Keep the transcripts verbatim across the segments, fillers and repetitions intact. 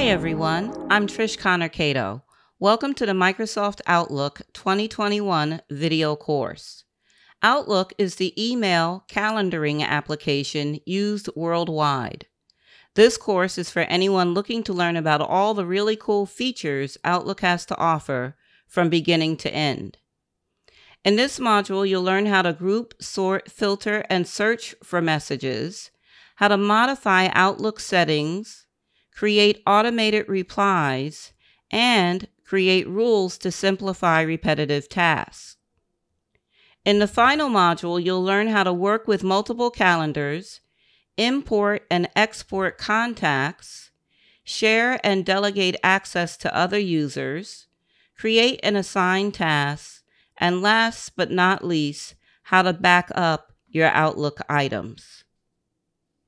Hi everyone, I'm Trish Connor Cato. Welcome to the Microsoft Outlook twenty twenty-one video course. Outlook is the email calendaring application used worldwide. This course is for anyone looking to learn about all the really cool features Outlook has to offer from beginning to end. In this module, you'll learn how to group, sort, filter, and search for messages, how to modify Outlook settings, create automated replies, and create rules to simplify repetitive tasks. In the final module, you'll learn how to work with multiple calendars, import and export contacts, share and delegate access to other users, create and assign tasks, and last but not least, how to back up your Outlook items.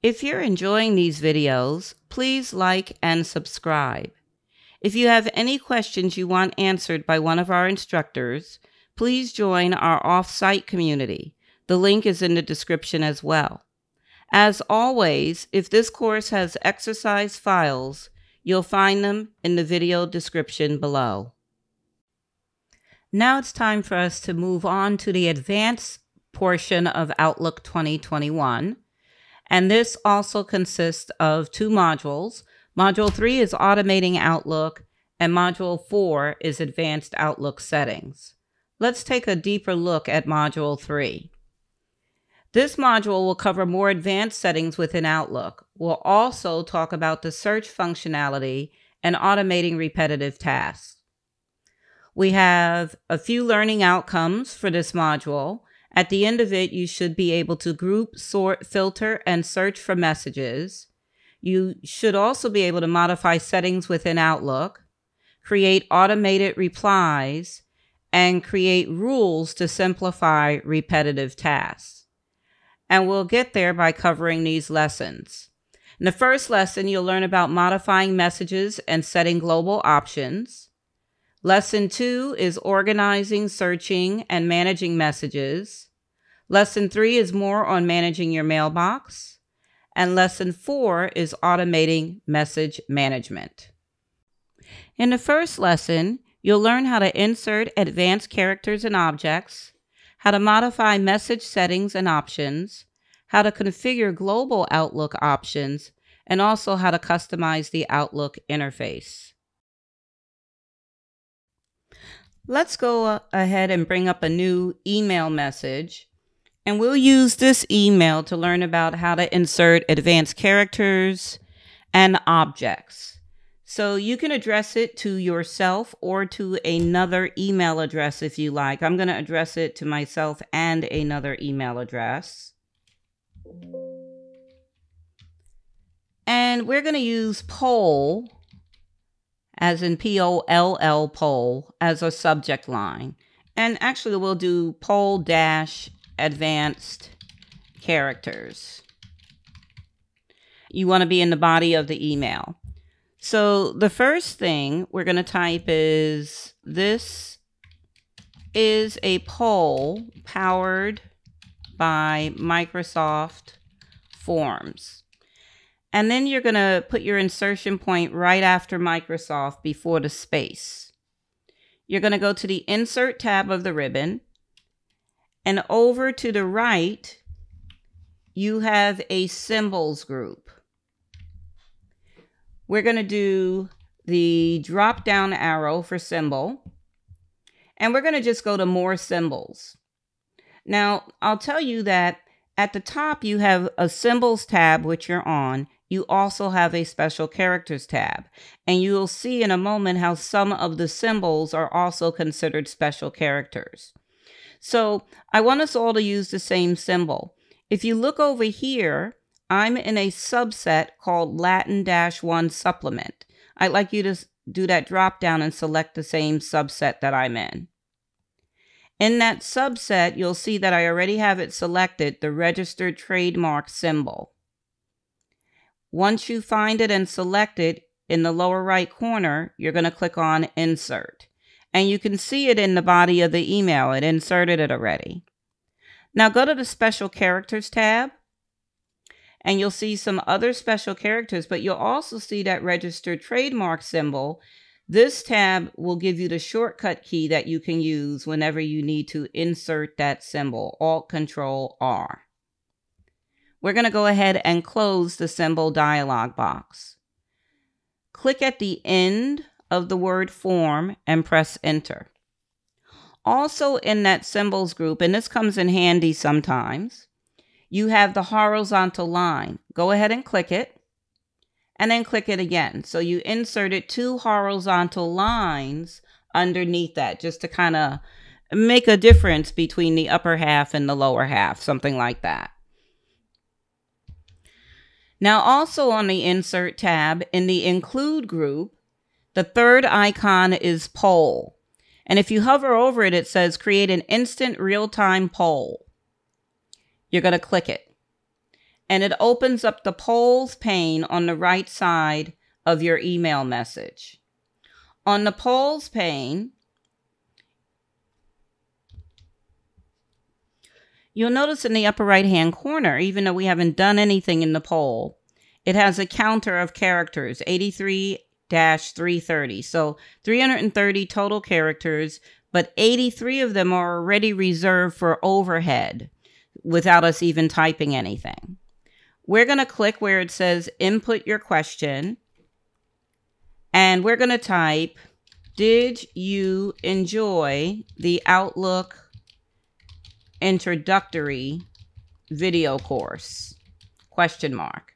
If you're enjoying these videos, please like and subscribe. If you have any questions you want answered by one of our instructors, please join our off-site community. The link is in the description as well. As always, if this course has exercise files, you'll find them in the video description below. Now it's time for us to move on to the advanced portion of Outlook twenty twenty-one. And this also consists of two modules. Module three is automating Outlook, and module four is advanced Outlook settings. Let's take a deeper look at module three. This module will cover more advanced settings within Outlook. We'll also talk about the search functionality and automating repetitive tasks. We have a few learning outcomes for this module. At the end of it, you should be able to group, sort, filter, and search for messages. You should also be able to modify settings within Outlook, create automated replies, and create rules to simplify repetitive tasks. And we'll get there by covering these lessons. In the first lesson, you'll learn about modifying messages and setting global options. Lesson two is organizing, searching, and managing messages. Lesson three is more on managing your mailbox. And lesson four is automating message management. In the first lesson, you'll learn how to insert advanced characters and objects, how to modify message settings and options, how to configure global Outlook options, and also how to customize the Outlook interface. Let's go ahead and bring up a new email message, and we'll use this email to learn about how to insert advanced characters and objects. So you can address it to yourself or to another email address if you like. I'm going to address it to myself and another email address. And we're going to use poll, as in P O L L, poll, as a subject line. And actually we'll do poll dash advanced characters. You want to be in the body of the email. So the first thing we're going to type is, this is a poll powered by Microsoft Forms. And then you're going to put your insertion point right after Microsoft before the space. You're going to go to the Insert tab of the ribbon. And over to the right, you have a symbols group. We're going to do the drop down arrow for symbol. And we're going to just go to more symbols. Now, I'll tell you that at the top, you have a symbols tab, which you're on. You also have a special characters tab, and you'll see in a moment how some of the symbols are also considered special characters. So I want us all to use the same symbol. If you look over here, I'm in a subset called Latin dash one supplement. I'd like you to do that drop down and select the same subset that I'm in. In that subset, you'll see that I already have it selected, the registered trademark symbol. Once you find it and select it, in the lower right corner, you're going to click on Insert. And you can see it in the body of the email. It inserted it already. Now go to the Special Characters tab. and you'll see some other special characters, but you'll also see that registered trademark symbol. This tab will give you the shortcut key that you can use whenever you need to insert that symbol, Alt Control R. We're going to go ahead and close the symbol dialog box. Click at the end of the word form and press enter. Also in that symbols group, and this comes in handy sometimes, you have the horizontal line. Go ahead and click it, and then click it again. So you inserted two horizontal lines underneath that just to kind of make a difference between the upper half and the lower half, something like that. Now also on the Insert tab in the Include group, the third icon is Poll. And if you hover over it, it says create an instant real-time poll. You're going to click it. And it opens up the polls pane on the right side of your email message. On the polls pane, you'll notice in the upper right-hand corner, even though we haven't done anything in the poll, it has a counter of characters, eighty-three dash three thirty. So three hundred thirty total characters, but eighty-three of them are already reserved for overhead without us even typing anything. We're going to click where it says input your question, and we're going to type, did you enjoy the Outlook introductory video course? Question mark.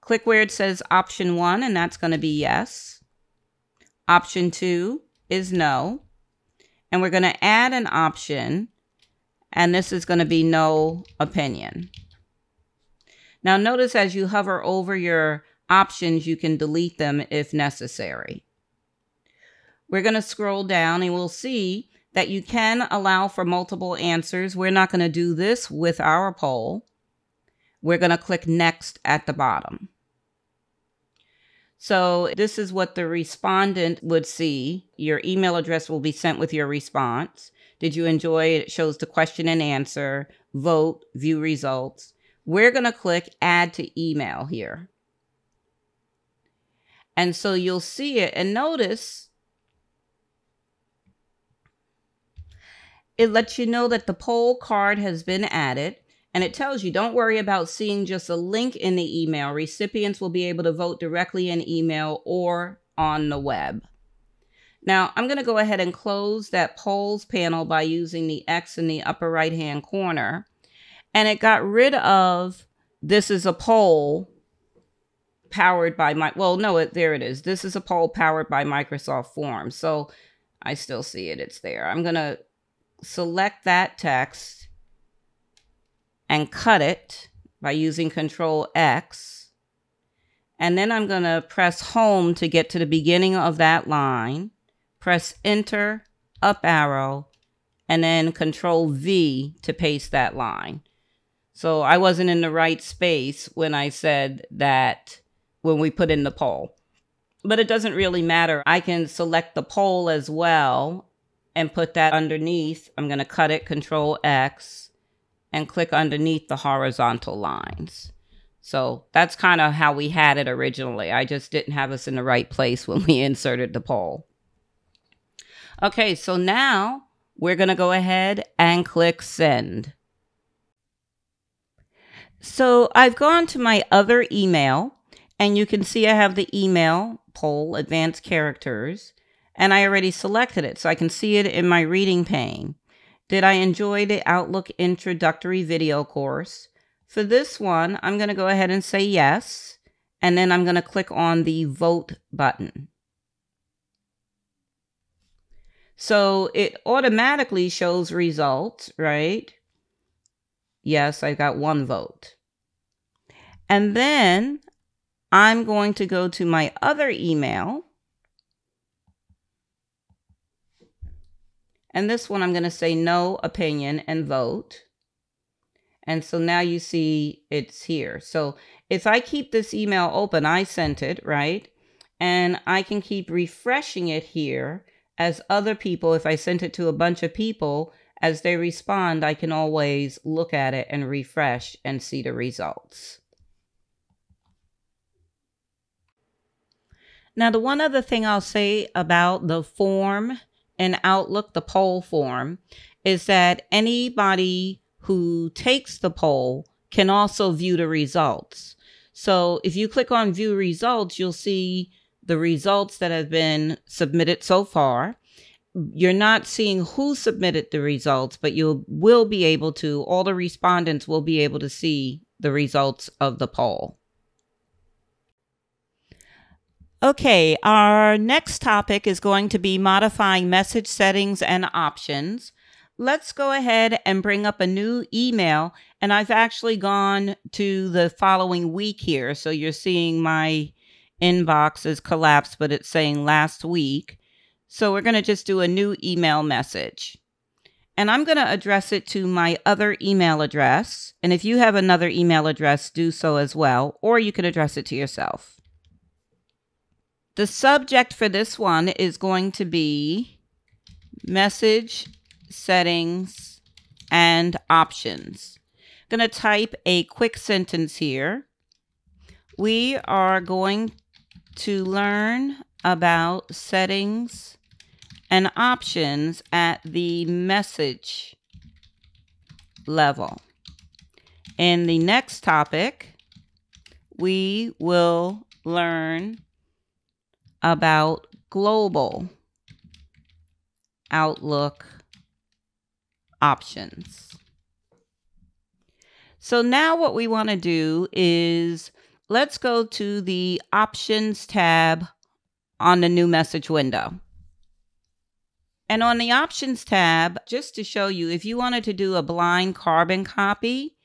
Click where it says option one, and that's going to be yes. Option two is no. And we're going to add an option, and this is going to be no opinion. Now notice as you hover over your options, you can delete them if necessary. We're going to scroll down and we'll see that you can allow for multiple answers. We're not going to do this with our poll. We're going to click next at the bottom. So this is what the respondent would see. Your email address will be sent with your response. Did you enjoy it? It shows the question and answer, vote, view results. We're going to click add to email here. And so you'll see it, and notice it lets you know that the poll card has been added, and it tells you don't worry about seeing just a link in the email. Recipients will be able to vote directly in email or on the web. Now, I'm going to go ahead and close that polls panel by using the X in the upper right-hand corner. And it got rid of this is a poll powered by my, well, no, it, there it is. This is a poll powered by Microsoft Forms. So I still see it. It's there. I'm going to select that text and cut it by using Control X. And then I'm going to press home to get to the beginning of that line. Press enter, up arrow, and then Control V to paste that line. So I wasn't in the right space when I said that when we put in the poll. But it doesn't really matter. I can select the poll as well and put that underneath. I'm going to cut it, Control X, and click underneath the horizontal lines. So that's kind of how we had it originally. I just didn't have us in the right place when we inserted the poll. Okay, so now we're going to go ahead and click send. So I've gone to my other email, and you can see I have the email poll advanced characters, and I already selected it, so I can see it in my reading pane. Did I enjoy the Outlook introductory video course? For this one, I'm going to go ahead and say yes, and then I'm going to click on the vote button. So it automatically shows results, right? Yes, I got one vote. And then I'm going to go to my other email. And this one, I'm going to say no opinion and vote. And so now you see it's here. So if I keep this email open, I sent it, right? And I can keep refreshing it here as other people, if I sent it to a bunch of people, As they respond, I can always look at it and refresh and see the results. Now, the one other thing I'll say about the form in Outlook, the poll form, is that anybody who takes the poll can also view the results. So if you click on View Results, you'll see the results that have been submitted so far. You're not seeing who submitted the results, but you will be able to, all the respondents will be able to see the results of the poll. Okay, our next topic is going to be modifying message settings and options. Let's go ahead and bring up a new email. And I've actually gone to the following week here. So you're seeing my inbox is collapsed, but it's saying last week. So we're going to just do a new email message. And I'm going to address it to my other email address. And if you have another email address, do so as well. Or you can address it to yourself. The subject for this one is going to be message settings and options. I'm going to type a quick sentence here. We are going to learn about settings and options at the message level. In the next topic, we will learn about global Outlook options. So now what we want to do is let's go to the Options tab on the new message window. And on the Options tab, just to show you, if you wanted to do a blind carbon copy,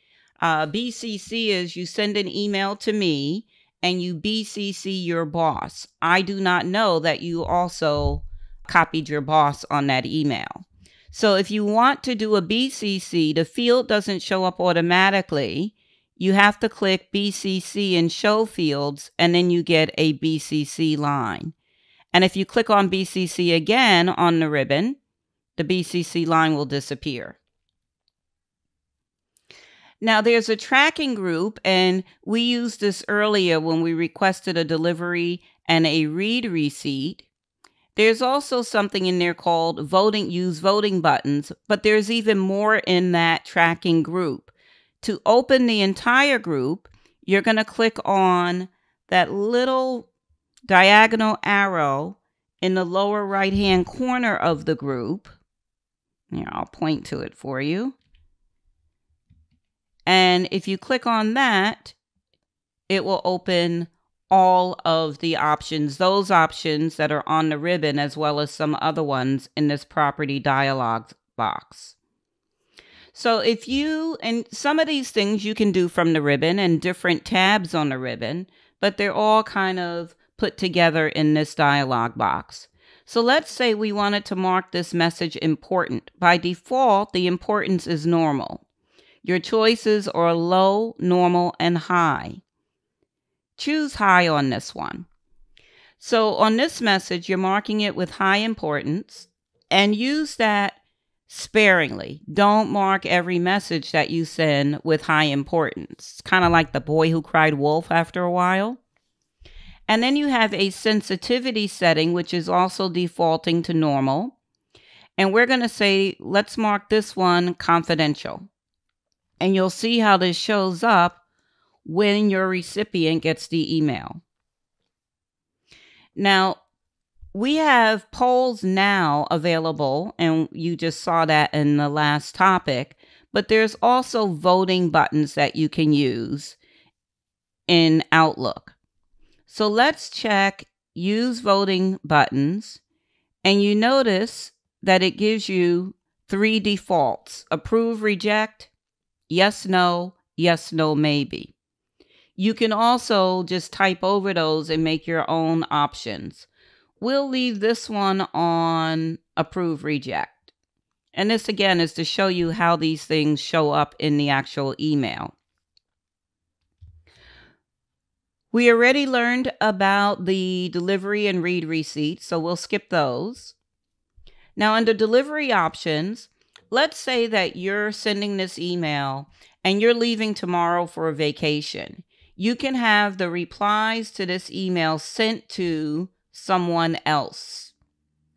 uh, B C C is you send an email to me and you B C C your boss. I do not know that you also copied your boss on that email. So if you want to do a B C C, the field doesn't show up automatically. You have to click B C C and Show Fields, and then you get a B C C line. And if you click on B C C again on the ribbon, the B C C line will disappear. Now there's a tracking group, and we used this earlier when we requested a delivery and a read receipt. There's also something in there called voting, use voting buttons, but there's even more in that tracking group. To open the entire group, you're going to click on that little diagonal arrow in the lower right-hand corner of the group. Here, I'll point to it for you. And if you click on that, it will open all of the options, those options that are on the ribbon, as well as some other ones in this property dialog box. So if you, and some of these things you can do from the ribbon and different tabs on the ribbon, but they're all kind of put together in this dialog box. So let's say we wanted to mark this message important. By default, the importance is normal. Your choices are low, normal, and high. Choose high on this one. So on this message, you're marking it with high importance and use that sparingly. Don't mark every message that you send with high importance. It's kind of like the boy who cried wolf after a while. And then you have a sensitivity setting, which is also defaulting to normal. And we're going to say, let's mark this one confidential. And you'll see how this shows up when your recipient gets the email. Now, we have polls now available, and you just saw that in the last topic, but there's also voting buttons that you can use in Outlook. So let's check Use Voting Buttons, and you notice that it gives you three defaults: approve, reject, yes, no, yes, no, maybe. You can also just type over those and make your own options. We'll leave this one on approve, reject. And this again is to show you how these things show up in the actual email. We already learned about the delivery and read receipts, so we'll skip those. Now under delivery options, Let's say that you're sending this email and you're leaving tomorrow for a vacation. You can have the replies to this email sent to someone else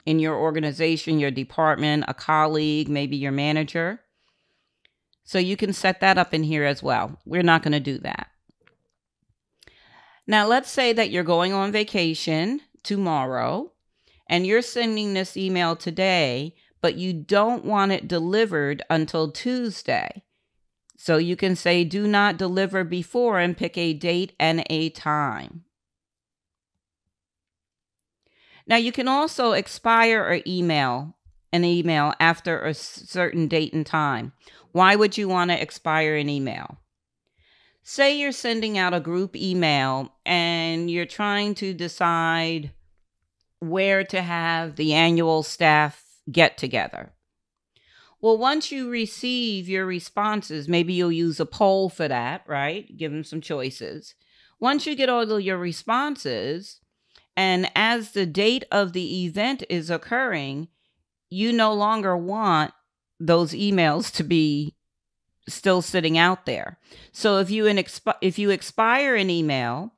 in your organization, your department, a colleague, maybe your manager. So you can set that up in here as well. We're not going to do that. Now, let's say that you're going on vacation tomorrow and you're sending this email today, but you don't want it delivered until Tuesday. So you can say, do not deliver before, and pick a date and a time. Now, you can also expire an email, an email after a certain date and time. Why would you want to expire an email? Say you're sending out a group email and you're trying to decide where to have the annual staff get together. Well, once you receive your responses, maybe you'll use a poll for that, right? Give them some choices. Once you get all of your responses, and as the date of the event is occurring, you no longer want those emails to be still sitting out there. So if you, an if you expire an email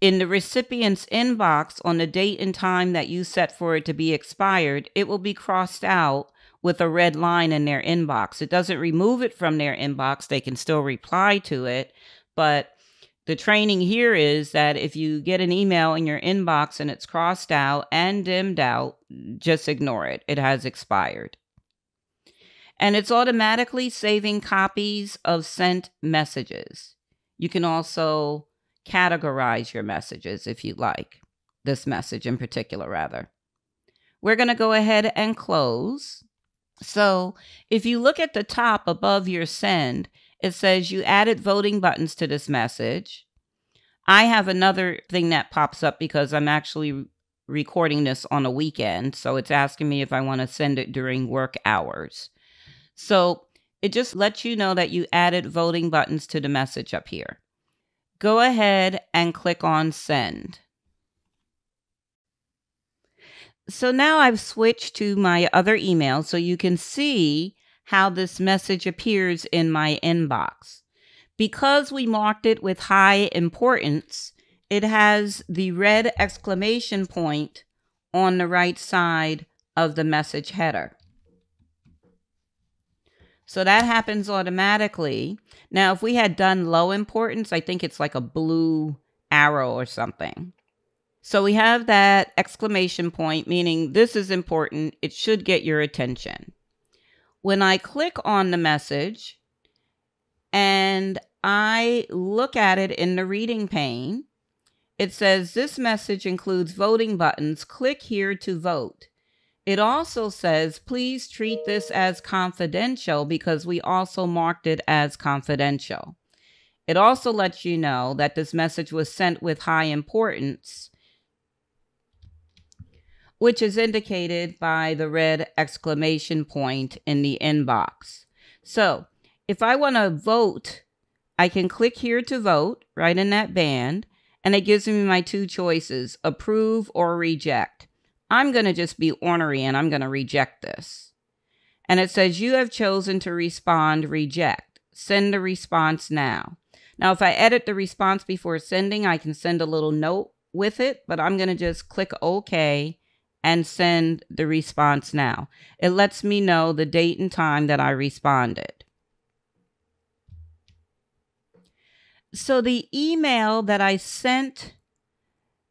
in the recipient's inbox on the date and time that you set for it to be expired, it will be crossed out with a red line in their inbox. It doesn't remove it from their inbox. They can still reply to it. But the training here is that if you get an email in your inbox and it's crossed out and dimmed out, just ignore it. It has expired. And it's automatically saving copies of sent messages. You can also categorize your messages if you like, this message in particular, rather. We're going to go ahead and close. So if you look at the top above your send, it says you added voting buttons to this message. I have another thing that pops up because I'm actually recording this on a weekend. So it's asking me if I want to send it during work hours. So it just lets you know that you added voting buttons to the message up here. Go ahead and click on send. So now I've switched to my other email so you can see how this message appears in my inbox. Because we marked it with high importance, it has the red exclamation point on the right side of the message header. So that happens automatically. Now, if we had done low importance, I think it's like a blue arrow or something. So we have that exclamation point, meaning this is important. It should get your attention. When I click on the message and I look at it in the reading pane, it says this message includes voting buttons. Click here to vote. It also says, please treat this as confidential because we also marked it as confidential. It also lets you know that this message was sent with high importance, which is indicated by the red exclamation point in the inbox. So if I want to vote, I can click here to vote right in that band, and it gives me my two choices, approve or reject. I'm going to just be ornery and I'm going to reject this. And it says you have chosen to respond, reject. Send the response now. Now, if I edit the response before sending, I can send a little note with it, but I'm going to just click OK and send the response now. It lets me know the date and time that I responded. So the email that I sent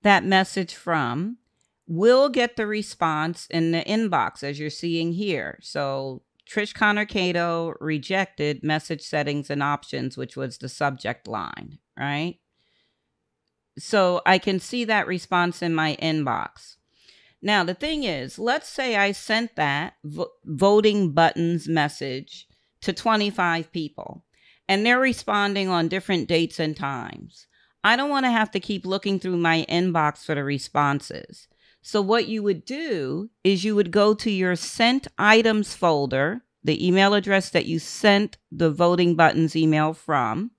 that message from will get the response in the inbox as you're seeing here. So Trish Connor Cato rejected message settings and options, which was the subject line, right? So I can see that response in my inbox. Now, the thing is, let's say I sent that vo- voting buttons message to twenty-five people and they're responding on different dates and times. I don't want to have to keep looking through my inbox for the responses. So what you would do is you would go to your sent items folder, the email address that you sent the voting buttons email from.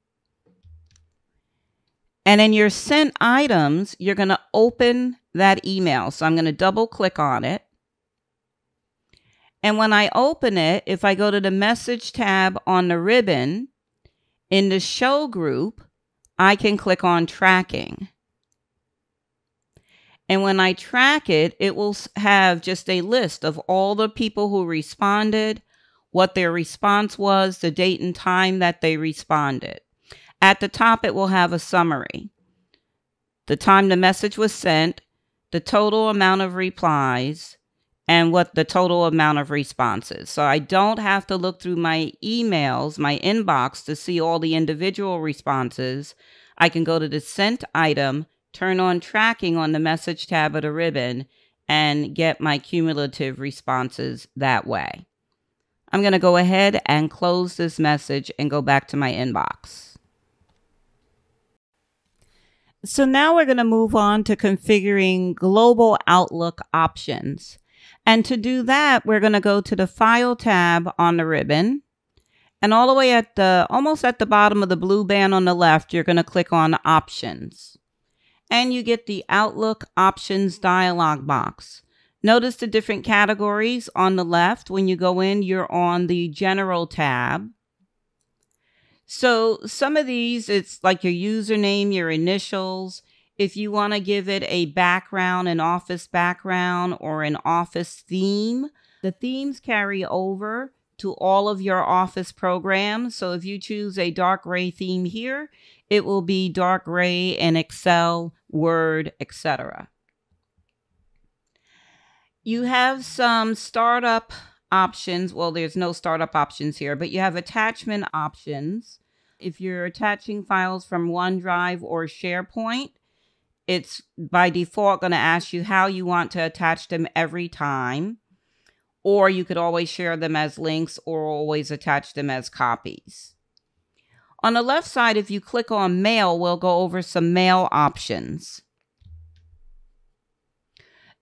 And in your sent items, you're going to open that email. So I'm going to double click on it. And when I open it, if I go to the message tab on the ribbon, in the show group, I can click on tracking. And when I track it, it will have just a list of all the people who responded, what their response was, the date and time that they responded. At the top, it will have a summary. The time the message was sent, the total amount of replies, and what the total amount of responses. So I don't have to look through my emails, my inbox, to see all the individual responses. I can go to the sent item, turn on tracking on the message tab of the ribbon, and get my cumulative responses that way. I'm going to go ahead and close this message and go back to my inbox. So now we're going to move on to configuring global Outlook options. And to do that, we're going to go to the File tab on the ribbon. And all the way at the, almost at the bottom of the blue band on the left, you're going to click on Options. And you get the Outlook Options dialog box. Notice the different categories on the left. When you go in, you're on the General tab. So some of these, it's like your username, your initials. If you want to give it a background, an office background, or an office theme, the themes carry over to all of your office programs. So if you choose a dark gray theme here, it will be dark gray in Excel, Word, et cetera. You have some startup options. Well, there's no startup options here, but you have attachment options. If you're attaching files from OneDrive or SharePoint, it's by default going to ask you how you want to attach them every time. Or you could always share them as links or always attach them as copies. On the left side, if you click on Mail, we'll go over some mail options.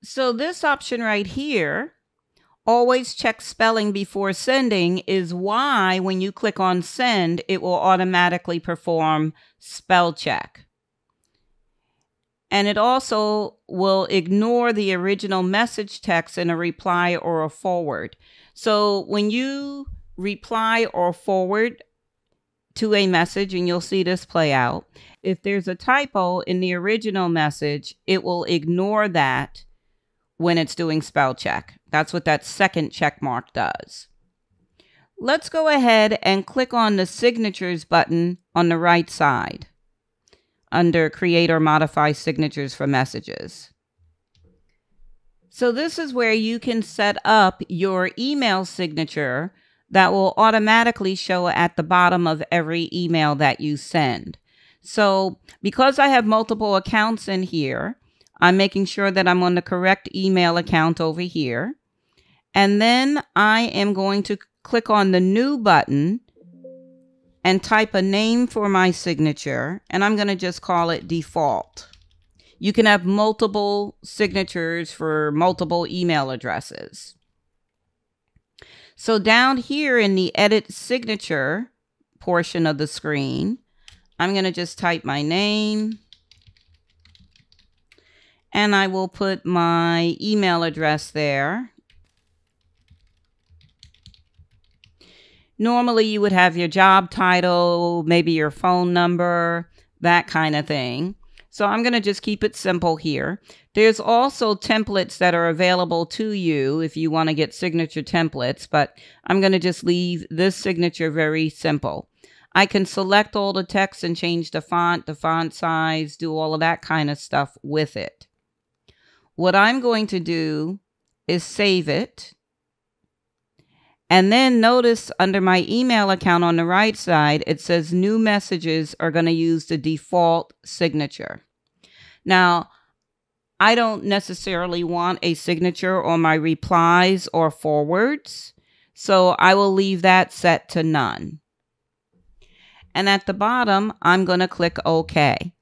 So this option right here, always check spelling before sending, is why when you click on send, it will automatically perform spell check. And it also will ignore the original message text in a reply or a forward. So when you reply or forward to a message, and you'll see this play out, if there's a typo in the original message, it will ignore that when it's doing spell check. That's what that second check mark does. Let's go ahead and click on the signatures button on the right side, under Create or Modify Signatures for Messages. So this is where you can set up your email signature that will automatically show at the bottom of every email that you send. So because I have multiple accounts in here, I'm making sure that I'm on the correct email account over here. And then I am going to click on the New button and type a name for my signature, and I'm going to just call it default. You can have multiple signatures for multiple email addresses. So down here in the edit signature portion of the screen, I'm going to just type my name, and I will put my email address there. Normally you would have your job title, maybe your phone number, that kind of thing. So I'm going to just keep it simple here. There's also templates that are available to you if you want to get signature templates, but I'm going to just leave this signature very simple. I can select all the text and change the font, the font size, do all of that kind of stuff with it. What I'm going to do is save it. And then notice under my email account on the right side, it says new messages are going to use the default signature. Now, I don't necessarily want a signature on my replies or forwards, so I will leave that set to none. And at the bottom, I'm going to click OK.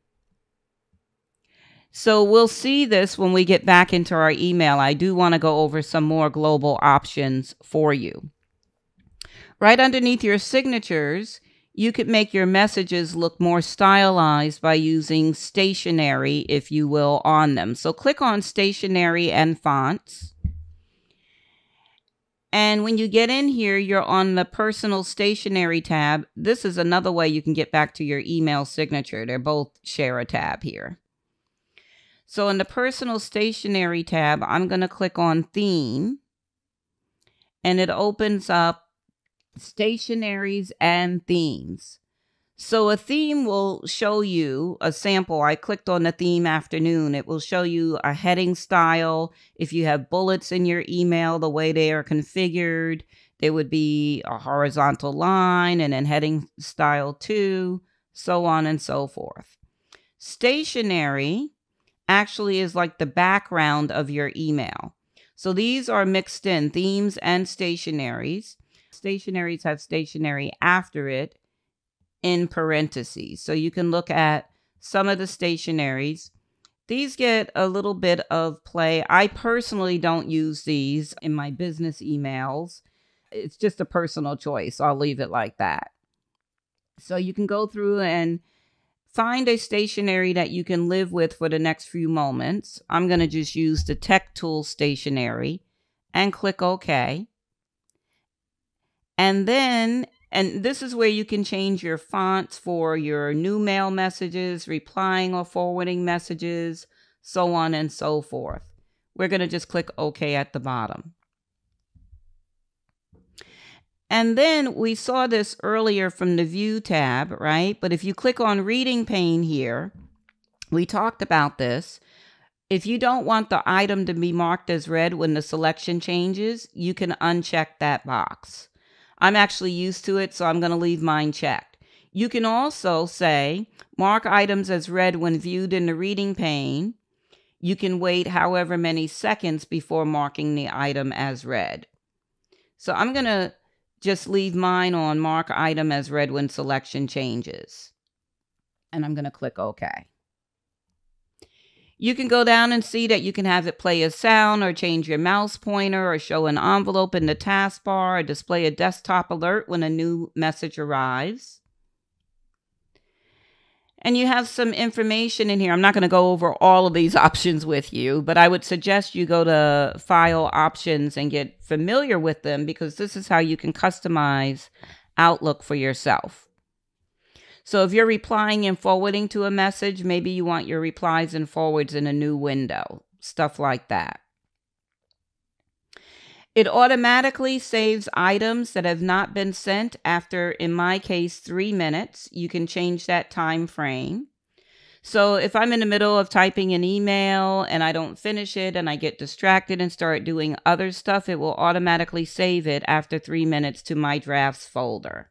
So we'll see this when we get back into our email. I do want to go over some more global options for you. Right underneath your signatures, you could make your messages look more stylized by using stationery, if you will, on them. So click on stationery and fonts. And when you get in here, you're on the personal stationery tab. This is another way you can get back to your email signature. They're both share a tab here. So in the personal stationery tab, I'm going to click on theme, and it opens up stationaries and themes. So a theme will show you a sample. I clicked on the theme afternoon. It will show you a heading style. If you have bullets in your email, the way they are configured, there would be a horizontal line and then heading style two, so on and so forth. Stationery actually is like the background of your email. So these are mixed in, themes and stationaries. Stationaries have stationery after it, in parentheses. So you can look at some of the stationaries. These get a little bit of play. I personally don't use these in my business emails. It's just a personal choice. I'll leave it like that. So you can go through and find a stationery that you can live with for the next few moments. I'm going to just use the Tech Tool stationery and click OK. And then And this is where you can change your fonts for your new mail messages, replying or forwarding messages, so on and so forth. We're going to just click OK at the bottom. And then we saw this earlier from the View tab, right? But if you click on Reading Pane here, we talked about this. If you don't want the item to be marked as read when the selection changes, you can uncheck that box. I'm actually used to it, so I'm going to leave mine checked. You can also say, mark items as read when viewed in the reading pane. You can wait however many seconds before marking the item as read. So I'm going to just leave mine on mark item as read when selection changes. And I'm going to click OK. You can go down and see that you can have it play a sound or change your mouse pointer or show an envelope in the taskbar or display a desktop alert when a new message arrives. And you have some information in here. I'm not going to go over all of these options with you, but I would suggest you go to File Options and get familiar with them, because this is how you can customize Outlook for yourself. So if you're replying and forwarding to a message, maybe you want your replies and forwards in a new window, stuff like that. It automatically saves items that have not been sent after, in my case, three minutes. You can change that time frame. So if I'm in the middle of typing an email and I don't finish it and I get distracted and start doing other stuff, it will automatically save it after three minutes to my drafts folder.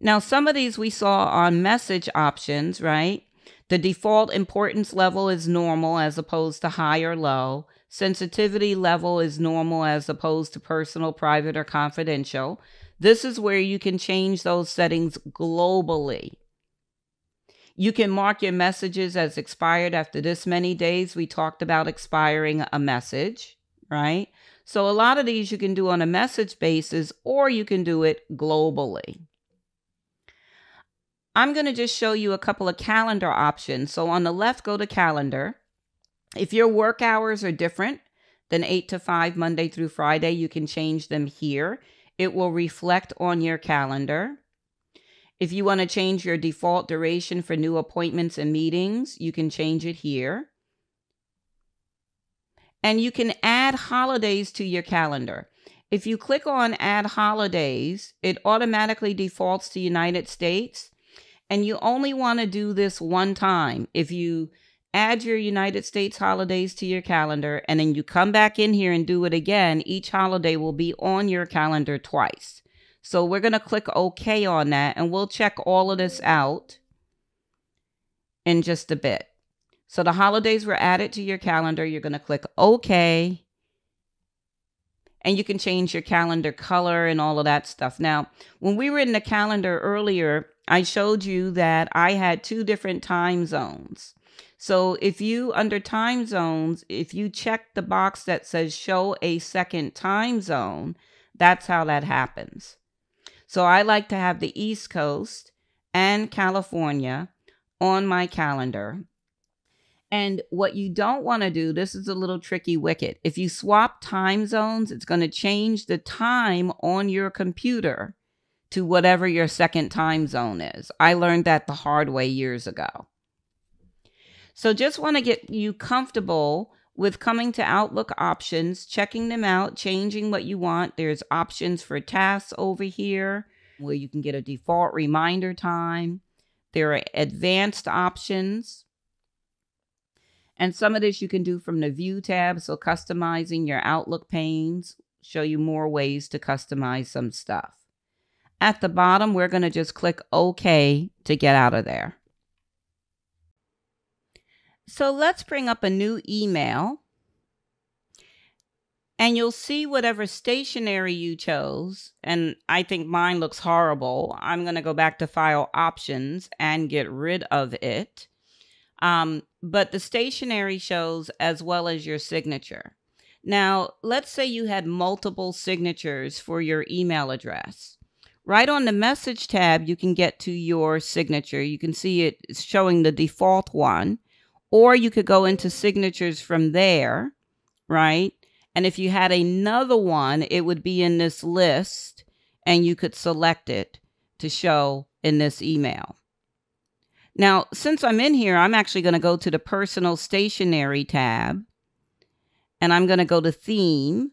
Now, some of these we saw on message options, right? The default importance level is normal as opposed to high or low. Sensitivity level is normal as opposed to personal, private, or confidential. This is where you can change those settings globally. You can mark your messages as expired after this many days. We talked about expiring a message, right? So a lot of these you can do on a message basis, or you can do it globally. I'm going to just show you a couple of calendar options. So on the left, go to calendar. If your work hours are different than eight to five Monday through Friday, you can change them here. It will reflect on your calendar. If you want to change your default duration for new appointments and meetings, you can change it here. And you can add holidays to your calendar. If you click on Add Holidays, it automatically defaults to United States. And you only want to do this one time. If you add your United States holidays to your calendar and then you come back in here and do it again, each holiday will be on your calendar twice. So we're going to click OK on that, and we'll check all of this out in just a bit. So the holidays were added to your calendar. You're going to click OK. And you can change your calendar color and all of that stuff. Now, when we were in the calendar earlier, I showed you that I had two different time zones. So if you, under time zones, if you check the box that says show a second time zone, that's how that happens. So I like to have the East Coast and California on my calendar. And what you don't want to do, this is a little tricky wicket. If you swap time zones, it's going to change the time on your computer to whatever your second time zone is. I learned that the hard way years ago. So just want to get you comfortable with coming to Outlook options, checking them out, changing what you want. There's options for tasks over here where you can get a default reminder time. There are advanced options. And some of this you can do from the View tab, so customizing your Outlook panes, show you more ways to customize some stuff. At the bottom, we're going to just click OK to get out of there. So let's bring up a new email. And you'll see whatever stationery you chose. And I think mine looks horrible. I'm going to go back to File Options and get rid of it. Um, but the stationery shows as well as your signature. Now, let's say you had multiple signatures for your email address. Right on the Message tab, you can get to your signature. You can see it's showing the default one, or you could go into Signatures from there, right? And if you had another one, it would be in this list, and you could select it to show in this email. Now, since I'm in here, I'm actually going to go to the Personal Stationery tab, and I'm going to go to Theme,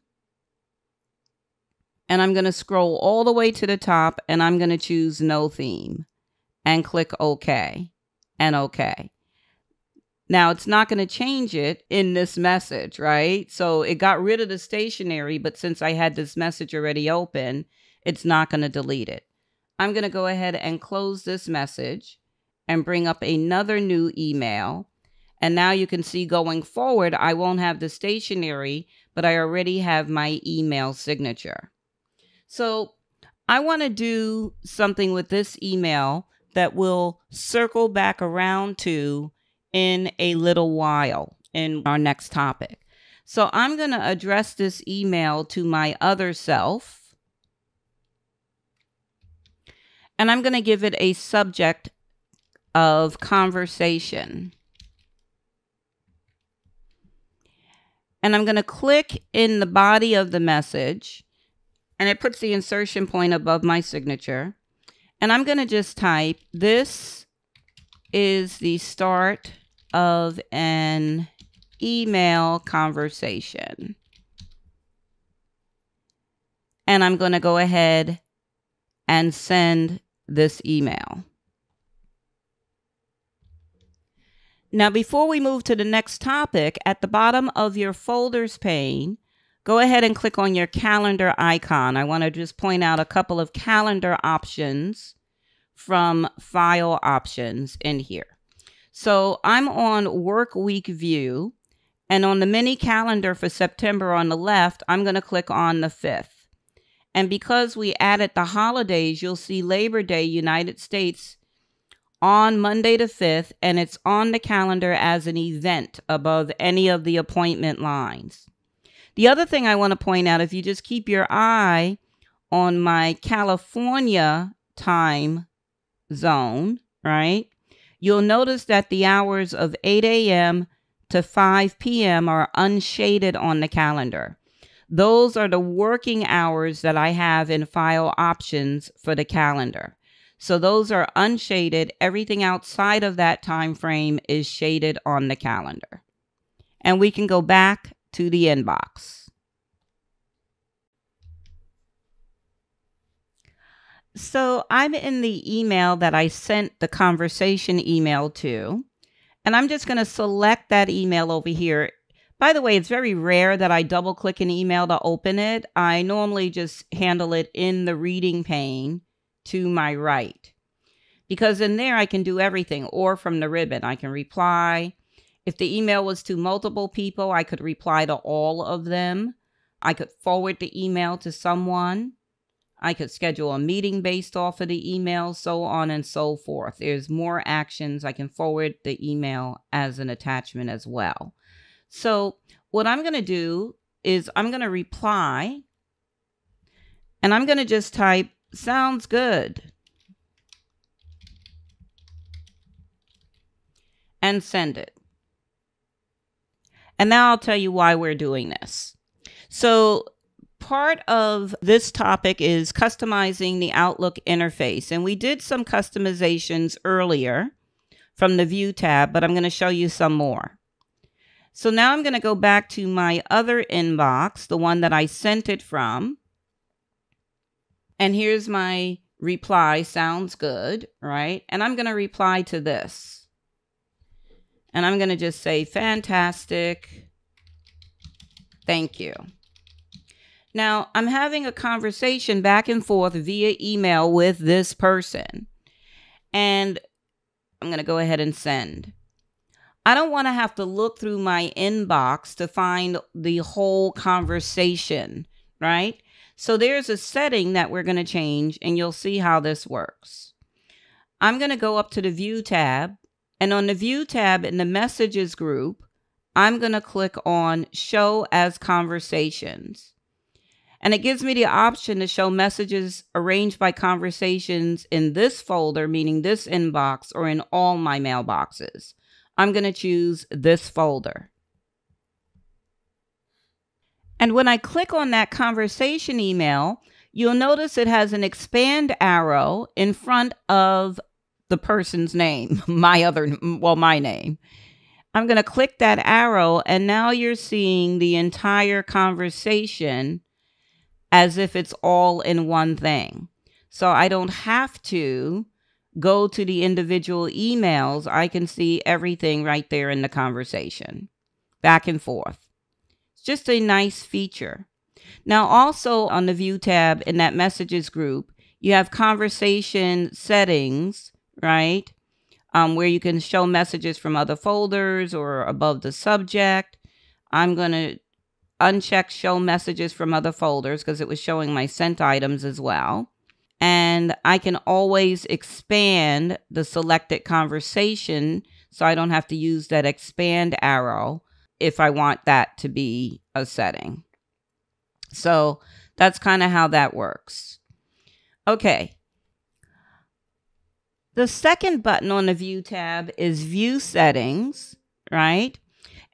and I'm going to scroll all the way to the top, and I'm going to choose No Theme, and click OK, and OK. Now, it's not going to change it in this message, right? So it got rid of the stationery, but since I had this message already open, it's not going to delete it. I'm going to go ahead and close this message and bring up another new email. And now you can see going forward, I won't have the stationery, but I already have my email signature. So I want to do something with this email that will circle back around to in a little while in our next topic. So I'm going to address this email to my other self. And I'm going to give it a subject of conversation. And I'm going to click in the body of the message, and it puts the insertion point above my signature. And I'm going to just type, this is the start of an email conversation. And I'm going to go ahead and send this email. Now, before we move to the next topic, at the bottom of your folders pane, go ahead and click on your calendar icon. I want to just point out a couple of calendar options from File Options in here. So I'm on Work Week View, and on the mini calendar for September on the left, I'm going to click on the fifth. And because we added the holidays, you'll see Labor Day United States on Monday the fifth, and it's on the calendar as an event above any of the appointment lines. The other thing I want to point out, if you just keep your eye on my California time zone, right, you'll notice that the hours of eight A M to five P M are unshaded on the calendar. Those are the working hours that I have in File Options for the calendar. So those are unshaded. Everything outside of that time frame is shaded on the calendar. And we can go back to the inbox. So I'm in the email that I sent the conversation email to, and I'm just going to select that email over here. By the way, it's very rare that I double click an email to open it. I normally just handle it in the reading pane to my right, because in there I can do everything, or from the ribbon I can reply. If the email was to multiple people, I could reply to all of them. I could forward the email to someone. I could schedule a meeting based off of the email, so on and so forth. There's more actions. I can forward the email as an attachment as well. So what I'm going to do is I'm going to reply, and I'm going to just type, sounds good, and send it. And now I'll tell you why we're doing this. So part of this topic is customizing the Outlook interface. And we did some customizations earlier from the View tab, but I'm going to show you some more. So now I'm going to go back to my other inbox, the one that I sent it from. And here's my reply, sounds good, right? And I'm going to reply to this. And I'm going to just say, fantastic. Thank you. Now, I'm having a conversation back and forth via email with this person. And I'm going to go ahead and send. I don't want to have to look through my inbox to find the whole conversation, right? So there's a setting that we're going to change, and you'll see how this works. I'm going to go up to the View tab, and on the View tab in the Messages group, I'm going to click on Show as Conversations. And it gives me the option to show messages arranged by conversations in this folder, meaning this inbox, or in all my mailboxes. I'm going to choose this folder. And when I click on that conversation email, you'll notice it has an expand arrow in front of the person's name, my other, well, my name. I'm going to click that arrow, and now you're seeing the entire conversation as if it's all in one thing. So I don't have to go to the individual emails. I can see everything right there in the conversation, back and forth. It's just a nice feature. Now, also on the View tab in that Messages group, you have conversation settings, right? Um, where you can show messages from other folders or above the subject. I'm going to uncheck show messages from other folders because it was showing my sent items as well. And I can always expand the selected conversation so I don't have to use that expand arrow if I want that to be a setting. So that's kind of how that works. Okay. The second button on the View tab is View Settings, right?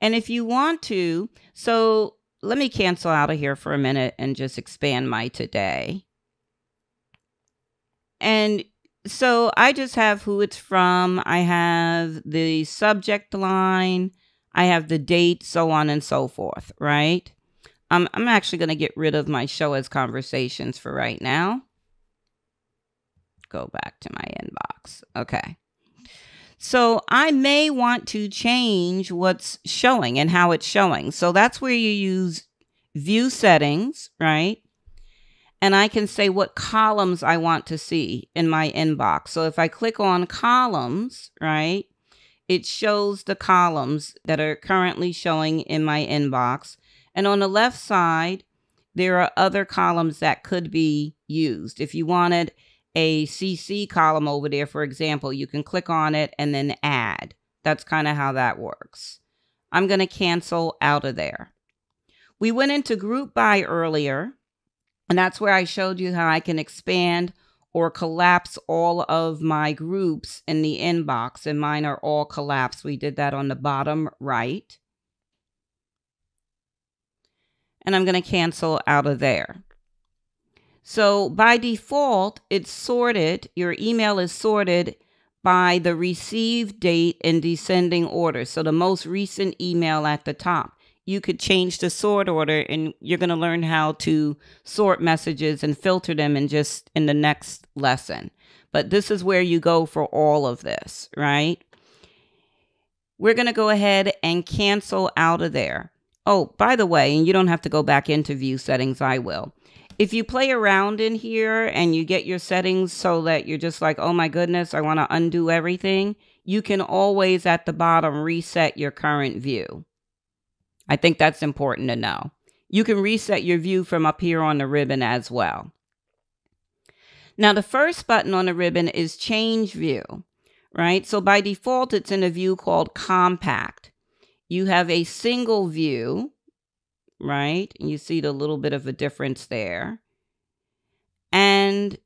And if you want to, so let me cancel out of here for a minute and just expand my today. And so I just have who it's from. I have the subject line. I have the date, so on and so forth, right? Um, I'm actually going to get rid of my show as conversations for right now. Go back to my inbox. Okay. So I may want to change what's showing and how it's showing. So that's where you use View Settings, right? And I can say what columns I want to see in my inbox. So if I click on columns, right, it shows the columns that are currently showing in my inbox. And on the left side, there are other columns that could be used. If you wanted a C C column over there, for example, you can click on it and then add. That's kind of how that works. I'm going to cancel out of there. We went into Group By earlier. And that's where I showed you how I can expand or collapse all of my groups in the inbox. And mine are all collapsed. We did that on the bottom right. And I'm going to cancel out of there. So by default, it's sorted. Your email is sorted by the received date in descending order. So the most recent email at the top. You could change the sort order, and you're going to learn how to sort messages and filter them in just in the next lesson. But this is where you go for all of this, right? We're going to go ahead and cancel out of there. Oh, by the way, and you don't have to go back into View Settings. I will. If you play around in here and you get your settings so that you're just like, oh my goodness, I want to undo everything. You can always at the bottom reset your current view. I think that's important to know. You can reset your view from up here on the ribbon as well. Now, the first button on the ribbon is Change View, right? So by default, it's in a view called Compact. You have a single view, right? And you see the little bit of a difference there. And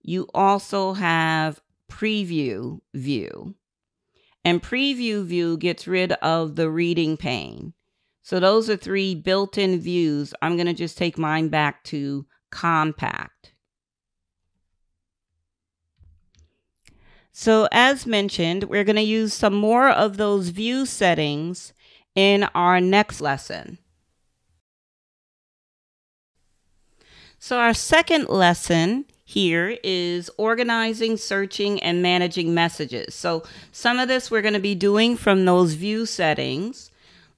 you also have Preview View. And Preview View gets rid of the reading pane. So those are three built-in views. I'm going to just take mine back to compact. So as mentioned, we're going to use some more of those view settings in our next lesson. So our second lesson here is organizing, searching, and managing messages. So some of this we're going to be doing from those view settings,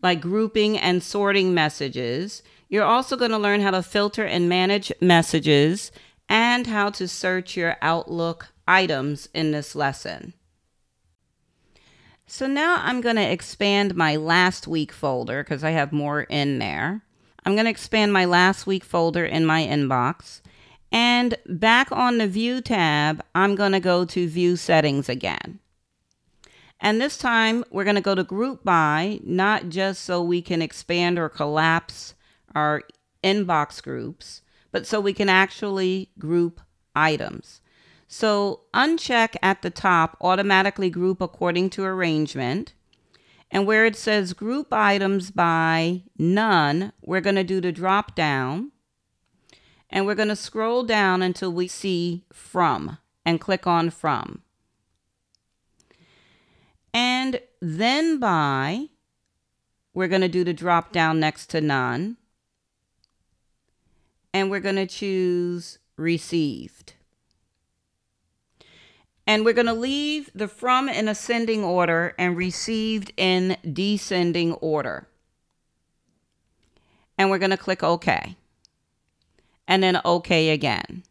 like grouping and sorting messages. You're also going to learn how to filter and manage messages and how to search your Outlook items in this lesson. So now I'm going to expand my last week folder because I have more in there. I'm going to expand my last week folder in my inbox. And back on the View tab, I'm going to go to View Settings again. And this time, we're going to go to Group By, not just so we can expand or collapse our inbox groups, but so we can actually group items. So uncheck at the top, Automatically Group According to Arrangement. And where it says Group Items by None, we're going to do the drop down. And we're going to scroll down until we see From and click on From. And then by, we're going to do the drop down next to None. And we're going to choose Received. And we're going to leave the From in ascending order and Received in descending order. And we're going to click OK. And then OK again.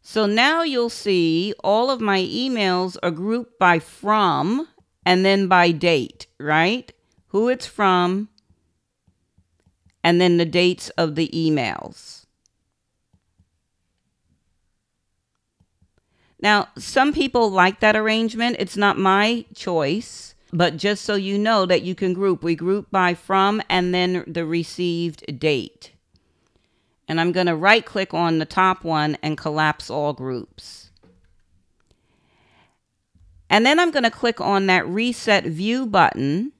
So now you'll see all of my emails are grouped by From and then by date, right? Who it's from and then the dates of the emails. Now, some people like that arrangement. It's not my choice, but just so you know that you can group. We group by From and then the Received date. And I'm going to right click on the top one and collapse all groups. And then I'm going to click on that Reset View button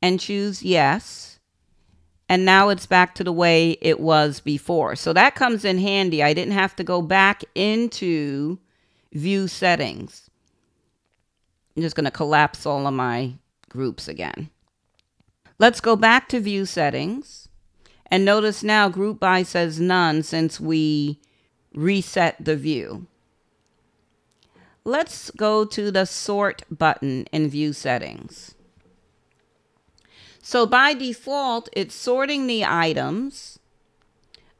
and choose Yes. And now it's back to the way it was before. So that comes in handy. I didn't have to go back into View Settings. I'm just going to collapse all of my groups again. Let's go back to View Settings. And notice now Group By says None since we reset the view. Let's go to the Sort button in View Settings. So by default, it's sorting the items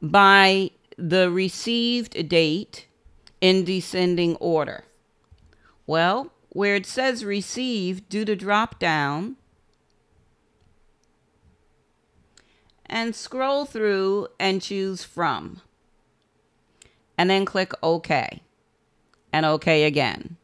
by the received date in descending order. Well, where it says received, do the drop down and scroll through and choose From. And then click OK and OK again.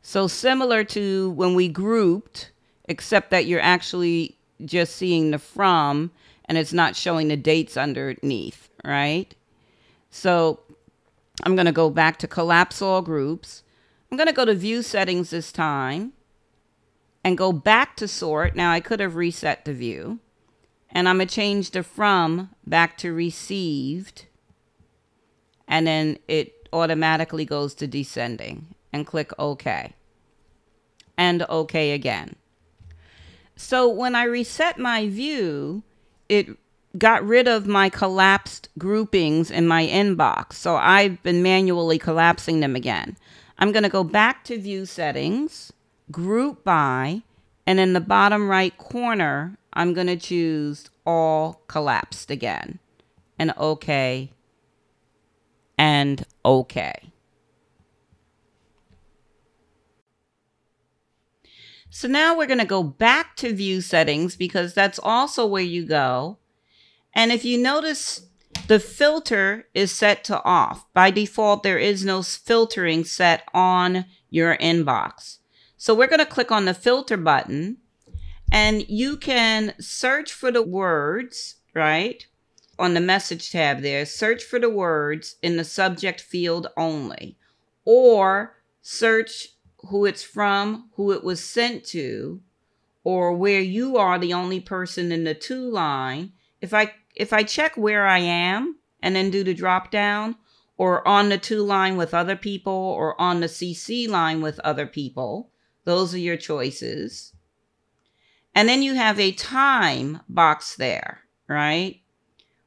So similar to when we grouped, except that you're actually just seeing the From and it's not showing the dates underneath, right? So I'm going to go back to collapse all groups. I'm going to go to View Settings this time and go back to Sort. Now I could have reset the view. And I'm going to change the From back to Received. And then it automatically goes to descending and click OK. And OK again. So when I reset my view, it got rid of my collapsed groupings in my inbox. So I've been manually collapsing them again. I'm going to go back to View Settings, Group By, and in the bottom right corner, I'm going to choose All Collapsed again. And OK. And OK. So now we're going to go back to View Settings because that's also where you go. And if you notice, the filter is set to off. By default, there is no filtering set on your inbox. So we're going to click on the filter button and you can search for the words, right? On the message tab there, search for the words in the subject field only, or search who it's from, who it was sent to, or where you are the only person in the to line, if I if I check where I am and then do the drop down, or on the to line with other people, or on the C C line with other people, those are your choices. And then you have a time box there, right?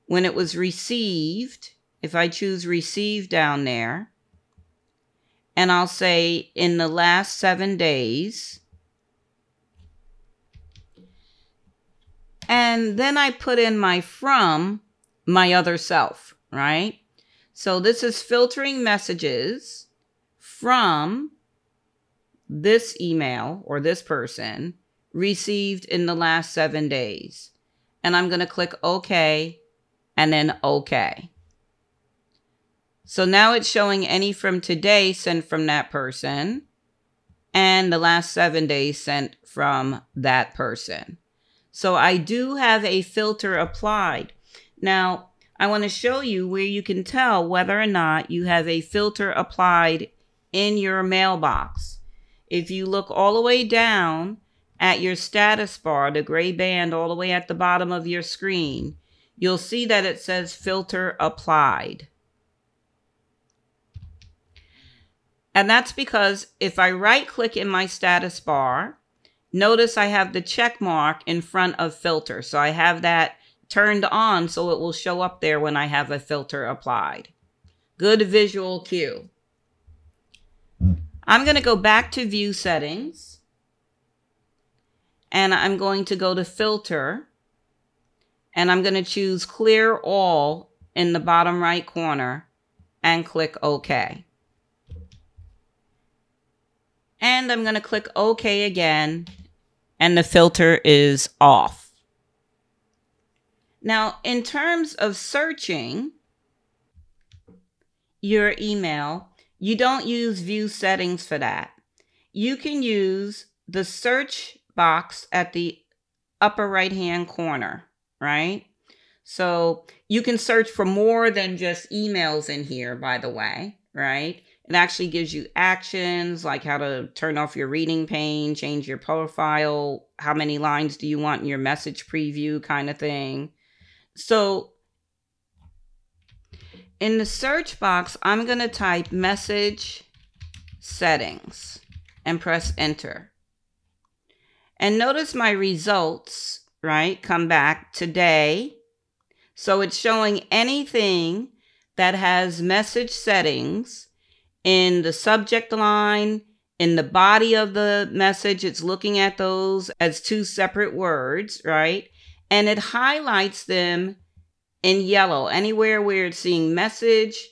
When it was received, if I choose receive down there, and I'll say in the last seven days, and then I put in my from, my other self, right? So this is filtering messages from this email or this person received in the last seven days. And I'm going to click OK and then OK. So now it's showing any from today sent from that person and the last seven days sent from that person. So I do have a filter applied. Now, I want to show you where you can tell whether or not you have a filter applied in your mailbox. If you look all the way down at your status bar, the gray band all the way at the bottom of your screen, you'll see that it says filter applied. And that's because if I right click in my status bar, notice I have the check mark in front of filter. So I have that turned on so it will show up there when I have a filter applied. Good visual cue. I'm going to go back to view settings. And I'm going to go to filter. And I'm going to choose clear all in the bottom right corner and click OK. And I'm going to click OK again. And the filter is off. Now, in terms of searching your email, you don't use view settings for that. You can use the search box at the upper right-hand corner, right? So you can search for more than just emails in here, by the way, right? It actually gives you actions like how to turn off your reading pane, change your profile, how many lines do you want in your message preview kind of thing. So in the search box, I'm going to type message settings and press enter. And notice my results, right, come back today. So it's showing anything that has message settings in the subject line, in the body of the message. It's looking at those as two separate words, right? And it highlights them in yellow, anywhere where it's seeing message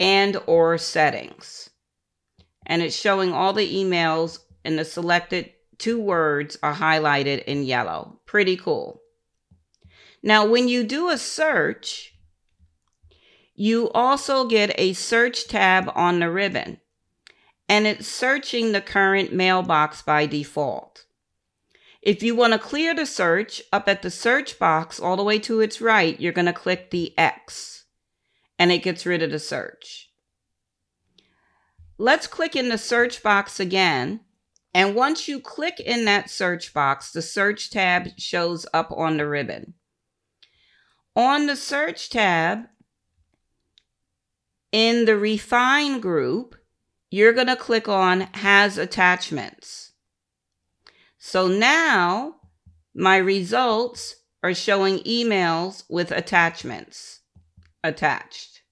and or settings. And it's showing all the emails and the selected two words are highlighted in yellow. Pretty cool. Now, when you do a search, you also get a search tab on the ribbon, and it's searching the current mailbox by default. If you want to clear the search, up at the search box all the way to its right, you're going to click the X and it gets rid of the search. Let's click in the search box again. And once you click in that search box, the search tab shows up on the ribbon. On the search tab, in the refine group, you're going to click on has attachments. So now my results are showing emails with attachments attached,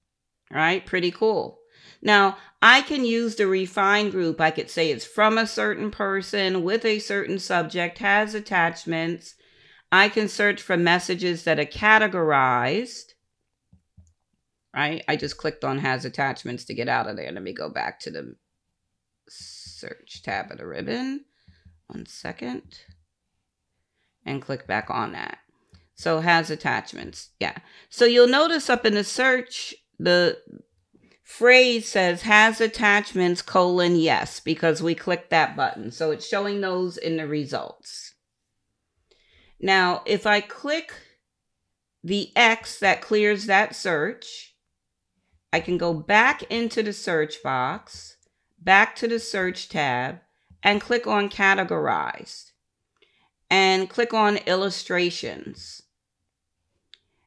right? Pretty cool. Now I can use the refine group. I could say it's from a certain person with a certain subject, has attachments. I can search for messages that are categorized, right? I just clicked on has attachments to get out of there. Let me go back to the search tab of the ribbon. One second, and click back on that. So has attachments, yeah. So you'll notice up in the search, the phrase says has attachments colon yes, because we clicked that button. So it's showing those in the results. Now, if I click the X that clears that search, I can go back into the search box, back to the search tab and click on categorized and click on illustrations.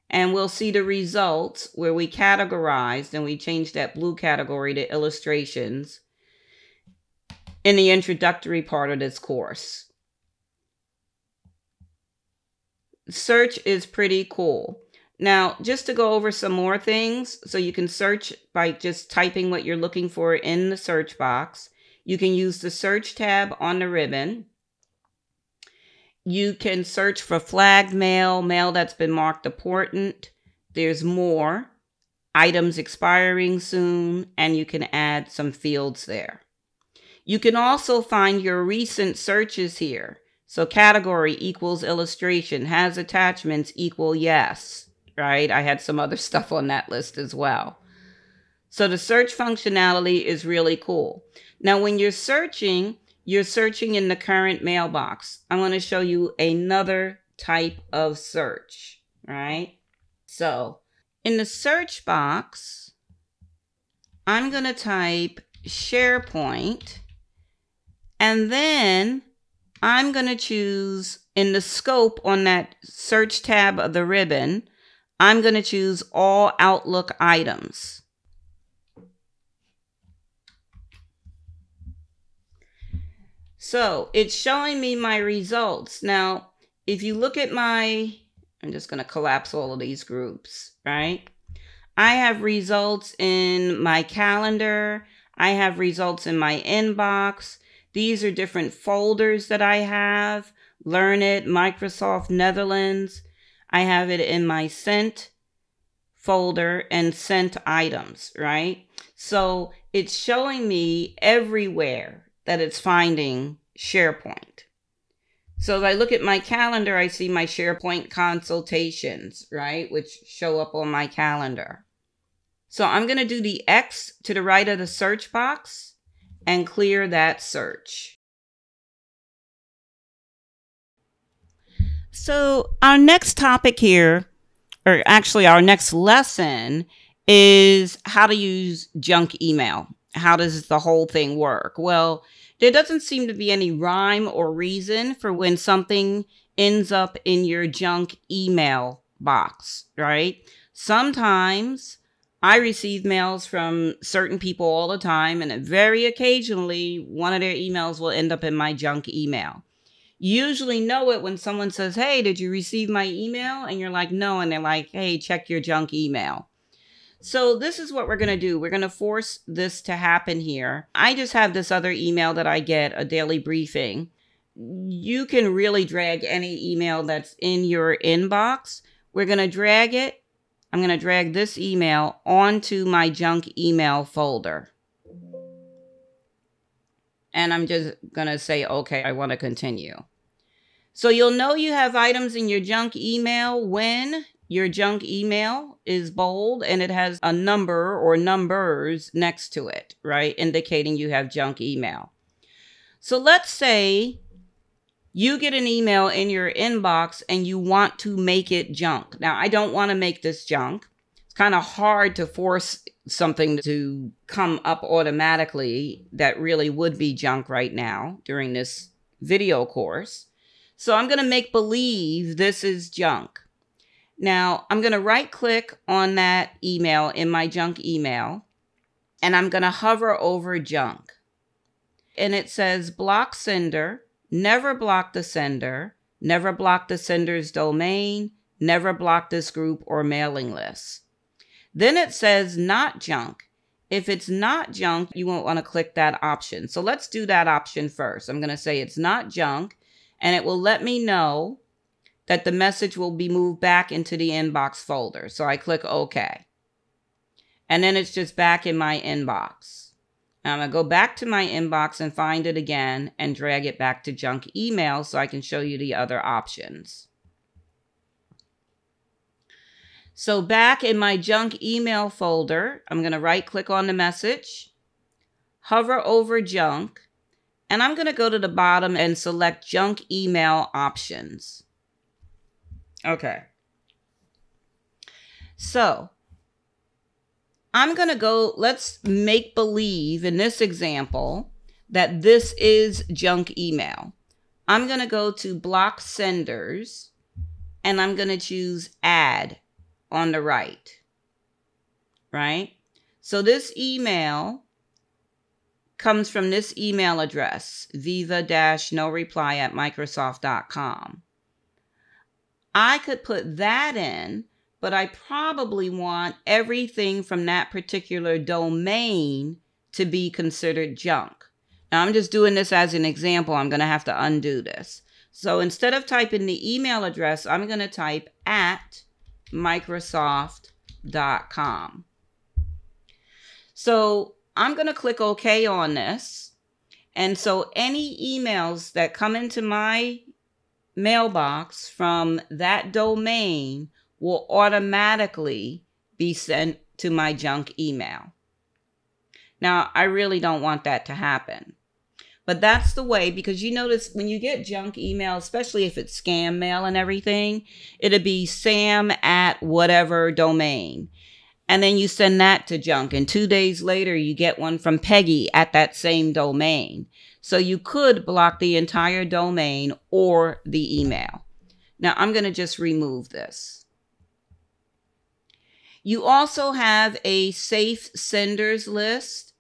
And we'll see the results where we categorized and we changed that blue category to illustrations in the introductory part of this course. Search is pretty cool. Now, just to go over some more things, so you can search by just typing what you're looking for in the search box. You can use the search tab on the ribbon. You can search for flagged mail, mail that's been marked important. There's more, items expiring soon, and you can add some fields there. You can also find your recent searches here. So category equals illustration, has attachments equal yes, right? I had some other stuff on that list as well. So the search functionality is really cool. Now, when you're searching, you're searching in the current mailbox. I'm going to show you another type of search, right? So in the search box, I'm going to type SharePoint, and then I'm going to choose in the scope on that search tab of the ribbon, I'm going to choose all Outlook items. So it's showing me my results. Now, if you look at my, I'm just going to collapse all of these groups, right? I have results in my calendar. I have results in my inbox. These are different folders that I have. Learn It, Microsoft Netherlands. I have it in my sent folder and sent items, right? So it's showing me everywhere that it's finding SharePoint. So if I look at my calendar, I see my SharePoint consultations, right? Which show up on my calendar. So I'm going to do the X to the right of the search box and clear that search. So our next topic here, or actually our next lesson, is how to use junk email. How does the whole thing work? Well, there doesn't seem to be any rhyme or reason for when something ends up in your junk email box, right? Sometimes I receive mails from certain people all the time, and very occasionally one of their emails will end up in my junk email. You usually know it when someone says, hey, did you receive my email? And you're like, no. And they're like, hey, check your junk email. So this is what we're going to do. We're going to force this to happen here. I just have this other email that I get, a daily briefing. You can really drag any email that's in your inbox. We're going to drag it. I'm going to drag this email onto my junk email folder. And I'm just going to say, okay, I want to continue. So you'll know you have items in your junk email when your junk email is bold and it has a number or numbers next to it, right? Indicating you have junk email. So let's say you get an email in your inbox and you want to make it junk. Now, I don't want to make this junk. It's kind of hard to force something to come up automatically that really would be junk right now during this video course. So I'm going to make believe this is junk. Now, I'm going to right click on that email in my junk email, and I'm going to hover over junk. And it says block sender. Never block the sender, never block the sender's domain, never block this group or mailing list. Then it says not junk. If it's not junk, you won't want to click that option. So let's do that option first. I'm going to say it's not junk, and it will let me know that the message will be moved back into the inbox folder. So I click OK. And then it's just back in my inbox. I'm going to go back to my inbox and find it again and drag it back to junk email so I can show you the other options. So back in my junk email folder, I'm going to right click on the message, hover over junk, and I'm going to go to the bottom and select junk email options. Okay. So I'm going to go, let's make believe in this example that this is junk email. I'm going to go to block senders and I'm going to choose add on the right, right? So this email comes from this email address, viva dash no reply at microsoft dot com. I could put that in, but I probably want everything from that particular domain to be considered junk. Now I'm just doing this as an example. I'm going to have to undo this. So instead of typing the email address, I'm going to type at microsoft dot com. So I'm going to click OK on this. And so any emails that come into my mailbox from that domain will automatically be sent to my junk email. Now, I really don't want that to happen. But that's the way, because you notice when you get junk email, especially if it's scam mail and everything, it'll be Sam at whatever domain. And then you send that to junk. And two days later, you get one from Peggy at that same domain. So you could block the entire domain or the email. Now, I'm going to just remove this. You also have a safe senders list.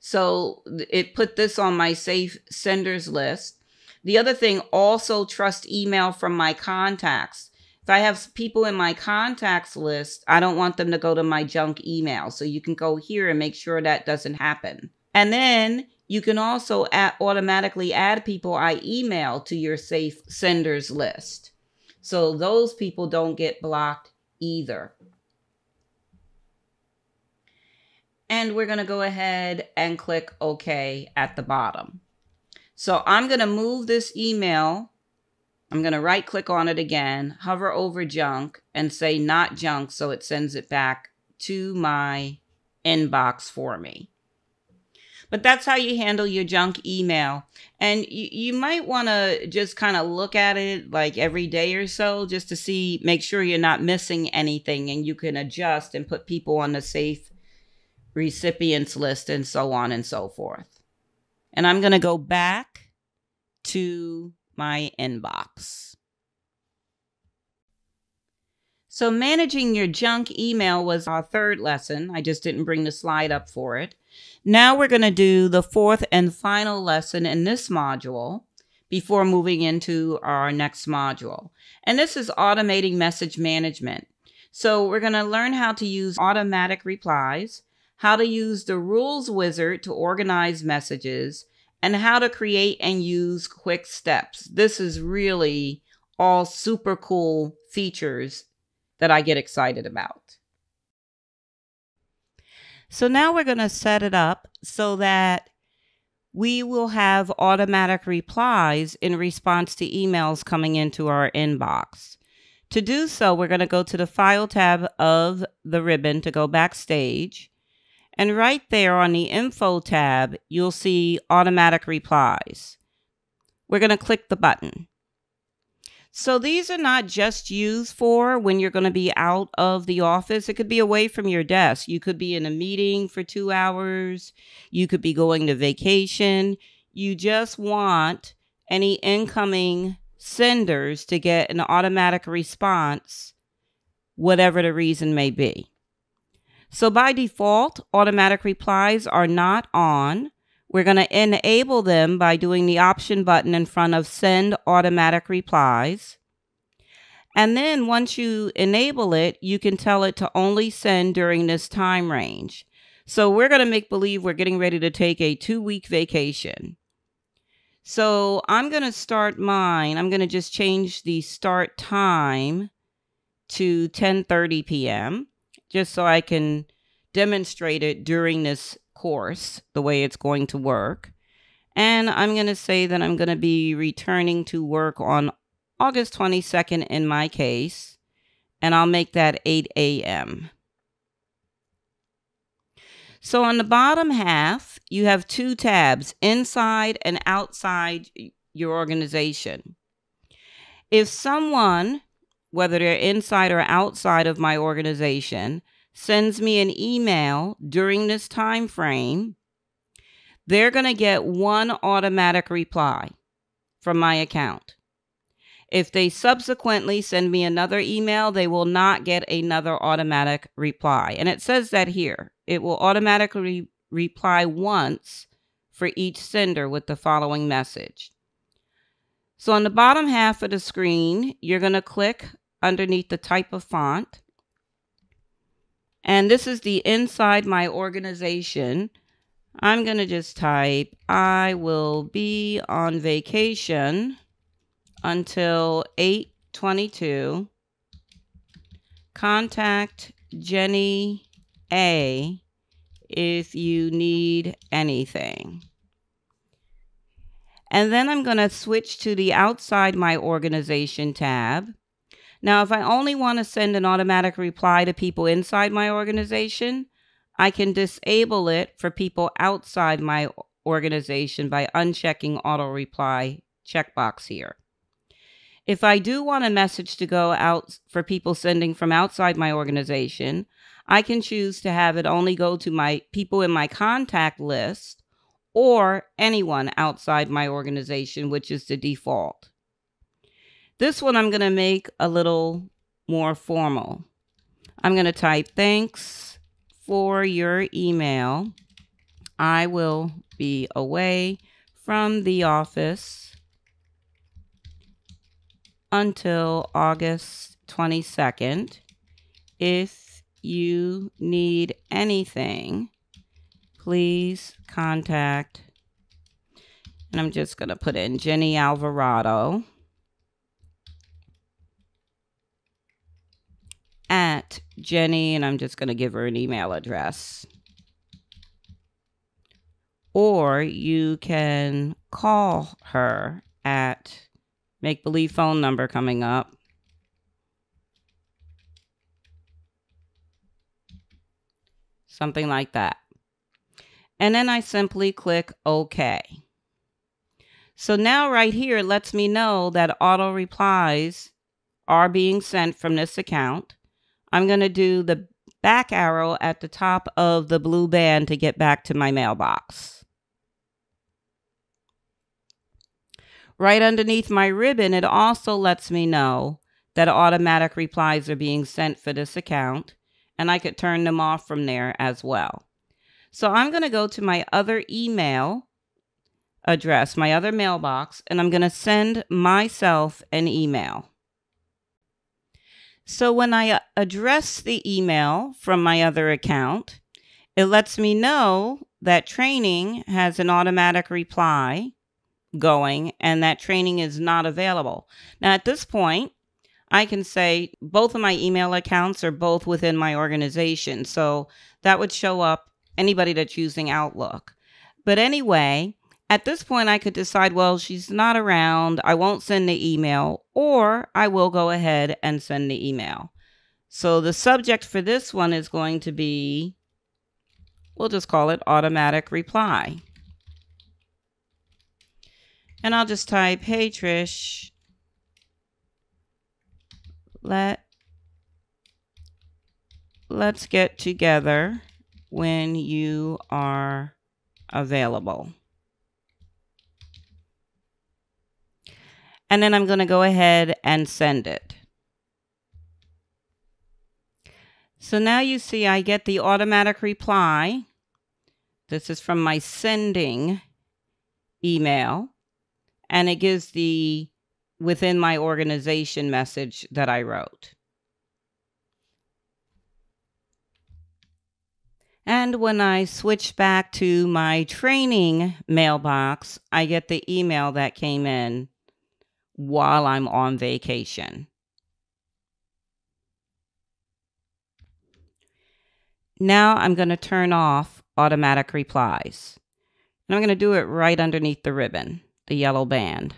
So it put this on my safe senders list. The other thing, also trust email from my contacts. If I have people in my contacts list, I don't want them to go to my junk email. So you can go here and make sure that doesn't happen. And then you can also add, automatically add people I email to your safe senders list. So those people don't get blocked either. And we're going to go ahead and click OK at the bottom. So I'm going to move this email. I'm going to right click on it again, hover over junk and say not junk. So it sends it back to my inbox for me. But that's how you handle your junk email. And you, you might want to just kind of look at it like every day or so just to see, make sure you're not missing anything, and you can adjust and put people on the safe recipients list and so on and so forth. And I'm going to go back to my inbox. So managing your junk email was our third lesson. I just didn't bring the slide up for it. Now we're going to do the fourth and final lesson in this module before moving into our next module. And this is automating message management. So we're going to learn how to use automatic replies, how to use the rules wizard to organize messages, and how to create and use quick steps. This is really all super cool features that I get excited about. So now we're going to set it up so that we will have automatic replies in response to emails coming into our inbox. To do so, we're going to go to the File tab of the ribbon to go backstage. And right there on the Info tab, you'll see Automatic Replies. We're going to click the button. So these are not just used for when you're going to be out of the office. It could be away from your desk. You could be in a meeting for two hours. You could be going to vacation. You just want any incoming senders to get an automatic response, whatever the reason may be. So by default, automatic replies are not on. We're going to enable them by doing the option button in front of Send Automatic Replies. And then once you enable it, you can tell it to only send during this time range. So we're going to make believe we're getting ready to take a two-week vacation. So I'm going to start mine. I'm going to just change the start time to ten thirty p m just so I can demonstrate it during this course, the way it's going to work. And I'm going to say that I'm going to be returning to work on August twenty-second in my case, and I'll make that eight a m So on the bottom half, you have two tabs, inside and outside your organization. If someone, whether they're inside or outside of my organization, sends me an email during this time frame, they're going to get one automatic reply from my account. If they subsequently send me another email, they will not get another automatic reply. And it says that here. It will automatically re- reply once for each sender with the following message. So on the bottom half of the screen, you're going to click underneath the type of font. And this is the inside my organization. I'm going to just type, I will be on vacation until eight twenty-two. Contact Jenny A if you need anything. And then I'm going to switch to the outside my organization tab. Now, if I only want to send an automatic reply to people inside my organization, I can disable it for people outside my organization by unchecking auto reply checkbox here. If I do want a message to go out for people sending from outside my organization, I can choose to have it only go to my people in my contact list or anyone outside my organization, which is the default. This one I'm going to make a little more formal. I'm going to type, thanks for your email. I will be away from the office until August twenty-second. If you need anything, please contact, and I'm just going to put in Jenny Alvarado at Jenny, and I'm just going to give her an email address. Or you can call her at make believe phone number coming up. Something like that. And then I simply click OK. So now right here, it lets me know that auto replies are being sent from this account. I'm going to do the back arrow at the top of the blue band to get back to my mailbox. Right underneath my ribbon, it also lets me know that automatic replies are being sent for this account, and I could turn them off from there as well. So I'm going to go to my other email address, my other mailbox, and I'm going to send myself an email. So when I address the email from my other account, it lets me know that training has an automatic reply going and that training is not available. Now at this point, I can say both of my email accounts are both within my organization. So that would show up anybody that's using Outlook. But anyway, at this point, I could decide, well, she's not around. I won't send the email, or I will go ahead and send the email. So the subject for this one is going to be, we'll just call it automatic reply. And I'll just type, hey, Trish, let, let's get together when you are available. And then I'm going to go ahead and send it. So now you see I get the automatic reply. This is from my sending email. And it gives the within my organization message that I wrote. And when I switch back to my training mailbox, I get the email that came in while I'm on vacation. Now I'm going to turn off automatic replies. And I'm going to do it right underneath the ribbon, the yellow band.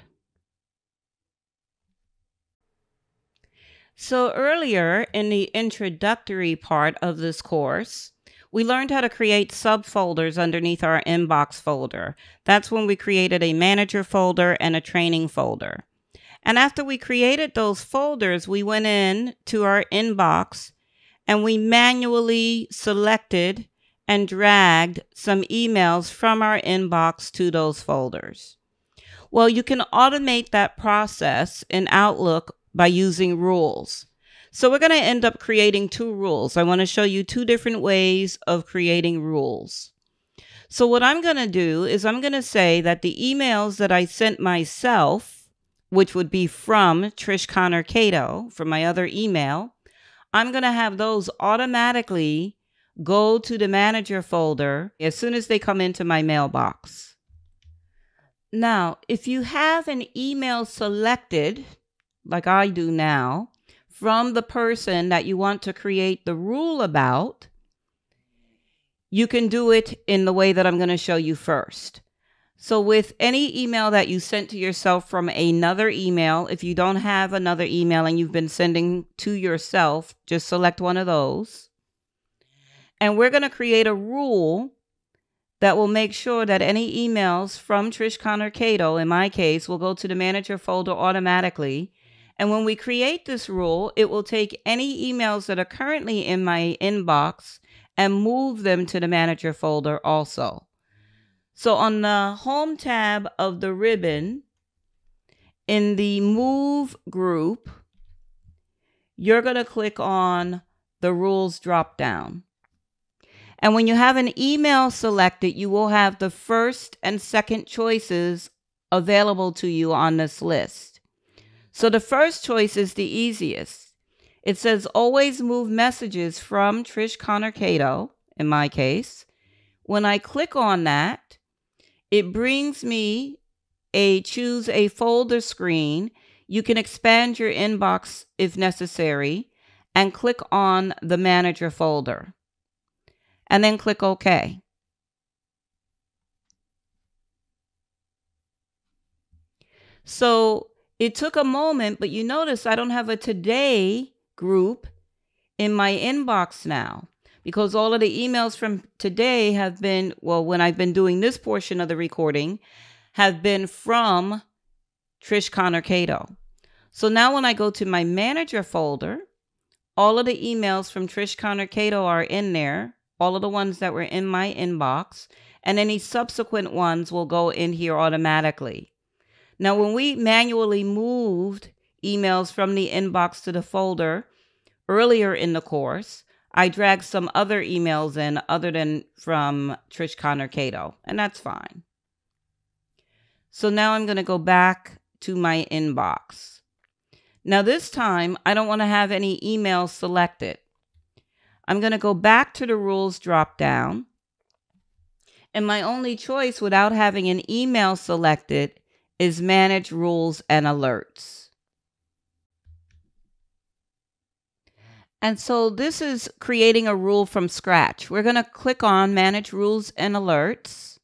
So earlier in the introductory part of this course, we learned how to create subfolders underneath our inbox folder. That's when we created a manager folder and a training folder. And after we created those folders, we went in to our inbox and we manually selected and dragged some emails from our inbox to those folders. Well, you can automate that process in Outlook by using rules. So we're going to end up creating two rules. I want to show you two different ways of creating rules. So what I'm going to do is I'm going to say that the emails that I sent myself, which would be from Trish Connor Cato, from my other email, I'm going to have those automatically go to the manager folder as soon as they come into my mailbox. Now, if you have an email selected, like I do now, from the person that you want to create the rule about, you can do it in the way that I'm going to show you first. So with any email that you sent to yourself from another email, if you don't have another email and you've been sending to yourself, just select one of those. And we're going to create a rule that will make sure that any emails from Trish Connor Cato, in my case, will go to the manager folder automatically. And when we create this rule, it will take any emails that are currently in my inbox and move them to the manager folder also. So on the home tab of the ribbon, in the move group, you're going to click on the rules dropdown. And when you have an email selected, you will have the first and second choices available to you on this list. So the first choice is the easiest. It says always move messages from Trish Connor Cato, in my case. When I click on that, it brings me a choose a folder screen. You can expand your inbox if necessary and click on the manager folder. And then click OK. So it took a moment, but you notice I don't have a today group in my inbox now because all of the emails from today have been, well, when I've been doing this portion of the recording, have been from Trish Connor Cato. So now when I go to my manager folder, all of the emails from Trish Connor Cato are in there. All of the ones that were in my inbox, and any subsequent ones will go in here automatically. Now, when we manually moved emails from the inbox to the folder earlier in the course, I dragged some other emails in other than from Trish Connor Cato, and that's fine. So now I'm going to go back to my inbox. Now, this time, I don't want to have any emails selected. I'm going to go back to the rules drop down. And my only choice without having an email selected is manage rules and alerts. And so this is creating a rule from scratch. We're going to click on manage rules and alerts.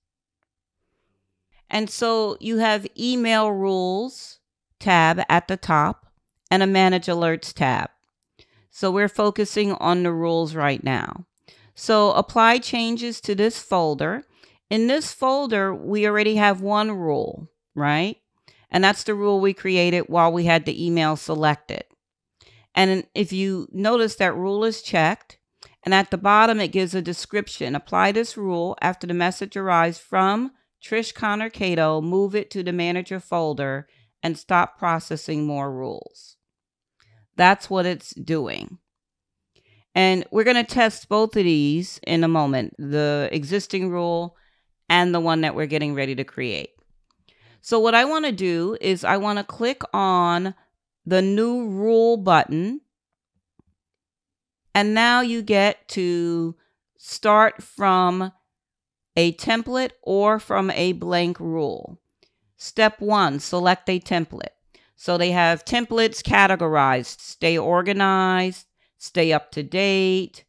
And so you have email rules tab at the top and a manage alerts tab. So we're focusing on the rules right now. So apply changes to this folder. In this folder, we already have one rule, right? And that's the rule we created while we had the email selected. And if you notice, that rule is checked. And at the bottom, it gives a description. Apply this rule after the message arrives from Trish Connor Cato, move it to the manager folder and stop processing more rules. That's what it's doing. And we're going to test both of these in a moment, the existing rule and the one that we're getting ready to create. So what I want to do is I want to click on the new rule button. And now you get to start from a template or from a blank rule. Step one, select a template. So they have templates categorized, stay organized, stay up to date,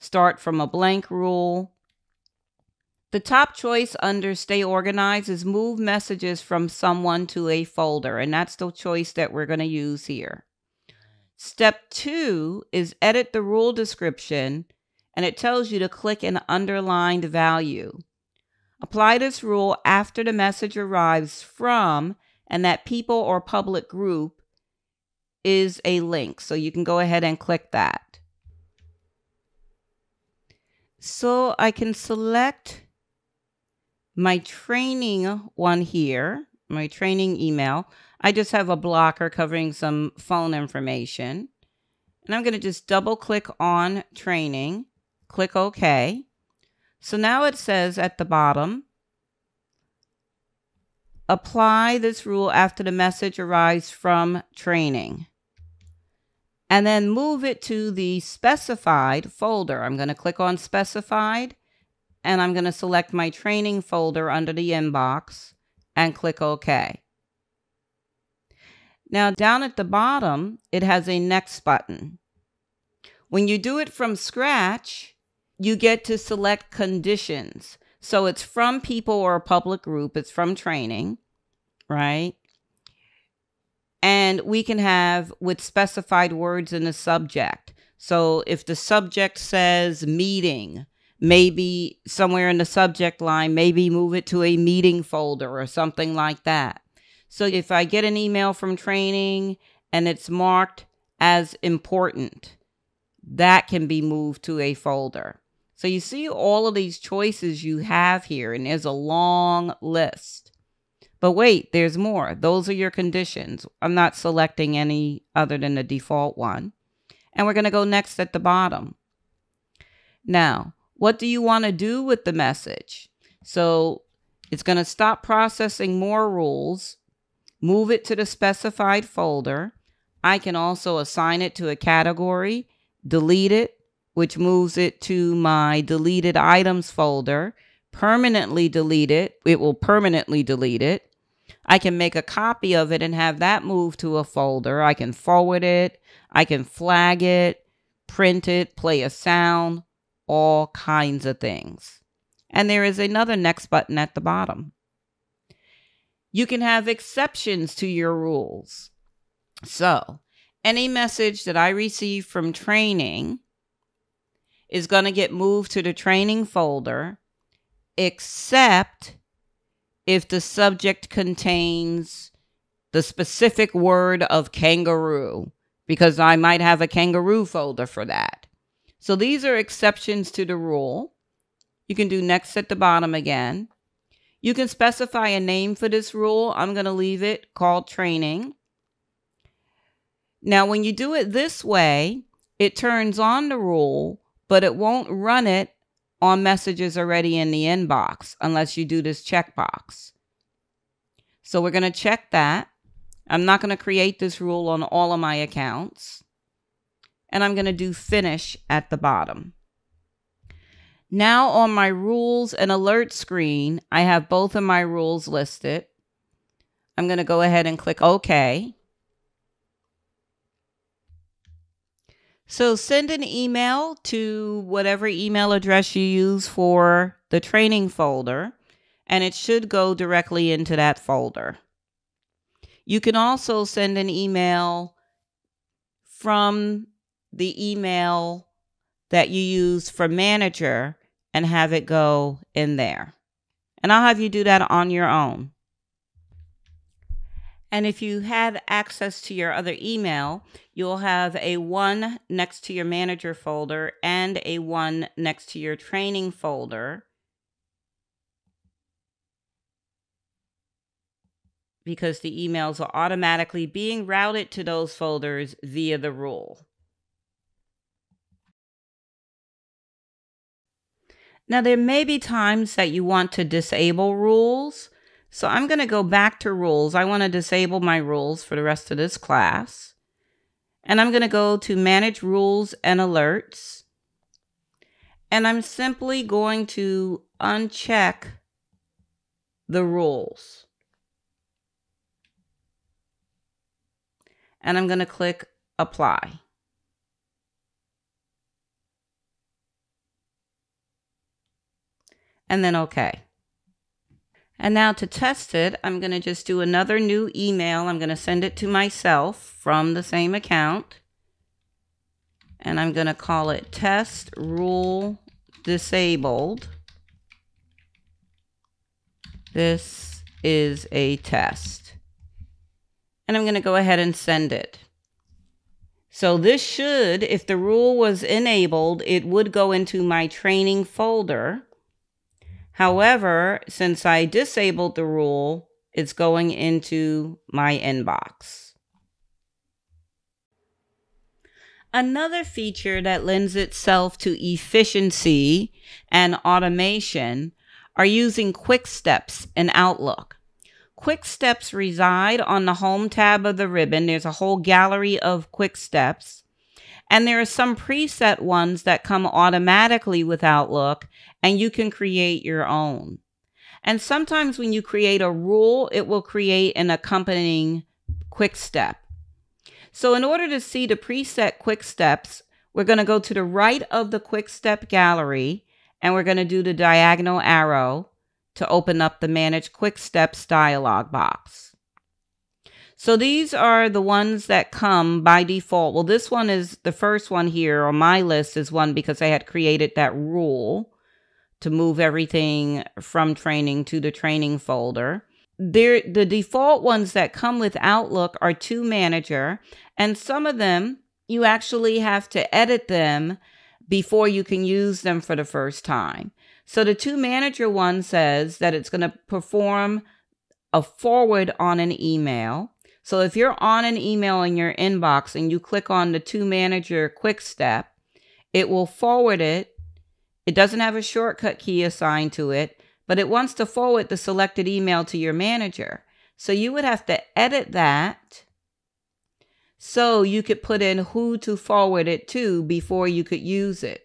start from a blank rule. The top choice under stay organized is move messages from someone to a folder. And that's the choice that we're going to use here. Step two is edit the rule description. And it tells you to click an underlined value. Apply this rule after the message arrives from, and that people or public group is a link. So you can go ahead and click that. So I can select my training one here, my training email. I just have a blocker covering some phone information. And I'm going to just double click on training, click OK. So now it says at the bottom, apply this rule after the message arrives from training. And then move it to the specified folder. I'm going to click on specified, and I'm going to select my training folder under the inbox and click OK. Now down at the bottom, it has a next button. When you do it from scratch, you get to select conditions. So it's from people or a public group. It's from training, right? And we can have with specified words in the subject. So if the subject says meeting, maybe somewhere in the subject line, maybe move it to a meeting folder or something like that. So if I get an email from training and it's marked as important, that can be moved to a folder. So you see all of these choices you have here, and there's a long list. But wait, there's more. Those are your conditions. I'm not selecting any other than the default one. And we're going to go next at the bottom. Now, what do you want to do with the message? So it's going to stop processing more rules, move it to the specified folder. I can also assign it to a category, delete it, which moves it to my deleted items folder, permanently delete it. It will permanently delete it. I can make a copy of it and have that move to a folder. I can forward it. I can flag it, print it, play a sound, all kinds of things. And there is another next button at the bottom. You can have exceptions to your rules. So any message that I receive from training is going to get moved to the training folder, except if the subject contains the specific word of kangaroo, because I might have a kangaroo folder for that. So these are exceptions to the rule. You can do next at the bottom again. You can specify a name for this rule. I'm going to leave it called training. Now, when you do it this way, it turns on the rule, but it won't run it on messages already in the inbox unless you do this checkbox. So we're going to check that. I'm not going to create this rule on all of my accounts. And I'm going to do finish at the bottom. Now on my rules and alert screen, I have both of my rules listed. I'm going to go ahead and click OK. So send an email to whatever email address you use for the training folder, and it should go directly into that folder. You can also send an email from the email that you use for manager and have it go in there. And I'll have you do that on your own. And if you have access to your other email, you'll have a one next to your manager folder and a one next to your training folder, because the emails are automatically being routed to those folders via the rule. Now, there may be times that you want to disable rules. So I'm going to go back to rules. I want to disable my rules for the rest of this class. And I'm going to go to manage rules and alerts. And I'm simply going to uncheck the rules. And I'm going to click apply. And then OK. And now to test it, I'm going to just do another new email. I'm going to send it to myself from the same account. And I'm going to call it test rule disabled. This is a test. And I'm going to go ahead and send it. So this should, if the rule was enabled, it would go into my training folder. However, since I disabled the rule, it's going into my inbox. Another feature that lends itself to efficiency and automation are using quick steps in Outlook. Quick steps reside on the home tab of the ribbon. There's a whole gallery of quick steps, and there are some preset ones that come automatically with Outlook, and you can create your own. And sometimes when you create a rule, it will create an accompanying quick step. So in order to see the preset quick steps, we're going to go to the right of the quick step gallery, and we're going to do the diagonal arrow to open up the Manage Quick Steps dialog box. So these are the ones that come by default. Well, this one is the first one here on my list is one because I had created that rule to move everything from training to the training folder. There, the default ones that come with Outlook are to Manager, and some of them, you actually have to edit them before you can use them for the first time. So the to Manager one says that it's gonna perform a forward on an email. So if you're on an email in your inbox and you click on the to Manager quick step, it will forward it. It doesn't have a shortcut key assigned to it, but it wants to forward the selected email to your manager. So you would have to edit that so you could put in who to forward it to before you could use it.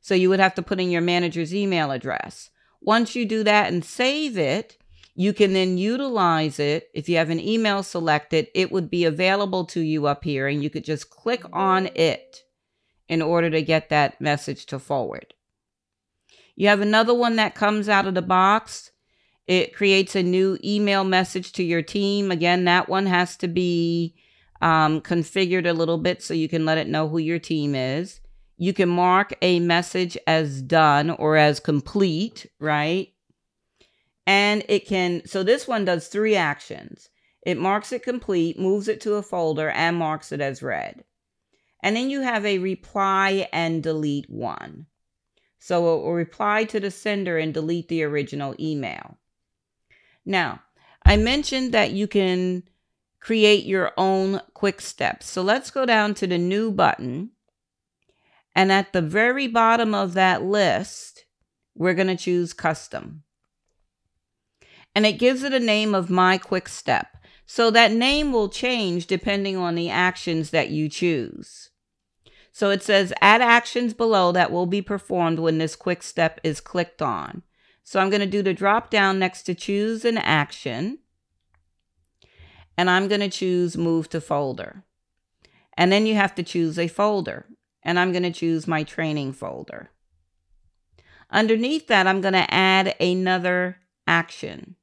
So you would have to put in your manager's email address. Once you do that and save it, you can then utilize it. If you have an email selected, it would be available to you up here, and you could just click on it in order to get that message to forward. You have another one that comes out of the box. It creates a new email message to your team. Again, that one has to be um, configured a little bit so you can let it know who your team is. You can mark a message as done or as complete, right? And it can, so this one does three actions. It marks it complete, moves it to a folder, and marks it as read. And then you have a reply and delete one. So it will reply to the sender and delete the original email. Now, I mentioned that you can create your own quick steps. So let's go down to the new button. And at the very bottom of that list, we're going to choose custom. And it gives it a name of My Quick Step. So that name will change depending on the actions that you choose. So it says add actions below that will be performed when this quick step is clicked on. So I'm going to do the drop down next to choose an action. And I'm going to choose move to folder. And then you have to choose a folder. And I'm going to choose my training folder. Underneath that, I'm going to add another action.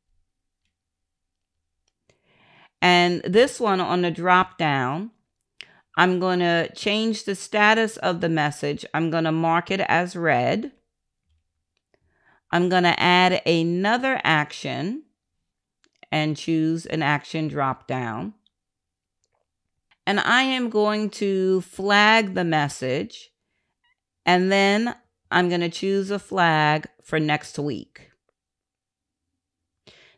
And this one on the drop down, I'm going to change the status of the message. I'm going to mark it as read. I'm going to add another action and choose an action drop down. And I am going to flag the message. And then I'm going to choose a flag for next week.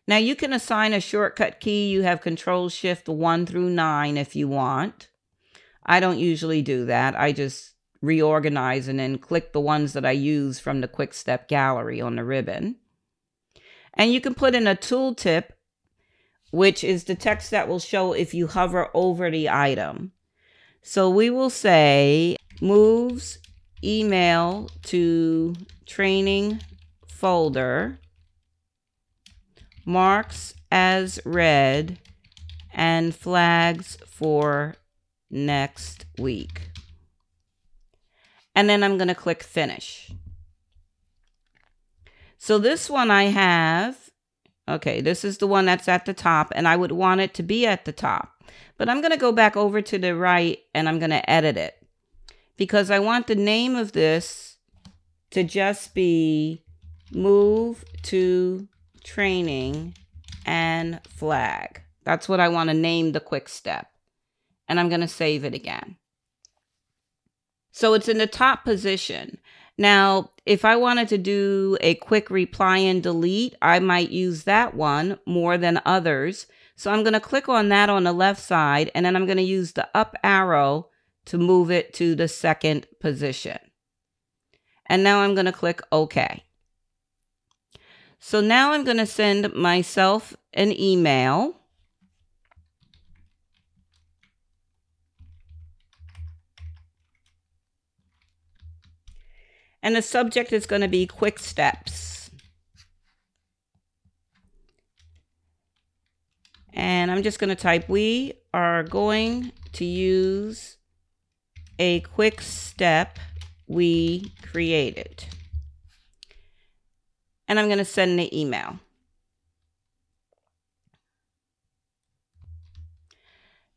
Now you can assign a shortcut key. You have Control Shift one through nine if you want. I don't usually do that. I just reorganize and then click the ones that I use from the Quick Step gallery on the ribbon. And you can put in a tooltip, which is the text that will show if you hover over the item. So we will say moves email to training folder, marks as read, and flags for next week. And then I'm going to click finish. So this one I have, okay, this is the one that's at the top, and I would want it to be at the top, but I'm going to go back over to the right and I'm going to edit it because I want the name of this to just be move to training and flag. That's what I want to name the quick step. And I'm going to save it again. So it's in the top position. Now, if I wanted to do a quick reply and delete, I might use that one more than others. So I'm going to click on that on the left side, and then I'm going to use the up arrow to move it to the second position. And now I'm going to click OK. So now I'm going to send myself an email. And the subject is going to be quick steps. And I'm just going to type, we are going to use a quick step we created. And I'm going to send the email.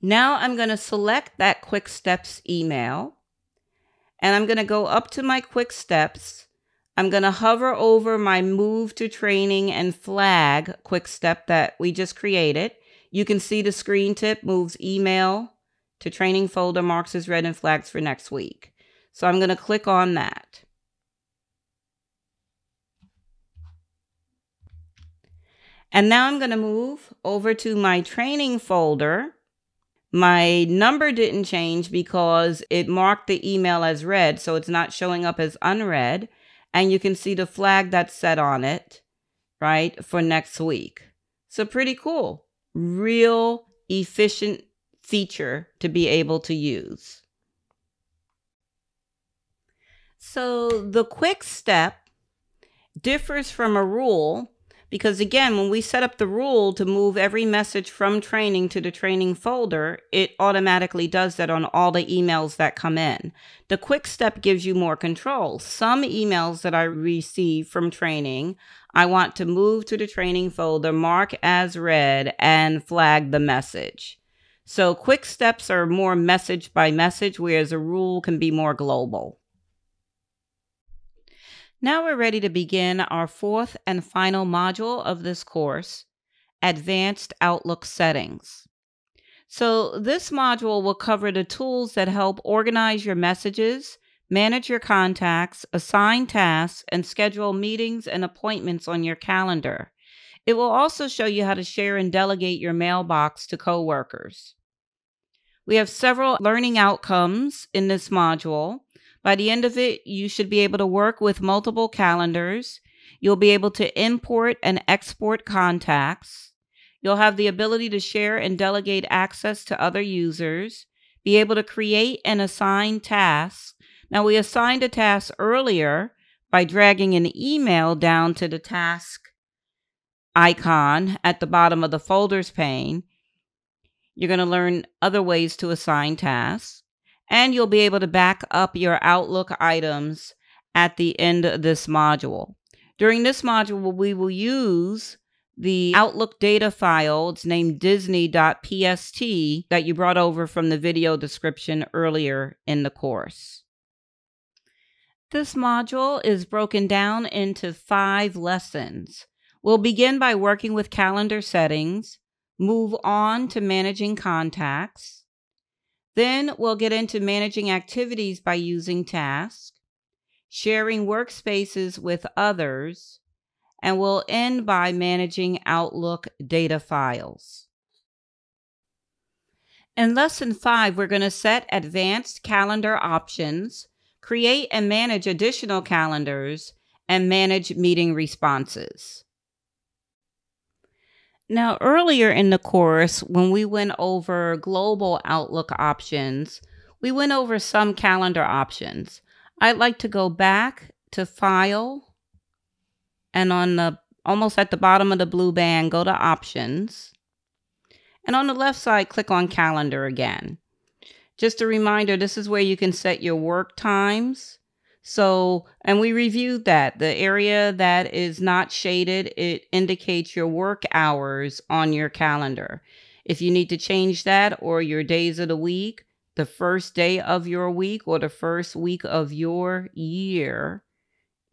Now I'm going to select that quick steps email. And I'm going to go up to my quick steps. I'm going to hover over my move to training and flag quick step that we just created. You can see the screen tip moves email to training folder, marks as read and flags for next week. So I'm going to click on that. And now I'm going to move over to my training folder. My number didn't change because it marked the email as read, so it's not showing up as unread. And you can see the flag that's set on it, right, for next week. So pretty cool. Real efficient feature to be able to use. So the quick step differs from a rule because, again, when we set up the rule to move every message from training to the training folder, it automatically does that on all the emails that come in. The quick step gives you more control. Some emails that I receive from training, I want to move to the training folder, mark as read, and flag the message. So quick steps are more message by message, whereas a rule can be more global. Now we're ready to begin our fourth and final module of this course, Advanced Outlook Settings. So this module will cover the tools that help organize your messages, manage your contacts, assign tasks, and schedule meetings and appointments on your calendar. It will also show you how to share and delegate your mailbox to coworkers. We have several learning outcomes in this module. By the end of it, you should be able to work with multiple calendars. You'll be able to import and export contacts. You'll have the ability to share and delegate access to other users, be able to create and assign tasks. Now, we assigned a task earlier by dragging an email down to the task icon at the bottom of the folders pane. You're going to learn other ways to assign tasks. And you'll be able to back up your Outlook items at the end of this module. During this module, we will use the Outlook data file. It's named Disney dot P S T that you brought over from the video description earlier in the course. This module is broken down into five lessons. We'll begin by working with calendar settings, move on to managing contacts, then we'll get into managing activities by using tasks, sharing workspaces with others, and we'll end by managing Outlook data files. In lesson five, we're going to set advanced calendar options, create and manage additional calendars, and manage meeting responses. Now, earlier in the course, when we went over global Outlook options, we went over some calendar options. I'd like to go back to File, and on the almost at the bottom of the blue band, go to Options. And on the left side, click on Calendar again. Just a reminder, this is where you can set your work times. So, and we reviewed that. The area that is not shaded, it indicates your work hours on your calendar. If you need to change that or your days of the week, the first day of your week or the first week of your year,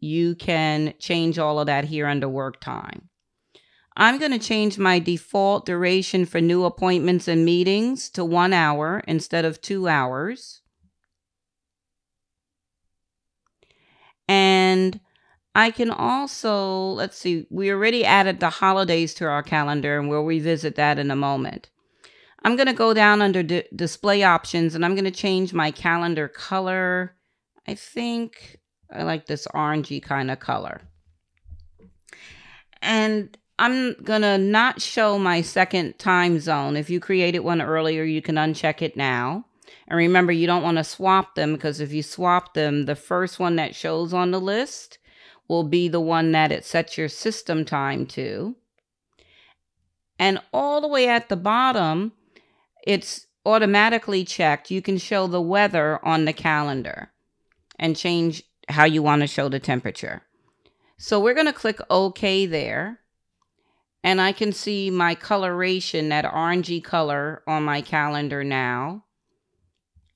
you can change all of that here under work time. I'm going to change my default duration for new appointments and meetings to one hour instead of two hours. And I can also, let's see, we already added the holidays to our calendar, and we'll revisit that in a moment. I'm going to go down under di- display options, and I'm going to change my calendar color. I think I like this orangey kind of color. And I'm going to not show my second time zone. If you created one earlier, you can uncheck it now. And remember, you don't want to swap them, because if you swap them, the first one that shows on the list will be the one that it sets your system time to. And all the way at the bottom, it's automatically checked. You can show the weather on the calendar and change how you want to show the temperature. So we're going to click OK there. And I can see my coloration, that orangey color on my calendar now.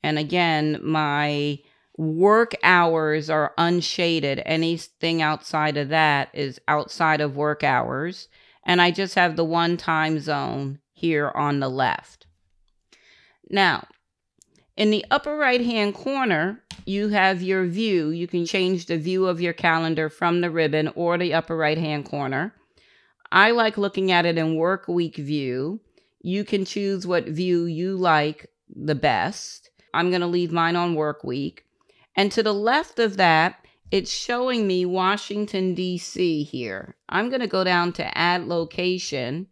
And again, my work hours are unshaded. Anything outside of that is outside of work hours. And I just have the one time zone here on the left. Now, in the upper right-hand corner, you have your view. You can change the view of your calendar from the ribbon or the upper right-hand corner. I like looking at it in work week view. You can choose what view you like the best. I'm going to leave mine on work week. And to the left of that, it's showing me Washington, D C here. I'm going to go down to add location,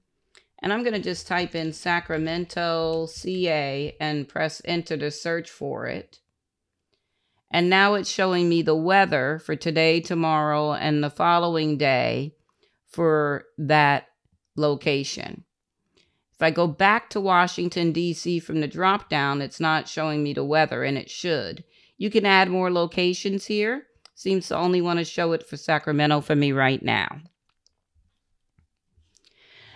and I'm going to just type in Sacramento, C A, and press enter to search for it. And now it's showing me the weather for today, tomorrow, and the following day for that location. If I go back to Washington, D C from the drop down, it's not showing me the weather, and it should. You can add more locations here. Seems to only want to show it for Sacramento for me right now.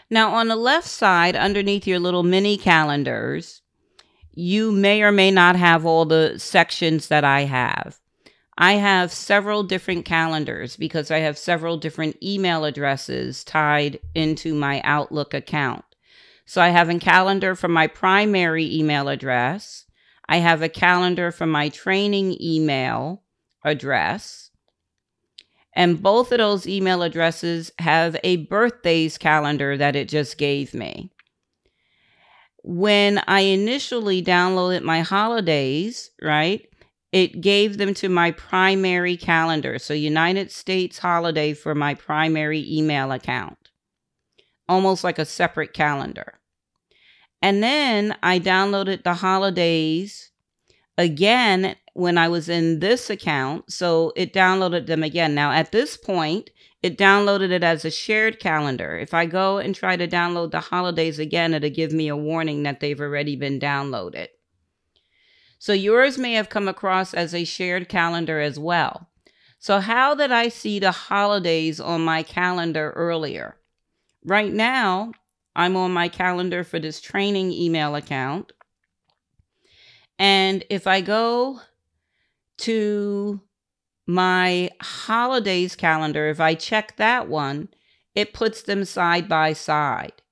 Now on the left side, underneath your little mini calendars, you may or may not have all the sections that I have. I have several different calendars because I have several different email addresses tied into my Outlook account. So I have a calendar for my primary email address. I have a calendar for my training email address, and both of those email addresses have a birthdays calendar that it just gave me. When I initially downloaded my holidays, right, it gave them to my primary calendar. So United States holiday for my primary email account, almost like a separate calendar. And then I downloaded the holidays again when I was in this account, so it downloaded them again. Now at this point, it downloaded it as a shared calendar. If I go and try to download the holidays again, it'll give me a warning that they've already been downloaded. So yours may have come across as a shared calendar as well. So how did I see the holidays on my calendar earlier? Right now, I'm on my calendar for this training email account. And if I go to my holidays calendar, if I check that one, it puts them side by side.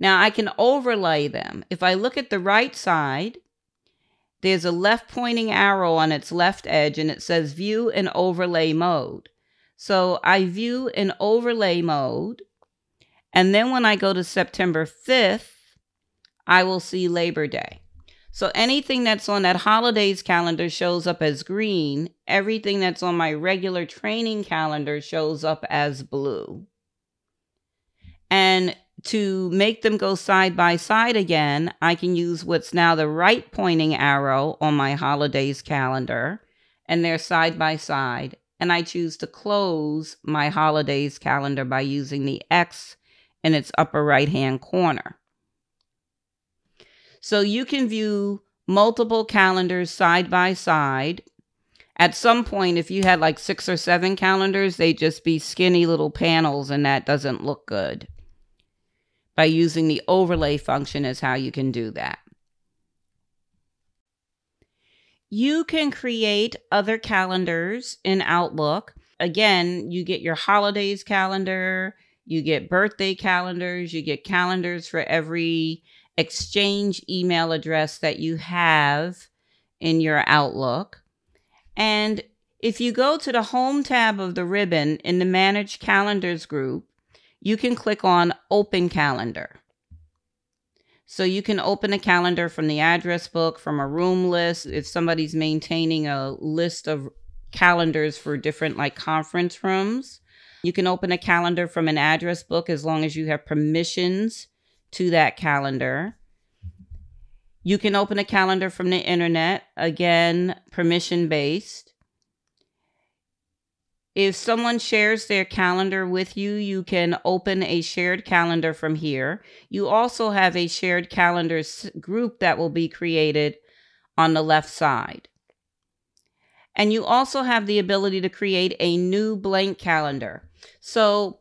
Now I can overlay them. If I look at the right side, there's a left pointing arrow on its left edge, and it says view in overlay mode. So I view in overlay mode. And then when I go to September fifth, I will see Labor Day. So anything that's on that holidays calendar shows up as green. Everything that's on my regular training calendar shows up as blue. And to make them go side by side again, I can use what's now the right pointing arrow on my holidays calendar, and they're side by side. And I choose to close my holidays calendar by using the X in its upper right-hand corner. So you can view multiple calendars side by side. At some point, if you had like six or seven calendars, they'd just be skinny little panels, and that doesn't look good. By using the overlay function is how you can do that. You can create other calendars in Outlook. Again, you get your holidays calendar, you get birthday calendars, you get calendars for every exchange email address that you have in your Outlook. And If you go to the Home tab of the ribbon in the Manage Calendars group, you can click on Open Calendar. So you can open a calendar from the address book, from a room list. If somebody's maintaining a list of calendars for different like conference rooms, you can open a calendar from an address book as long as you have permissions to that calendar. You can open a calendar from the internet, again, permission-based. If someone shares their calendar with you, you can open a shared calendar from here. You also have a shared calendars group that will be created on the left side. And you also have the ability to create a new blank calendar. So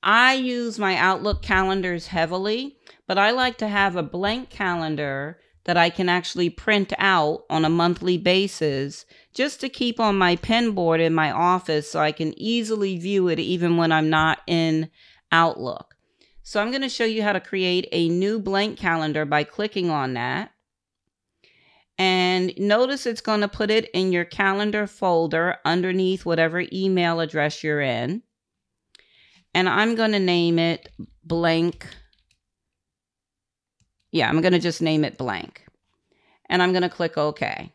I use my Outlook calendars heavily, but I like to have a blank calendar that I can actually print out on a monthly basis just to keep on my pen board in my office so I can easily view it even when I'm not in Outlook. So I'm going to show you how to create a new blank calendar by clicking on that. And notice it's going to put it in your calendar folder underneath whatever email address you're in. And I'm going to name it blank. Yeah, I'm going to just name it blank. And I'm going to click OK.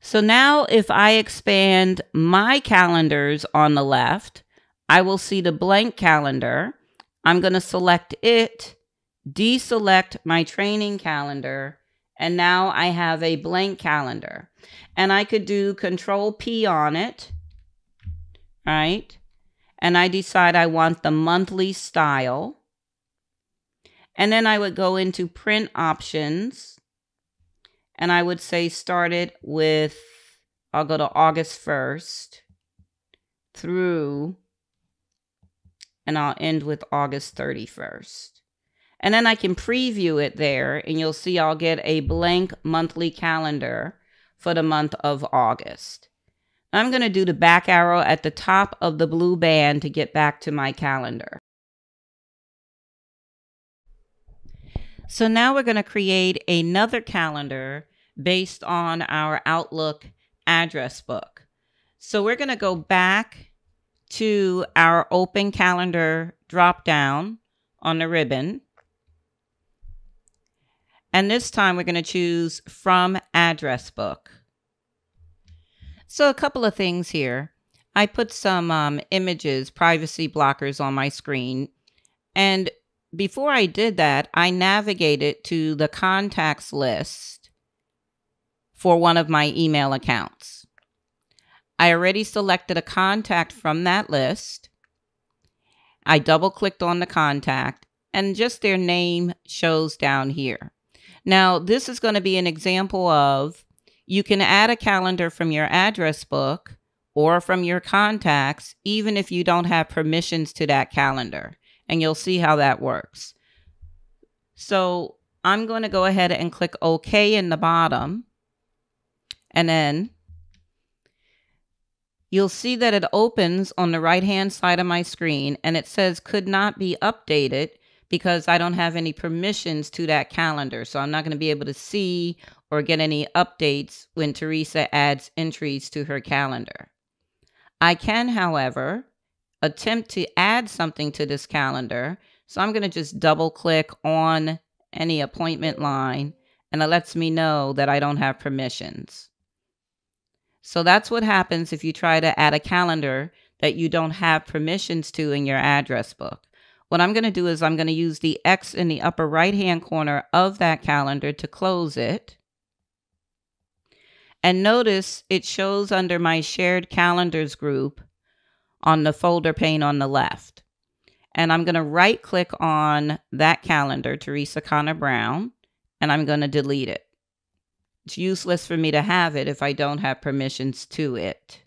So now if I expand my calendars on the left, I will see the blank calendar. I'm going to select it, deselect my training calendar, and now I have a blank calendar. And I could do control P on it, right? And I decide I want the monthly style. And then I would go into print options and I would say start it with, I'll go to August first through, and I'll end with August thirty-first. And then I can preview it there and you'll see I'll get a blank monthly calendar for the month of August. I'm going to do the back arrow at the top of the blue band to get back to my calendar. So now we're going to create another calendar based on our Outlook address book. So we're going to go back to our Open Calendar drop down on the ribbon. And this time we're going to choose from address book. So a couple of things here. I put some um, images, privacy blockers on my screen. And before I did that, I navigated to the contacts list for one of my email accounts. I already selected a contact from that list. I double clicked on the contact and just their name shows down here. Now, this is going to be an example of you can add a calendar from your address book or from your contacts, even if you don't have permissions to that calendar. And you'll see how that works. So I'm going to go ahead and click OK in the bottom. And then you'll see that it opens on the right-hand side of my screen and it says could not be updated because I don't have any permissions to that calendar. So I'm not going to be able to see or get any updates when Teresa adds entries to her calendar. I can, however, attempt to add something to this calendar. So I'm going to just double click on any appointment line and it lets me know that I don't have permissions. So that's what happens if you try to add a calendar that you don't have permissions to in your address book. What I'm going to do is I'm going to use the X in the upper right-hand corner of that calendar to close it. And notice it shows under my shared calendars group on the folder pane on the left. And I'm going to right click on that calendar, Teresa Connor Brown, and I'm going to delete it. It's useless for me to have it if I don't have permissions to it.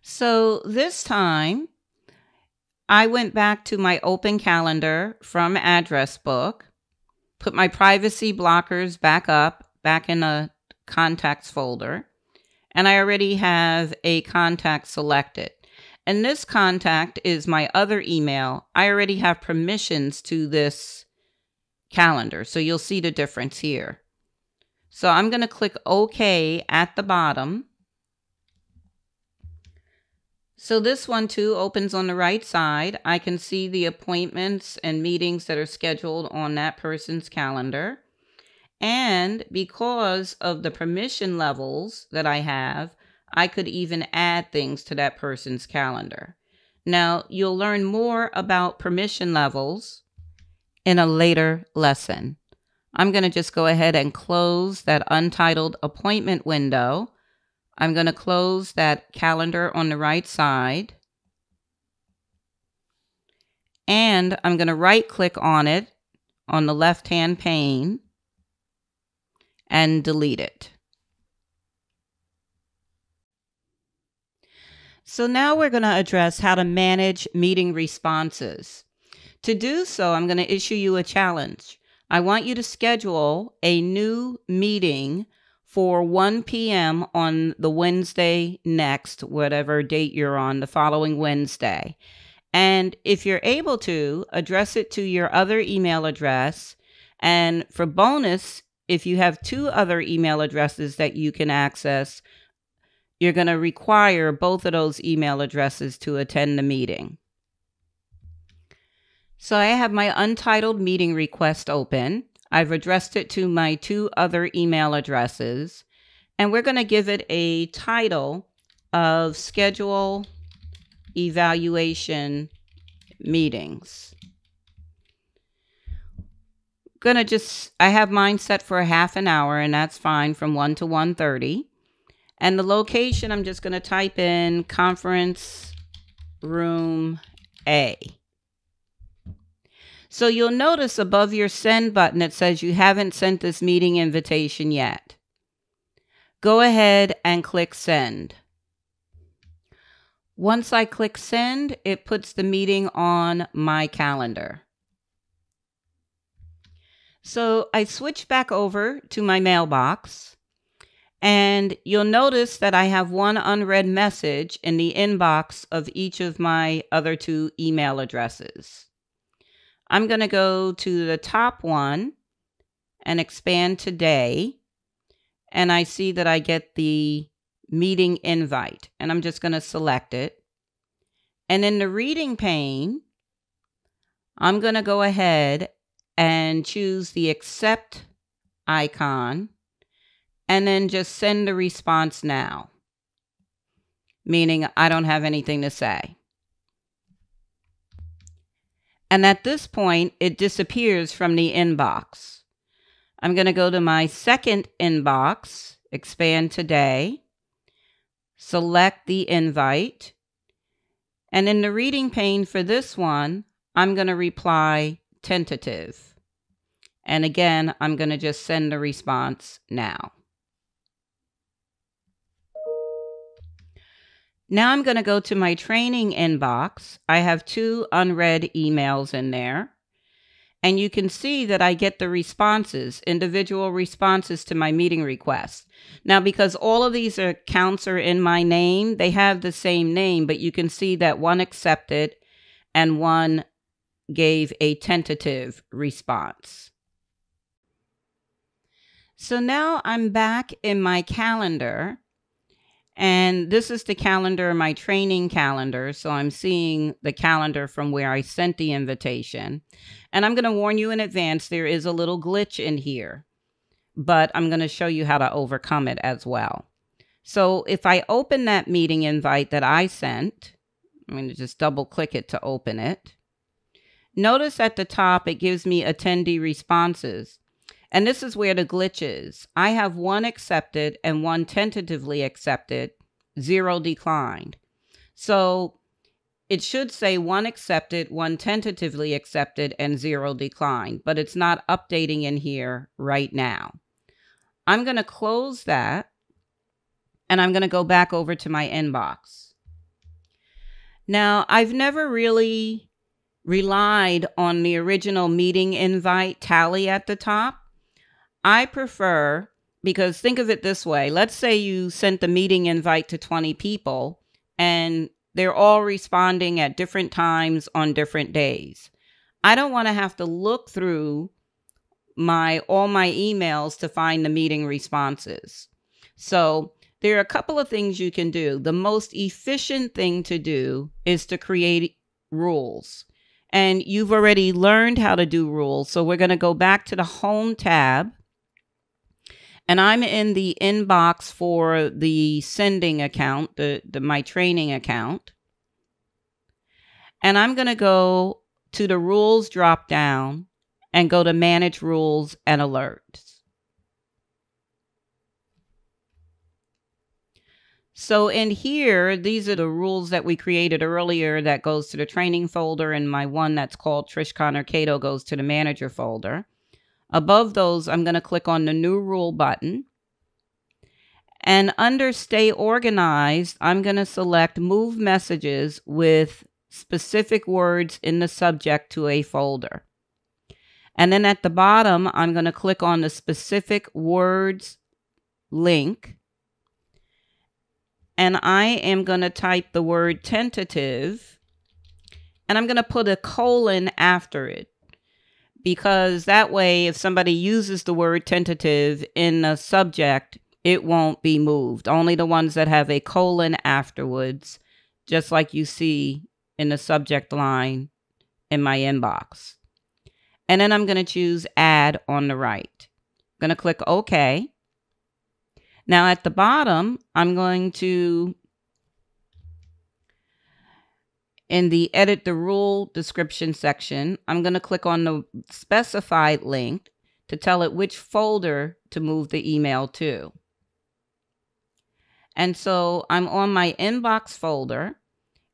So this time I went back to my Open Calendar from address book. Put my privacy blockers back up, back in the contacts folder. And I already have a contact selected. And this contact is my other email. I already have permissions to this calendar, so you'll see the difference here. So I'm going to click OK at the bottom. So this one too opens on the right side. I can see the appointments and meetings that are scheduled on that person's calendar. And because of the permission levels that I have, I could even add things to that person's calendar. Now, you'll learn more about permission levels in a later lesson. I'm going to just go ahead and close that untitled appointment window. I'm going to close that calendar on the right side. And I'm going to right click on it on the left hand pane and delete it. So now we're going to address how to manage meeting responses. To do so, I'm going to issue you a challenge. I want you to schedule a new meeting for one p m on the Wednesday next, whatever date you're on, the following Wednesday. And if you're able to, address it to your other email address. And for bonus, if you have two other email addresses that you can access, you're going to require both of those email addresses to attend the meeting. So I have my untitled meeting request open. I've addressed it to my two other email addresses, and we're going to give it a title of Schedule Evaluation Meetings. Going to just, I have mine set for a half an hour, and that's fine, from one to one thirty. And the location, I'm just going to type in Conference Room A. So you'll notice above your send button, it says you haven't sent this meeting invitation yet. Go ahead and click send. Once I click send, it puts the meeting on my calendar. So I switch back over to my mailbox, and you'll notice that I have one unread message in the inbox of each of my other two email addresses. I'm going to go to the top one and expand today. And I see that I get the meeting invite, and I'm just going to select it. And in the reading pane, I'm going to go ahead and choose the accept icon and then just send the response now, meaning I don't have anything to say. And at this point, it disappears from the inbox. I'm going to go to my second inbox, expand today, select the invite. And in the reading pane for this one, I'm going to reply tentative. And again, I'm going to just send a response now. Now I'm going to go to my training inbox. I have two unread emails in there. And you can see that I get the responses, individual responses to my meeting requests. Now, because all of these accounts are in my name, they have the same name, but you can see that one accepted and one gave a tentative response. So now I'm back in my calendar. And this is the calendar, my training calendar. So I'm seeing the calendar from where I sent the invitation. And I'm going to warn you in advance, there is a little glitch in here, but I'm going to show you how to overcome it as well. So if I open that meeting invite that I sent, I'm going to just double click it to open it. Notice at the top, it gives me attendee responses. And this is where the glitch is. I have one accepted and one tentatively accepted, zero declined. So it should say one accepted, one tentatively accepted, and zero declined, but it's not updating in here right now. I'm going to close that, and I'm going to go back over to my inbox. Now, I've never really relied on the original meeting invite tally at the top. I prefer, because think of it this way, let's say you sent the meeting invite to twenty people and They're all responding at different times on different days. I don't want to have to look through my all my emails to find the meeting responses. So there are a couple of things you can do. The most efficient thing to do is to create rules. And you've already learned how to do rules. So we're going to go back to the Home tab. And I'm in the inbox for the sending account, the, the my training account. And I'm going to go to the rules drop down and go to manage rules and alerts. So in here, these are the rules that we created earlier that goes to the training folder, and my one that's called Trish Connor Cato goes to the manager folder. Above those, I'm going to click on the new rule button. And under stay organized, I'm going to select move messages with specific words in the subject to a folder. And then at the bottom, I'm going to click on the specific words link. And I am going to type the word tentative, and I'm going to put a colon after it, because that way if somebody uses the word tentative in the subject, it won't be moved. Only the ones that have a colon afterwards, just like you see in the subject line in my inbox. And then I'm going to choose add on the right. I'm going to click OK. Now at the bottom, I'm going to, in the edit the rule description section, I'm going to click on the specified link to tell it which folder to move the email to. And so I'm on my inbox folder,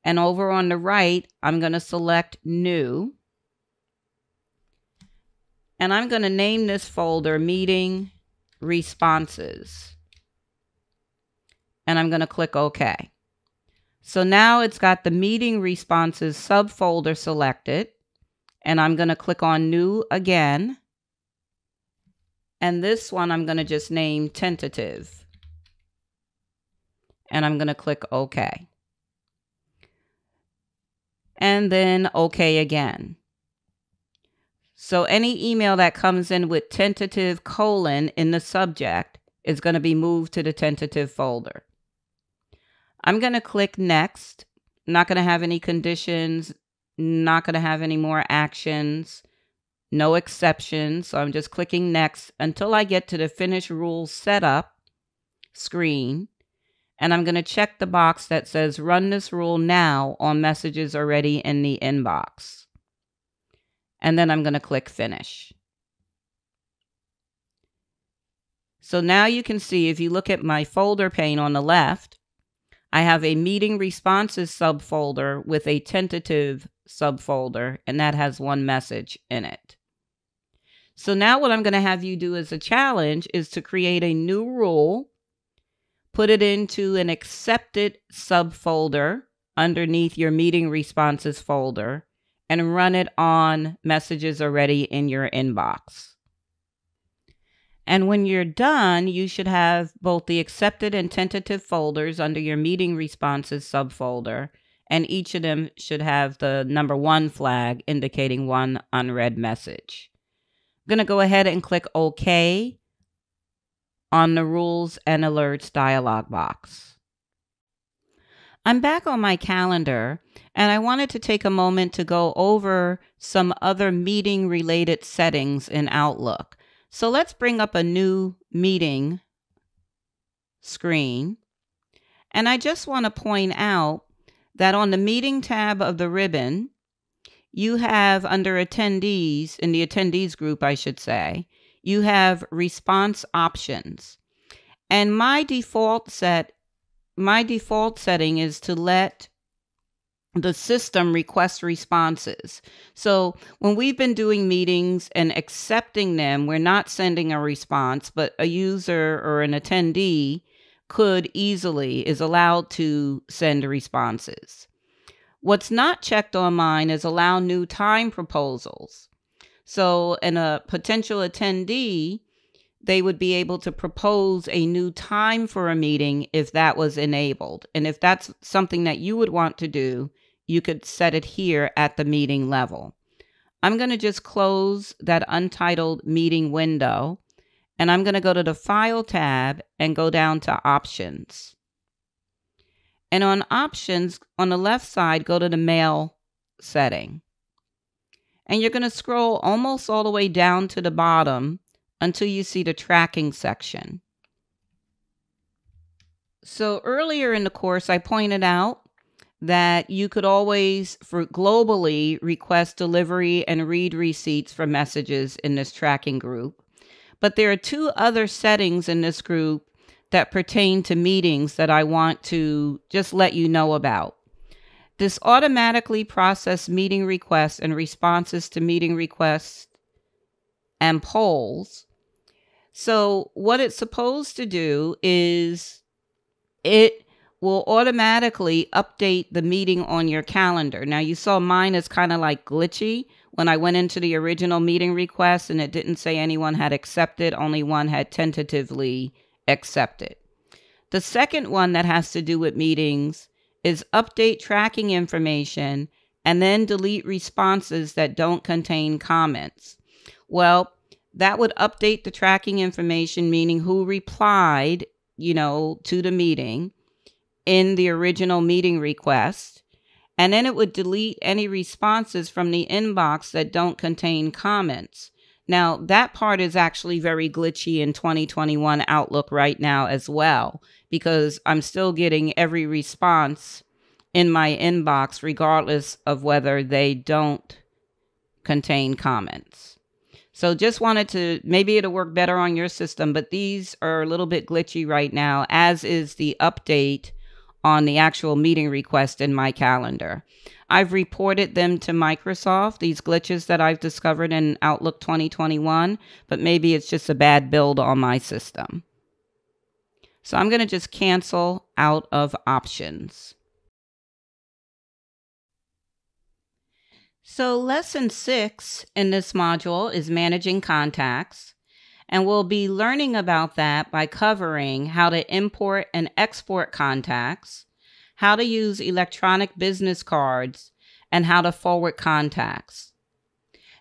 and over on the right, I'm going to select new. And I'm going to name this folder Meeting Responses. And I'm going to click OK. So now it's got the meeting responses subfolder selected. And I'm going to click on new again. And this one I'm going to just name tentative. And I'm going to click OK. And then OK again. So any email that comes in with tentative colon in the subject is going to be moved to the tentative folder. I'm going to click next. Not going to have any conditions, not going to have any more actions, no exceptions. So I'm just clicking next until I get to the finish rule setup screen. And I'm going to check the box that says run this rule now on messages already in the inbox. And then I'm going to click finish. So now you can see, if you look at my folder pane on the left, I have a meeting responses subfolder with a tentative subfolder, and that has one message in it. So now what I'm going to have you do as a challenge is to create a new rule, put it into an accepted subfolder underneath your meeting responses folder, and run it on messages already in your inbox. And when you're done, you should have both the accepted and tentative folders under your meeting responses subfolder, and each of them should have the number one flag indicating one unread message. I'm going to go ahead and click OK on the Rules and Alerts dialog box. I'm back on my calendar, and I wanted to take a moment to go over some other meeting-related settings in Outlook. So let's bring up a new meeting screen. And I just want to point out that on the meeting tab of the ribbon, you have under attendees, in the attendees group, I should say, you have response options. And my default set, my default setting is to let the system requests responses. So when we've been doing meetings and accepting them, we're not sending a response, but a user or an attendee could easily, is allowed to send responses. What's not checked on mine is allow new time proposals. So in a potential attendee, they would be able to propose a new time for a meeting if that was enabled. And if that's something that you would want to do, you could set it here at the meeting level. I'm going to just close that untitled meeting window, and I'm going to go to the File tab and go down to Options. And on Options, on the left side, go to the Mail setting. And you're going to scroll almost all the way down to the bottom until you see the tracking section. So earlier in the course, I pointed out that you could always, for globally, request delivery and read receipts for messages in this tracking group. But there are two other settings in this group that pertain to meetings that I want to just let you know about. This automatically processed meeting requests and responses to meeting requests and polls. So what it's supposed to do is it will automatically update the meeting on your calendar. Now you saw mine is kind of like glitchy when I went into the original meeting request and it didn't say anyone had accepted, only one had tentatively accepted. The second one that has to do with meetings is update tracking information and then delete responses that don't contain comments. Well, that would update the tracking information, meaning who replied, you know, to the meeting in the original meeting request. And then it would delete any responses from the inbox that don't contain comments. Now, that part is actually very glitchy in twenty twenty-one Outlook right now as well, because I'm still getting every response in my inbox, regardless of whether they don't contain comments. So just wanted to, maybe it'll work better on your system, but these are a little bit glitchy right now, as is the update on the actual meeting request in my calendar. I've reported them to Microsoft, these glitches that I've discovered in Outlook twenty twenty-one, but maybe it's just a bad build on my system. So I'm going to just cancel out of Options. So lesson six in this module is managing contacts. And we'll be learning about that by covering how to import and export contacts, how to use electronic business cards, and how to forward contacts.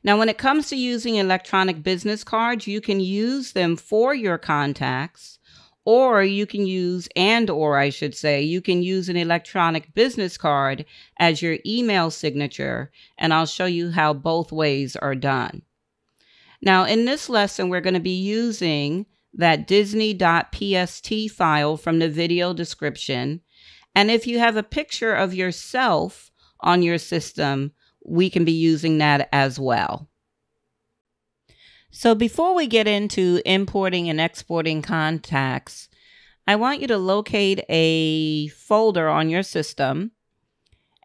Now, when it comes to using electronic business cards, you can use them for your contacts, or you can use, and or I should say, you can use an electronic business card as your email signature, and I'll show you how both ways are done. Now, in this lesson, we're going to be using that Disney dot P S T file from the video description. And if you have a picture of yourself on your system, we can be using that as well. So before we get into importing and exporting contacts, I want you to locate a folder on your system,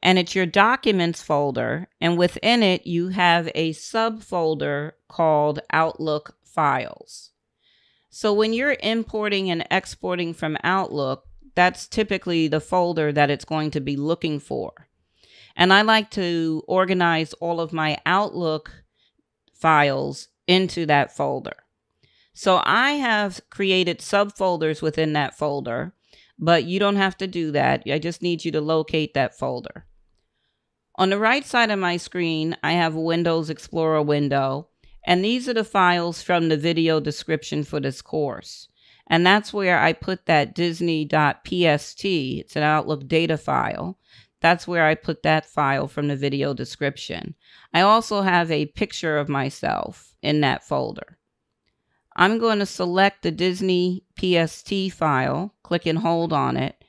and it's your Documents folder, and within it you have a subfolder called Outlook Files. So when you're importing and exporting from Outlook, that's typically the folder that it's going to be looking for. And I like to organize all of my Outlook files into that folder. So I have created subfolders within that folder, but you don't have to do that. I just need you to locate that folder. On the right side of my screen, I have a Windows Explorer window, and these are the files from the video description for this course. And that's where I put that Disney dot P S T, it's an Outlook data file. That's where I put that file from the video description. I also have a picture of myself in that folder. I'm going to select the Disney dot P S T file, click and hold on it,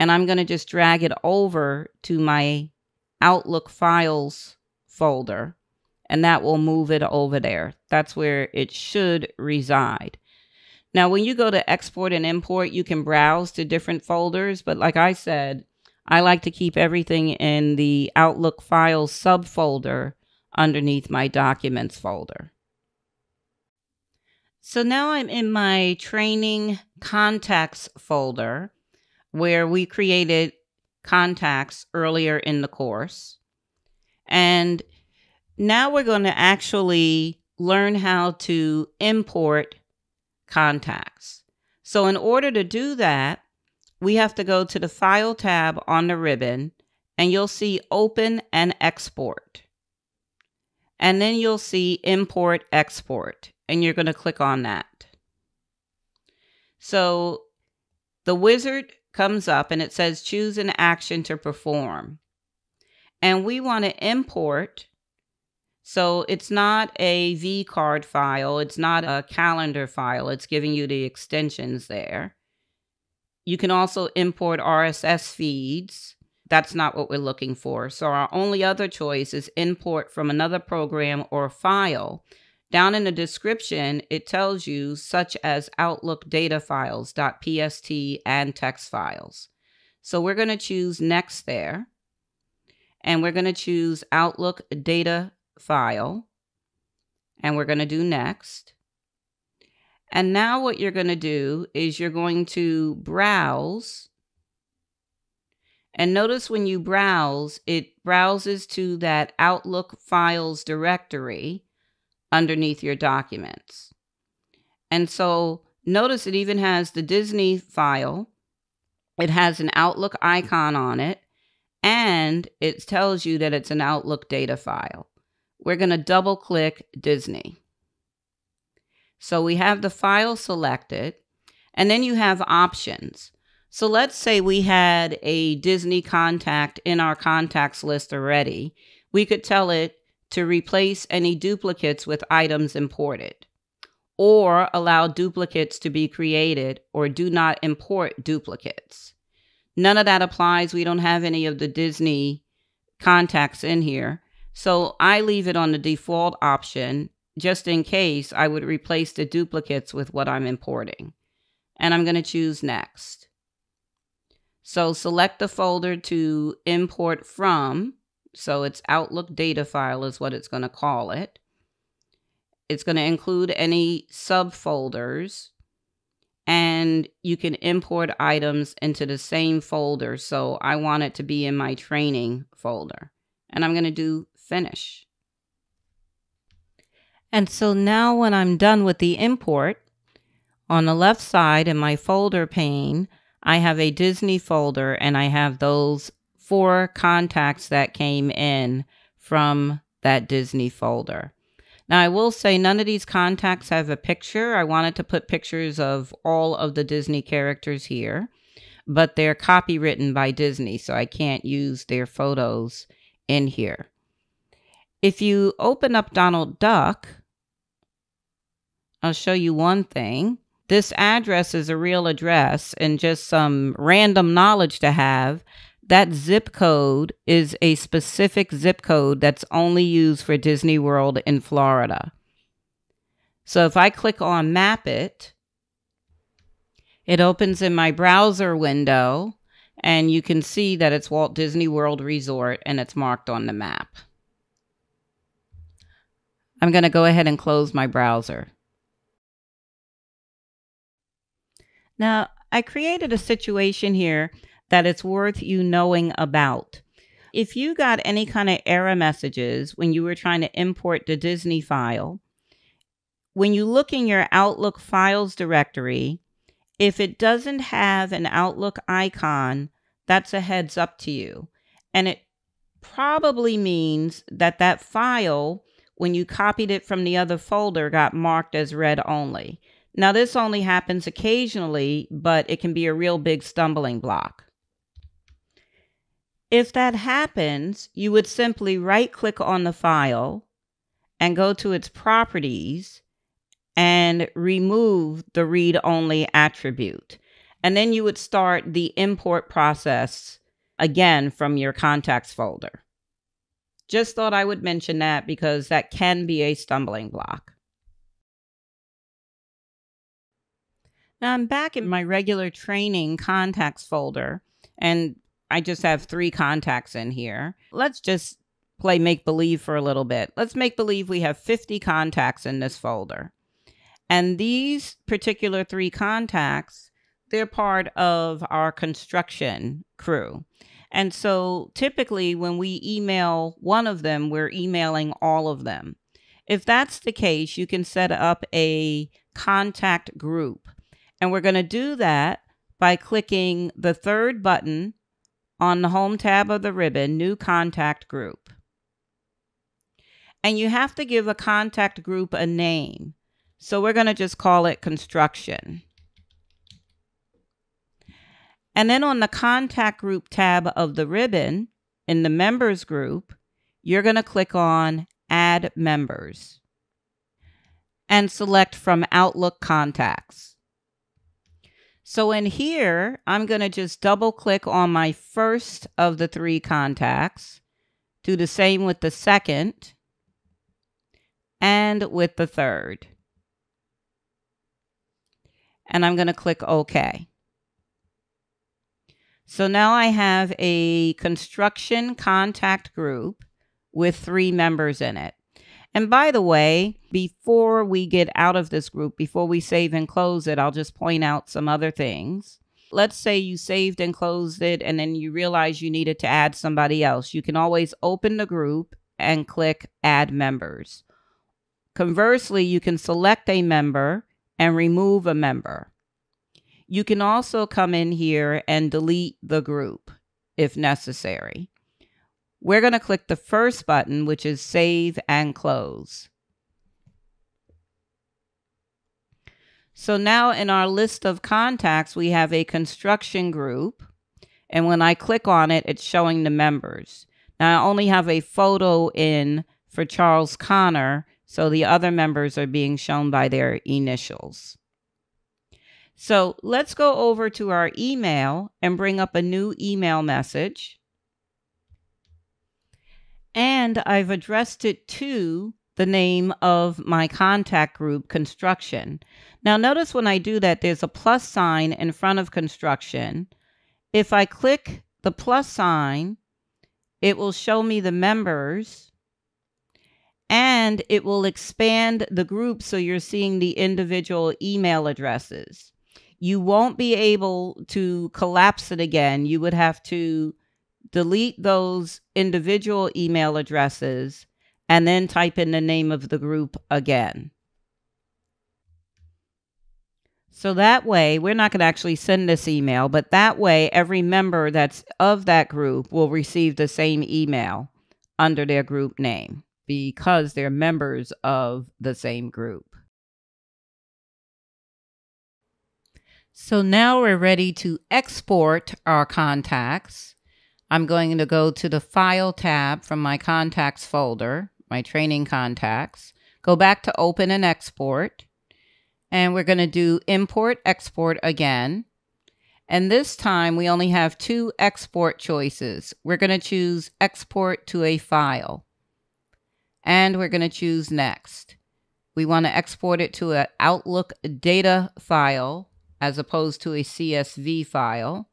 and I'm going to just drag it over to my Outlook Files folder, and that will move it over there. That's where it should reside. Now, when you go to export and import, you can browse to different folders, but like I said, I like to keep everything in the Outlook Files subfolder underneath my Documents folder. So now I'm in my training contacts folder where we created contacts earlier in the course. And now we're going to actually learn how to import contacts. So in order to do that, we have to go to the File tab on the ribbon, and you'll see Open and Export. And then you'll see Import, Export, and you're going to click on that. So the wizard comes up and it says choose an action to perform. And we want to import. So it's not a vCard file. It's not a calendar file. It's giving you the extensions there. You can also import R S S feeds. That's not what we're looking for. So our only other choice is import from another program or file. Down in the description, it tells you such as Outlook data files, .pst, and text files. So we're going to choose Next there. And we're going to choose Outlook data file. And we're going to do Next. And now what you're going to do is you're going to browse. And notice when you browse, it browses to that Outlook files directory underneath your documents. And so notice it even has the Disney file. It has an Outlook icon on it, and it tells you that it's an Outlook data file. We're going to double click Disney. So we have the file selected, and then you have options. So let's say we had a Disney contact in our contacts list already. We could tell it to replace any duplicates with items imported, or allow duplicates to be created, or do not import duplicates. None of that applies. We don't have any of the Disney contacts in here. So I leave it on the default option. Just in case, I would replace the duplicates with what I'm importing. And I'm going to choose Next. So select the folder to import from. So it's Outlook data file is what it's going to call it. It's going to include any subfolders, and you can import items into the same folder. So I want it to be in my training folder, and I'm going to do Finish. And so now when I'm done with the import, on the left side in my folder pane, I have a Disney folder, and I have those four contacts that came in from that Disney folder. Now I will say none of these contacts have a picture. I wanted to put pictures of all of the Disney characters here, but they're copywritten by Disney, so I can't use their photos in here. If you open up Donald Duck, I'll show you one thing. This address is a real address, and just some random knowledge to have. That zip code is a specific zip code that's only used for Disney World in Florida. So if I click on Map It, it opens in my browser window, and you can see that it's Walt Disney World Resort, and it's marked on the map. I'm going to go ahead and close my browser. Now, I created a situation here that it's worth you knowing about. If you got any kind of error messages when you were trying to import the Disney file, when you look in your Outlook files directory, if it doesn't have an Outlook icon, that's a heads up to you. And it probably means that that file, when you copied it from the other folder, got marked as read only. Now this only happens occasionally, but it can be a real big stumbling block. If that happens, you would simply right-click on the file and go to its properties and remove the read-only attribute. And then you would start the import process again from your contacts folder. Just thought I would mention that because that can be a stumbling block. Now I'm back in my regular training contacts folder, and I just have three contacts in here. Let's just play make-believe for a little bit. Let's make believe we have fifty contacts in this folder. And these particular three contacts, they're part of our construction crew. And so typically when we email one of them, we're emailing all of them. If that's the case, you can set up a contact group. And we're going to do that by clicking the third button on the Home tab of the ribbon, New Contact Group. And you have to give a contact group a name. So we're going to just call it Construction. And then on the Contact Group tab of the ribbon, in the Members group, you're going to click on Add Members and select from Outlook Contacts. So in here, I'm going to just double click on my first of the three contacts, do the same with the second, and with the third. And I'm going to click OK. So now I have a construction contact group with three members in it. And by the way, before we get out of this group, before we save and close it, I'll just point out some other things. Let's say you saved and closed it and then you realize you needed to add somebody else. You can always open the group and click Add Members. Conversely, you can select a member and remove a member. You can also come in here and delete the group if necessary. We're going to click the first button, which is Save and Close. So now in our list of contacts, we have a construction group. And when I click on it, it's showing the members. Now I only have a photo in for Charles Connor, so the other members are being shown by their initials. So let's go over to our email and bring up a new email message. And I've addressed it to the name of my contact group, Construction. Now notice when I do that, there's a plus sign in front of Construction. If I click the plus sign, it will show me the members and it will expand the group so you're seeing the individual email addresses. You won't be able to collapse it again. You would have to delete those individual email addresses, and then type in the name of the group again. So that way, we're not going to actually send this email, but that way, every member that's of that group will receive the same email under their group name because they're members of the same group. So now we're ready to export our contacts. I'm going to go to the File tab from my Contacts folder, my Training Contacts, go back to Open and Export, and we're going to do Import, Export again. And this time we only have two export choices. We're going to choose Export to a File, and we're going to choose Next. We want to export it to an Outlook data file as opposed to a C S V file,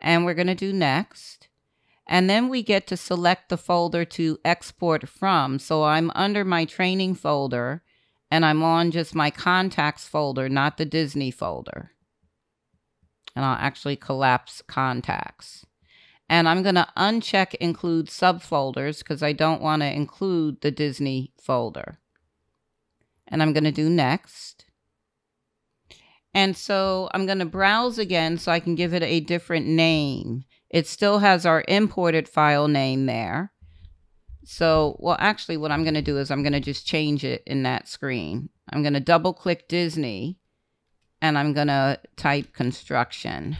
and we're going to do Next. And then we get to select the folder to export from. So I'm under my training folder and I'm on just my contacts folder, not the Disney folder. And I'll actually collapse contacts. And I'm going to uncheck include subfolders because I don't want to include the Disney folder. And I'm going to do Next. And so I'm going to browse again so I can give it a different name. It still has our imported file name there. So, well, actually what I'm going to do is I'm going to just change it in that screen. I'm going to double click Disney and I'm going to type Construction.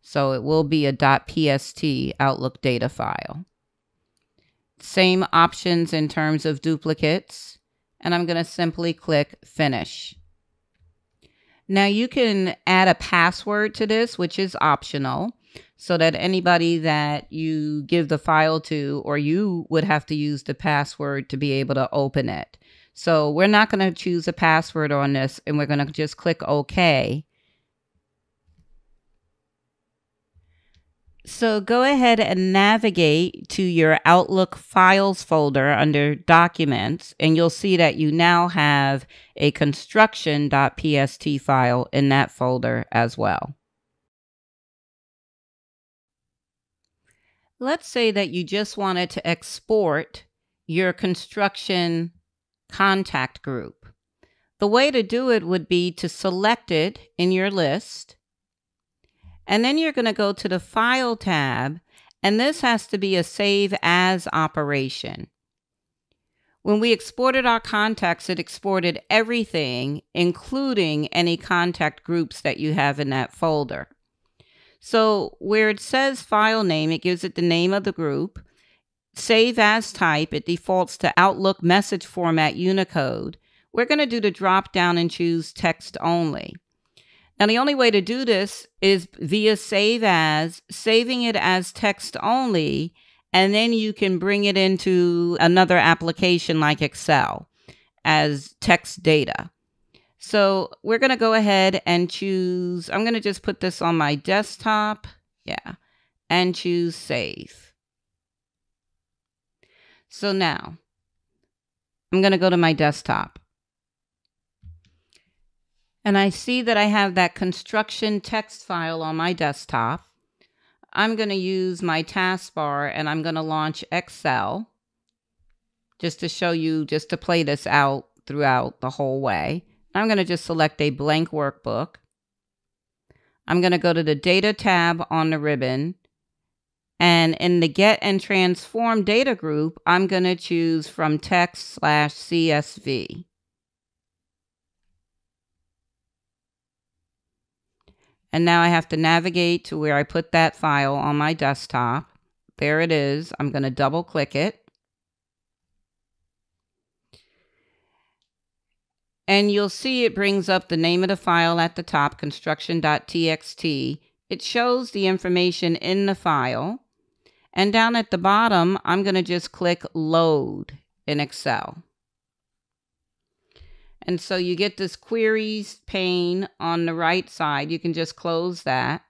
So it will be a .pst Outlook data file. Same options in terms of duplicates. And I'm going to simply click Finish. Now you can add a password to this, which is optional, so that anybody that you give the file to, or you would have to use the password to be able to open it. So we're not going to choose a password on this, and we're going to just click OK. So go ahead and navigate to your Outlook Files folder under Documents, and you'll see that you now have a construction.pst file in that folder as well. Let's say that you just wanted to export your construction contact group. The way to do it would be to select it in your list, and then you're going to go to the File tab, and this has to be a Save As operation. When we exported our contacts, it exported everything, including any contact groups that you have in that folder. So where it says file name, it gives it the name of the group. Save as type, it defaults to Outlook message format Unicode. We're going to do the drop down and choose text only. Now the only way to do this is via save as, saving it as text only, and then you can bring it into another application like Excel as text data. So we're going to go ahead and choose, I'm going to just put this on my desktop, yeah, and choose save. So now I'm going to go to my desktop. And I see that I have that construction text file on my desktop. I'm going to use my taskbar and I'm going to launch Excel just to show you, just to play this out throughout the whole way. I'm going to just select a blank workbook. I'm going to go to the Data tab on the ribbon, and in the Get and Transform Data group, I'm going to choose from text slash C S V. And now I have to navigate to where I put that file on my desktop. There it is. I'm going to double click it. And you'll see it brings up the name of the file at the top, construction dot T X T. It shows the information in the file. And down at the bottom, I'm going to just click Load in Excel. And so you get this queries pane on the right side. You can just close that.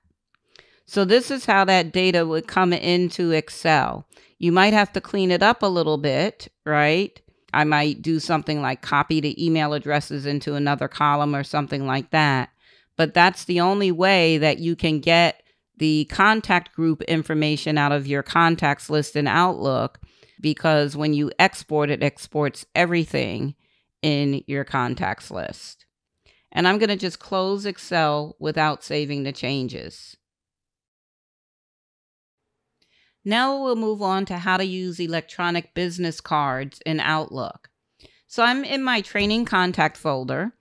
So this is how that data would come into Excel. You might have to clean it up a little bit, right? I might do something like copy the email addresses into another column or something like that. But that's the only way that you can get the contact group information out of your contacts list in Outlook, because when you export, it exports everything in your contacts list. And I'm going to just close Excel without saving the changes. Now we'll move on to how to use electronic business cards in Outlook. So I'm in my training contact folder,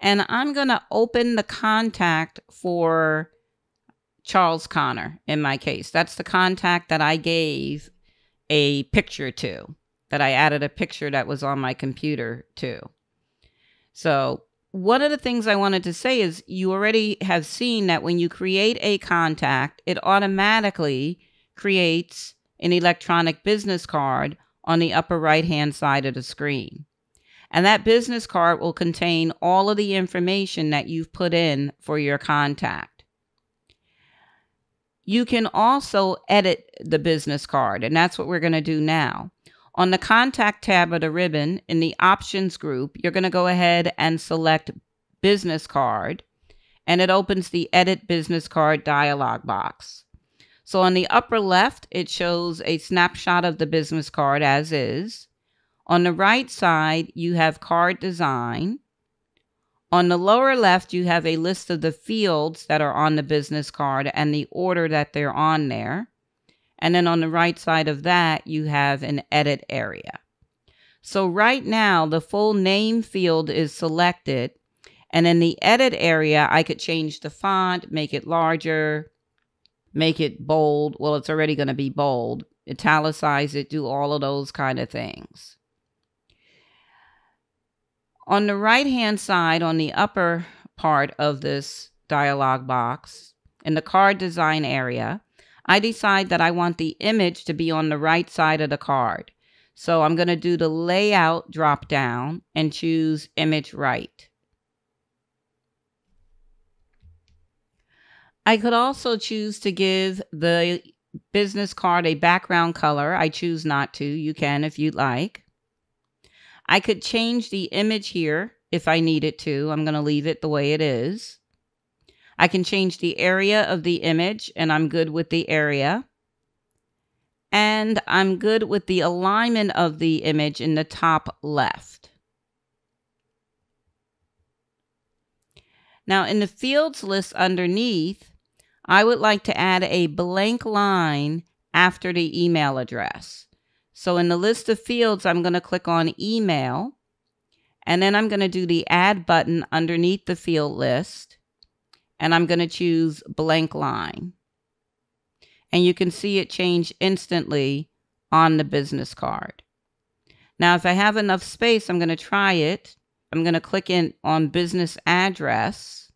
and I'm going to open the contact for Charles Connor in my case. That's the contact that I gave a picture to, that I added a picture that was on my computer too. So one of the things I wanted to say is you already have seen that when you create a contact, it automatically creates an electronic business card on the upper right-hand side of the screen. And that business card will contain all of the information that you've put in for your contact. You can also edit the business card, and that's what we're going to do now. On the Contact tab of the ribbon, in the Options group, you're going to go ahead and select Business Card, and it opens the Edit Business Card dialog box. So on the upper left, it shows a snapshot of the business card as is. On the right side, you have Card Design. On the lower left, you have a list of the fields that are on the business card and the order that they're on there. And then on the right side of that, you have an edit area. So right now, the full name field is selected. And in the edit area, I could change the font, make it larger, make it bold. Well, it's already going to be bold. Italicize it, do all of those kind of things. On the right-hand side, on the upper part of this dialog box, in the card design area, I decide that I want the image to be on the right side of the card. So I'm going to do the layout drop down and choose image right. I could also choose to give the business card a background color. I choose not to. You can if you'd like. I could change the image here if I needed to. I'm going to leave it the way it is. I can change the area of the image, and I'm good with the area. And I'm good with the alignment of the image in the top left. Now in the fields list underneath, I would like to add a blank line after the email address. So in the list of fields, I'm going to click on email, and then I'm going to do the add button underneath the field list, and I'm going to choose blank line. And you can see it change instantly on the business card. Now, if I have enough space, I'm going to try it. I'm going to click in on business address,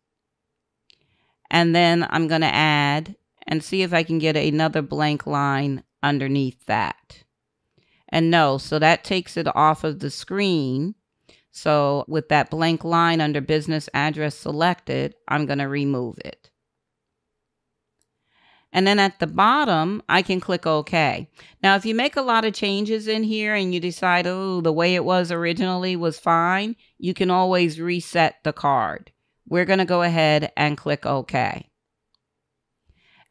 and then I'm going to add and see if I can get another blank line underneath that. And no, so that takes it off of the screen. So with that blank line under business address selected, I'm going to remove it. And then at the bottom, I can click OK. Now, if you make a lot of changes in here and you decide, oh, the way it was originally was fine, you can always reset the card. We're going to go ahead and click OK.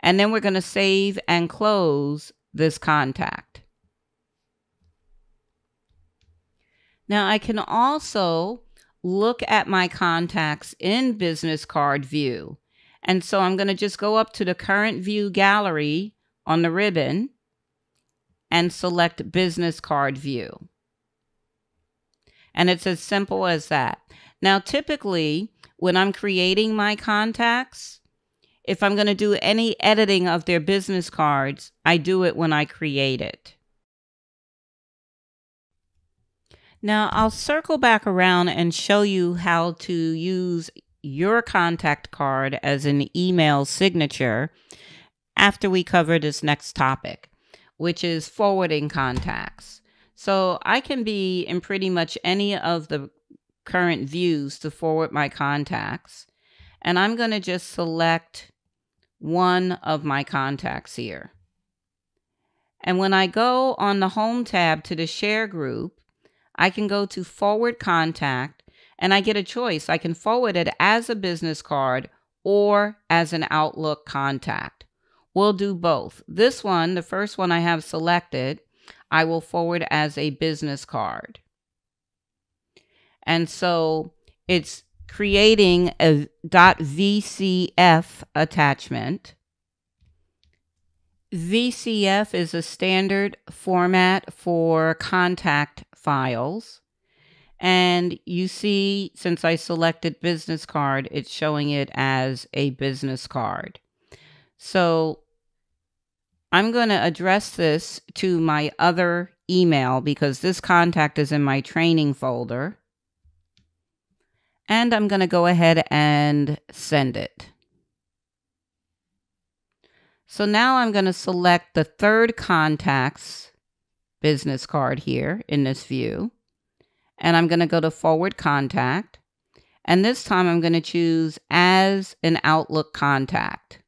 And then we're going to save and close this contact. Now, I can also look at my contacts in business card view. And so I'm going to just go up to the current view gallery on the ribbon and select business card view. And it's as simple as that. Now, typically, when I'm creating my contacts, if I'm going to do any editing of their business cards, I do it when I create it. Now, I'll circle back around and show you how to use your contact card as an email signature after we cover this next topic, which is forwarding contacts. So I can be in pretty much any of the current views to forward my contacts. And I'm going to just select one of my contacts here. And when I go on the Home tab to the Share group, I can go to Forward Contact, and I get a choice. I can forward it as a business card or as an Outlook contact. We'll do both. This one, the first one I have selected, I will forward as a business card. And so it's creating a .vcf attachment. V C F is a standard format for contact files. And you see, since I selected business card, it's showing it as a business card. So I'm going to address this to my other email because this contact is in my training folder. And I'm going to go ahead and send it. So now I'm going to select the third contact's business card here in this view. And I'm going to go to Forward Contact. And this time I'm going to choose as an Outlook contact.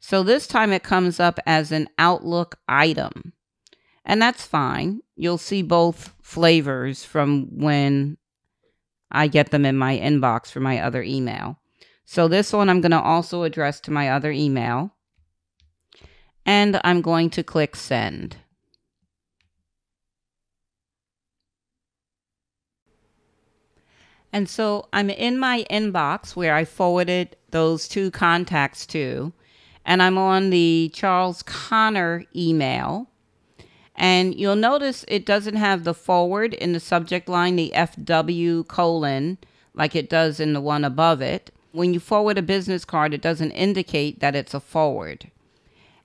So this time it comes up as an Outlook item. And that's fine. You'll see both flavors from when I get them in my inbox for my other email. So this one I'm going to also address to my other email. And I'm going to click Send. And so I'm in my inbox where I forwarded those two contacts to, and I'm on the Charles Connor email. And you'll notice it doesn't have the forward in the subject line, the F W colon, like it does in the one above it. When you forward a business card, it doesn't indicate that it's a forward.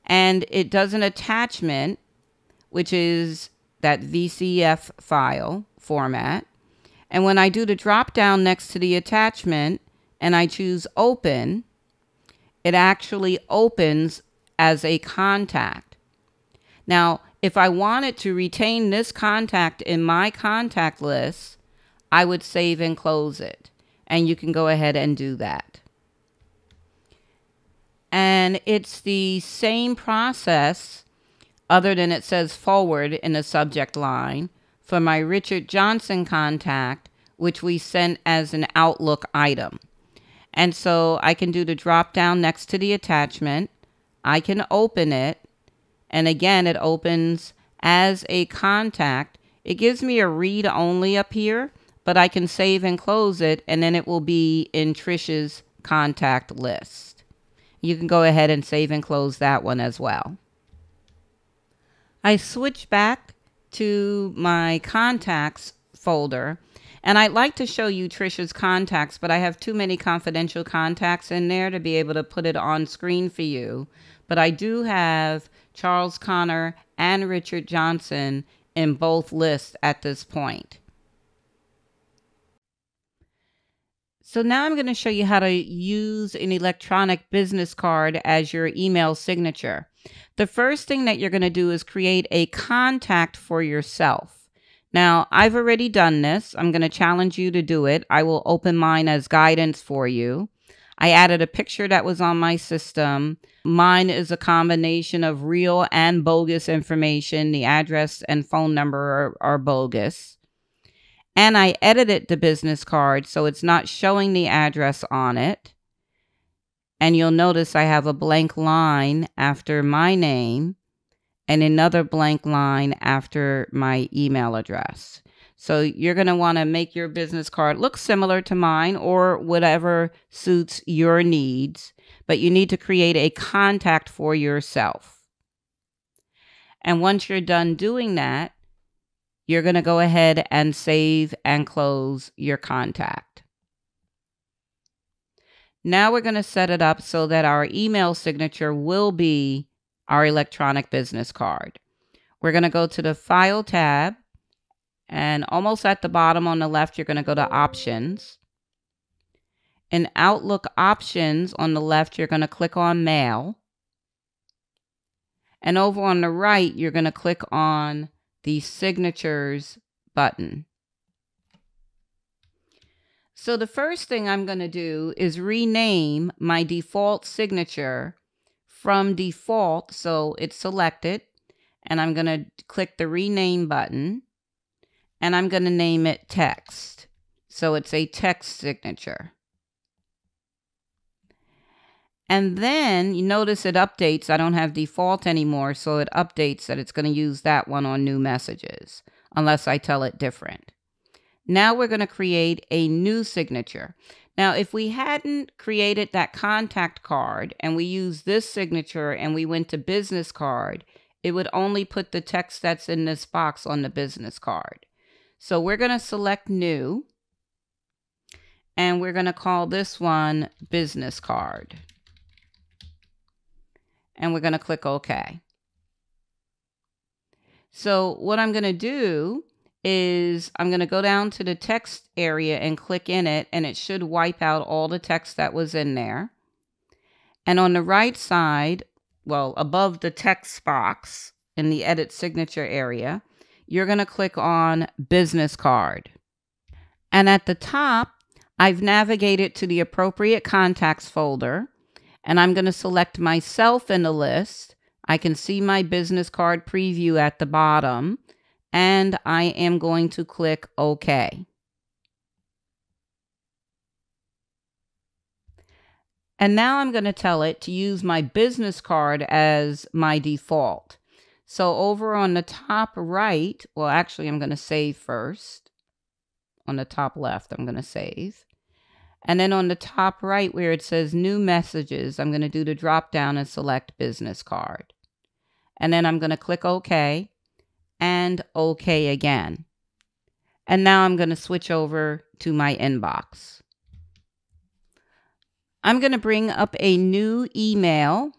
And it does an attachment, which is that V C F file format. And when I do the drop down next to the attachment and I choose open, it actually opens as a contact. Now, if I wanted to retain this contact in my contact list, I would save and close it. And you can go ahead and do that. And it's the same process, other than it says forward in the subject line, for my Richard Johnson contact, which we sent as an Outlook item. And so I can do the drop down next to the attachment. I can open it. And again, it opens as a contact. It gives me a read only up here, but I can save and close it, and then it will be in Trish's contact list. You can go ahead and save and close that one as well. I switch back to my contacts folder, and I'd like to show you Trish's contacts, but I have too many confidential contacts in there to be able to put it on screen for you. But I do have Charles Connor and Richard Johnson in both lists at this point. So now I'm going to show you how to use an electronic business card as your email signature. The first thing that you're going to do is create a contact for yourself. Now, I've already done this. I'm going to challenge you to do it. I will open mine as guidance for you. I added a picture that was on my system. Mine is a combination of real and bogus information. The address and phone number are, are bogus. And I edited the business card so it's not showing the address on it. And you'll notice I have a blank line after my name and another blank line after my email address. So you're gonna wanna make your business card look similar to mine or whatever suits your needs, but you need to create a contact for yourself. And once you're done doing that, you're gonna go ahead and save and close your contact. Now we're gonna set it up so that our email signature will be our electronic business card. We're gonna go to the File tab, and almost at the bottom on the left, you're gonna go to Options. In Outlook Options on the left, you're gonna click on Mail. And over on the right, you're gonna click on the Signatures button. So the first thing I'm gonna do is rename my default signature from default, so it's selected, and I'm going to click the rename button, and I'm going to name it text, so it's a text signature. And then you notice it updates. I don't have default anymore, so it updates that it's going to use that one on new messages unless I tell it different. Now we're going to create a new signature. Now, if we hadn't created that contact card and we used this signature and we went to business card, it would only put the text that's in this box on the business card. So we're going to select new, and we're going to call this one business card. And we're going to click OK. So what I'm going to do is I'm going to go down to the text area and click in it, and it should wipe out all the text that was in there. And on the right side, well, above the text box in the edit signature area, you're going to click on business card. And at the top, I've navigated to the appropriate contacts folder, and I'm going to select myself in the list. I can see my business card preview at the bottom, and I am going to click OK. And now I'm going to tell it to use my business card as my default. So over on the top right, well, actually, I'm going to save first. On the top left, I'm going to save. And then on the top right where it says new messages, I'm going to do the drop down and select business card. And then I'm going to click OK. And OK again. And now I'm going to switch over to my inbox. I'm going to bring up a new email,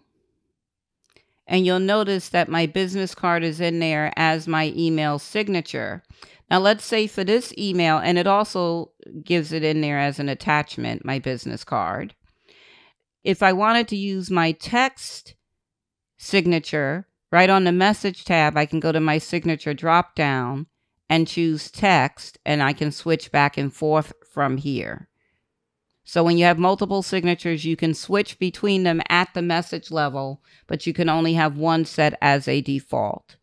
and you'll notice that my business card is in there as my email signature. Now let's say for this email, and it also gives it in there as an attachment, my business card. If I wanted to use my text signature, right on the message tab, I can go to my signature drop down and choose text, and I can switch back and forth from here. So when you have multiple signatures, you can switch between them at the message level, but you can only have one set as a default.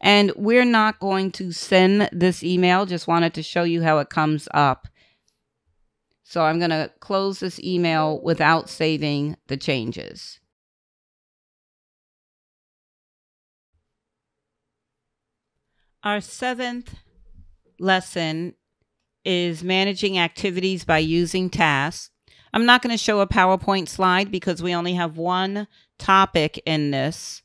And we're not going to send this email, just wanted to show you how it comes up. So I'm going to close this email without saving the changes. Our seventh lesson is managing activities by using tasks. I'm not going to show a PowerPoint slide because we only have one topic in this,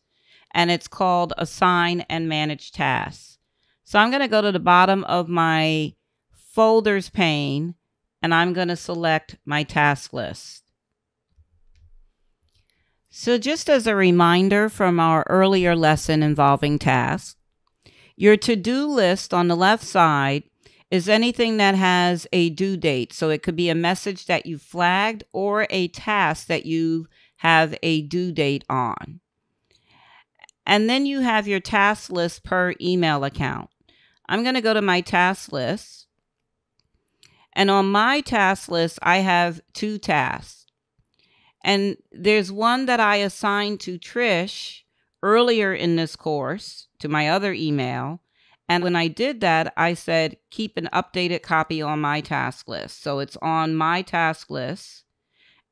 and it's called Assign and Manage Tasks. So I'm going to go to the bottom of my Folders pane, and I'm going to select my task list. So just as a reminder from our earlier lesson involving tasks, your to-do list on the left side is anything that has a due date. So it could be a message that you flagged or a task that you have a due date on. And then you have your task list per email account. I'm going to go to my task list. And on my task list, I have two tasks. And there's one that I assigned to Trish earlier in this course to my other email. And when I did that, I said, keep an updated copy on my task list. So it's on my task list,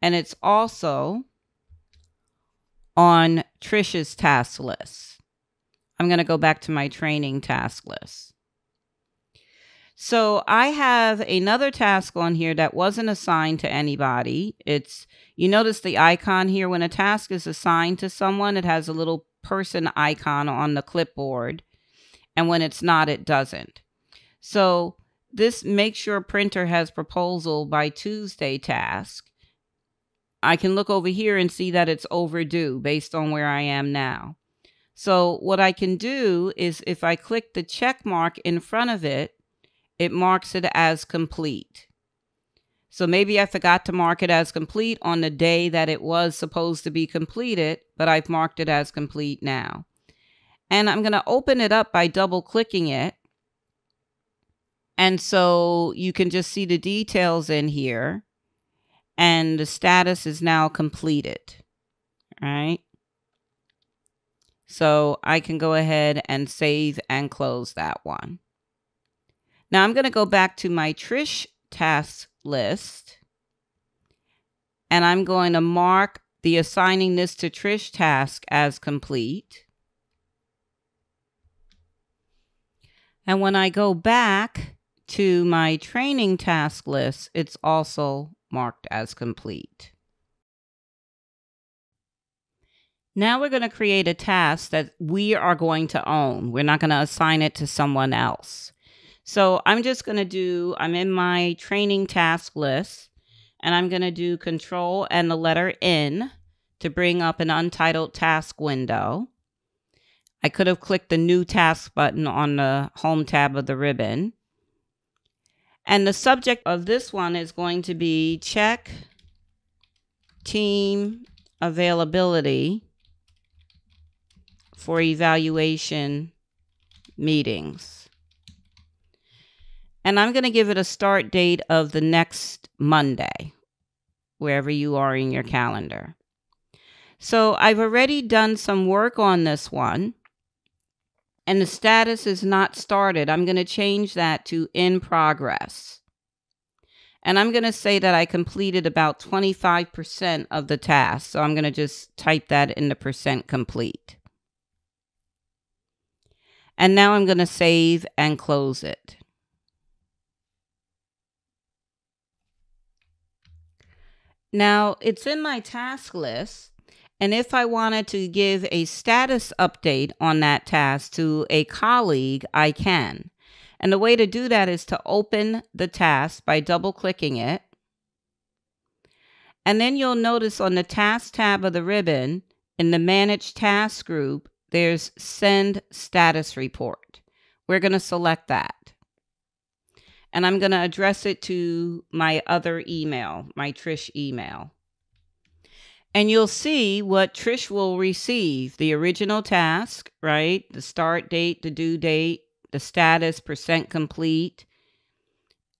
and it's also on Trish's task list. I'm going to go back to my training task list. So I have another task on here that wasn't assigned to anybody. It's, you notice the icon here. When a task is assigned to someone, it has a little person icon on the clipboard. And when it's not, it doesn't. So this Make Your Printer Has Proposal by Tuesday task, I can look over here and see that it's overdue based on where I am now. So what I can do is if I click the check mark in front of it, it marks it as complete. So maybe I forgot to mark it as complete on the day that it was supposed to be completed, but I've marked it as complete now. And I'm going to open it up by double clicking it. And so you can just see the details in here. And the status is now completed. All right. So I can go ahead and save and close that one. Now I'm going to go back to my Trish task list. And I'm going to mark the assigning this to Trish task as complete. And when I go back to my training task list, it's also marked as complete. Now we're going to create a task that we are going to own. We're not going to assign it to someone else. So I'm just going to do, I'm in my training task list, and I'm going to do Control and the letter N to bring up an untitled task window. I could have clicked the New Task button on the Home tab of the ribbon. And the subject of this one is going to be Check Team Availability for Evaluation Meetings. And I'm going to give it a start date of the next Monday, wherever you are in your calendar. So I've already done some work on this one. And the status is not started. I'm going to change that to in progress. And I'm going to say that I completed about twenty-five percent of the task. So I'm going to just type that in the percent complete. And now I'm going to save and close it. Now it's in my task list. And if I wanted to give a status update on that task to a colleague, I can. And the way to do that is to open the task by double-clicking it. And then you'll notice on the Task tab of the ribbon, in the Manage Tasks group, there's Send Status Report. We're going to select that. And I'm going to address it to my other email, my Trish email. And you'll see what Trish will receive, the original task, right? The start date, the due date, the status, percent complete.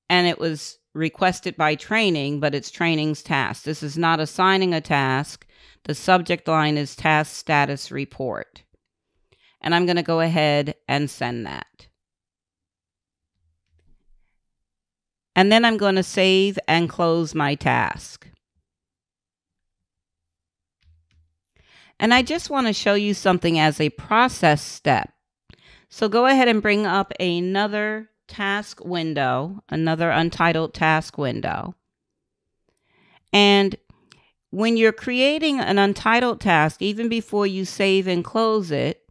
And it was requested by training, but it's training's task. This is not assigning a task. The subject line is task status report. And I'm going to go ahead and send that. And then I'm going to save and close my task. And I just want to show you something as a process step. So go ahead and bring up another task window, another untitled task window. And when you're creating an untitled task, even before you save and close it,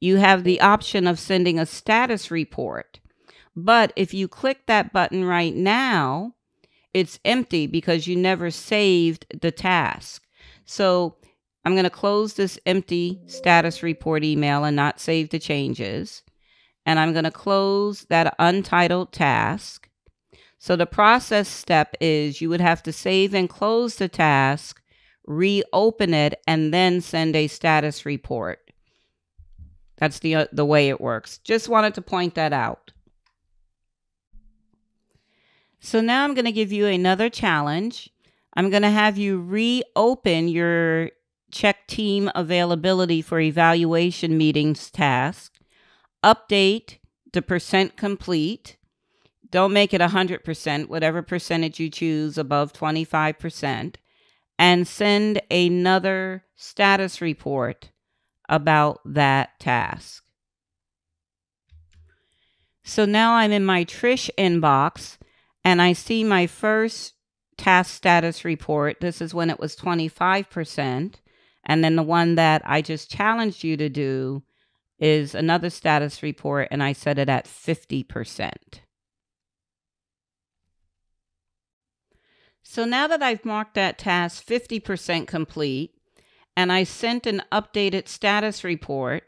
you have the option of sending a status report. But if you click that button right now, it's empty because you never saved the task. So I'm going to close this empty status report email and not save the changes. And I'm going to close that untitled task. So the process step is you would have to save and close the task, reopen it, and then send a status report. That's the, uh, the way it works. Just wanted to point that out. So now I'm going to give you another challenge. I'm going to have you reopen your check team availability for evaluation meetings task, update the percent complete. Don't make it one hundred percent, whatever percentage you choose above twenty-five percent, and send another status report about that task. So now I'm in my Trish inbox. And I see my first task status report. This is when it was twenty-five percent. And then the one that I just challenged you to do is another status report, and I set it at fifty percent. So now that I've marked that task fifty percent complete, and I sent an updated status report,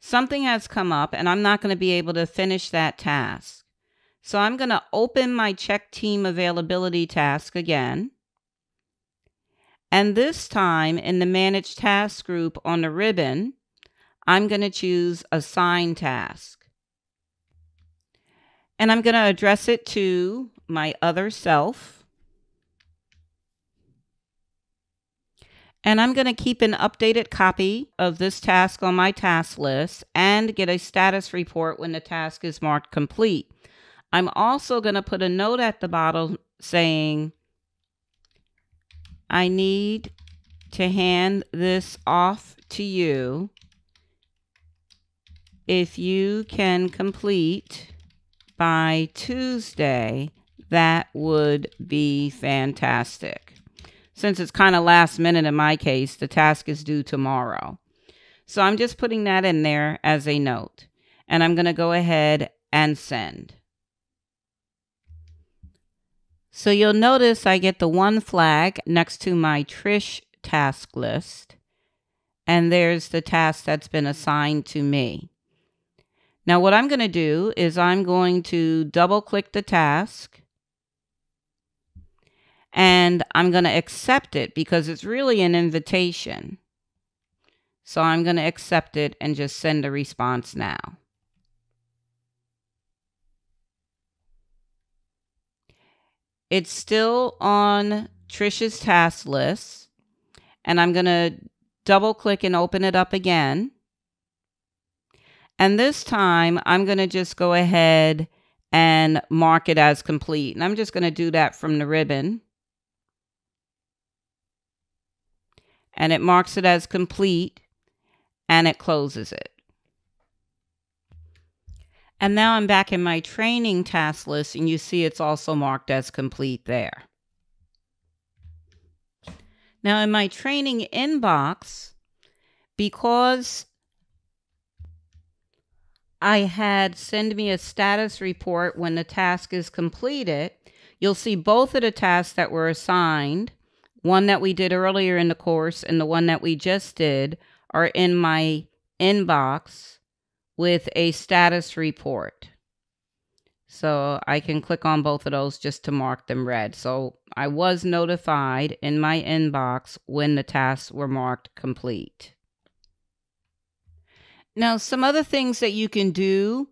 something has come up, and I'm not going to be able to finish that task. So I'm going to open my check team availability task again. And this time in the Manage Task group on the ribbon, I'm going to choose Assign Task. And I'm going to address it to my other self. And I'm going to keep an updated copy of this task on my task list and get a status report when the task is marked complete. I'm also going to put a note at the bottom saying, I need to hand this off to you if you can complete by Tuesday. That would be fantastic. Since it's kind of last minute in my case, the task is due tomorrow. So I'm just putting that in there as a note. And I'm going to go ahead and send. So you'll notice I get the one flag next to my Trish task list, and there's the task that's been assigned to me. Now what I'm going to do is I'm going to double click the task, and I'm going to accept it because it's really an invitation. So I'm going to accept it and just send a response now. It's still on Trish's task list, and I'm going to double click and open it up again. And this time I'm going to just go ahead and mark it as complete. And I'm just going to do that from the ribbon. And it marks it as complete, and it closes it. And now I'm back in my training task list, and you see it's also marked as complete there. Now in my training inbox, because I had send me a status report when the task is completed, you'll see both of the tasks that were assigned, one that we did earlier in the course and the one that we just did, are in my inbox with a status report. So I can click on both of those just to mark them red. So I was notified in my inbox when the tasks were marked complete. Now, some other things that you can do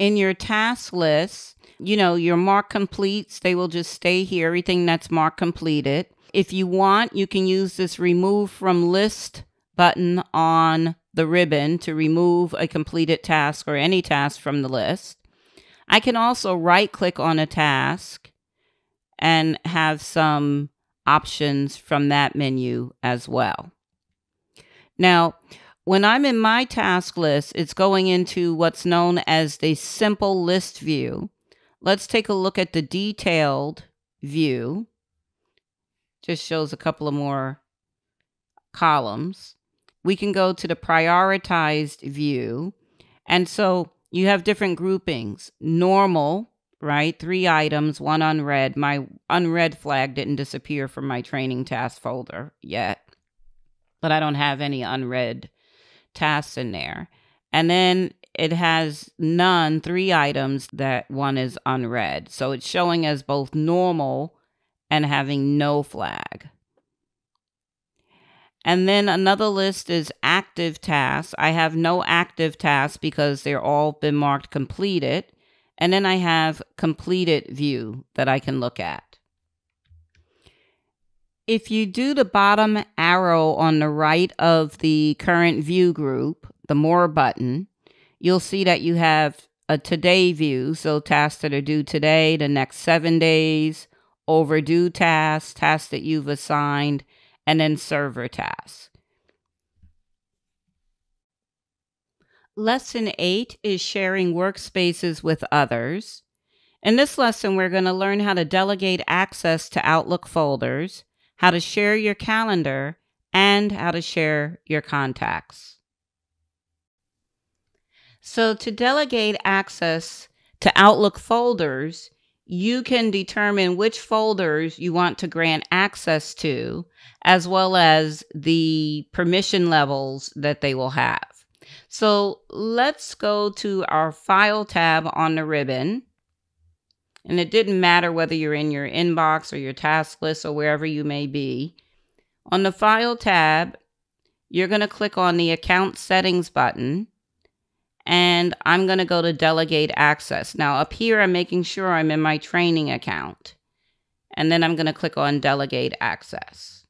in your task list, you know, your mark completes, they will just stay here, everything that's marked completed. If you want, you can use this remove from list button on the ribbon to remove a completed task or any task from the list. I can also right click on a task and have some options from that menu as well. Now, when I'm in my task list, it's going into what's known as the simple list view. Let's take a look at the detailed view. Just shows a couple of more columns. We can go to the prioritized view. And so you have different groupings. Normal, right? Three items, one unread. My unread flag didn't disappear from my training task folder yet, but I don't have any unread tasks in there. And then it has none, three items that one is unread. So it's showing as both normal and having no flag. And then another list is active tasks. I have no active tasks because they're all been marked completed. And then I have completed view that I can look at. If you do the bottom arrow on the right of the current view group, the more button, you'll see that you have a today view. So tasks that are due today, the next seven days, overdue tasks, tasks that you've assigned, and then server tasks. Lesson eight is sharing workspaces with others. In this lesson, we're going to learn how to delegate access to Outlook folders, how to share your calendar, and how to share your contacts. So to delegate access to Outlook folders, you can determine which folders you want to grant access to, as well as the permission levels that they will have. So let's go to our File tab on the ribbon. And it didn't matter whether you're in your inbox or your task list or wherever you may be. On the File tab, you're going to click on the Account Settings button. And I'm going to go to Delegate Access. Now up here, I'm making sure I'm in my training account. And then I'm going to click on Delegate Access.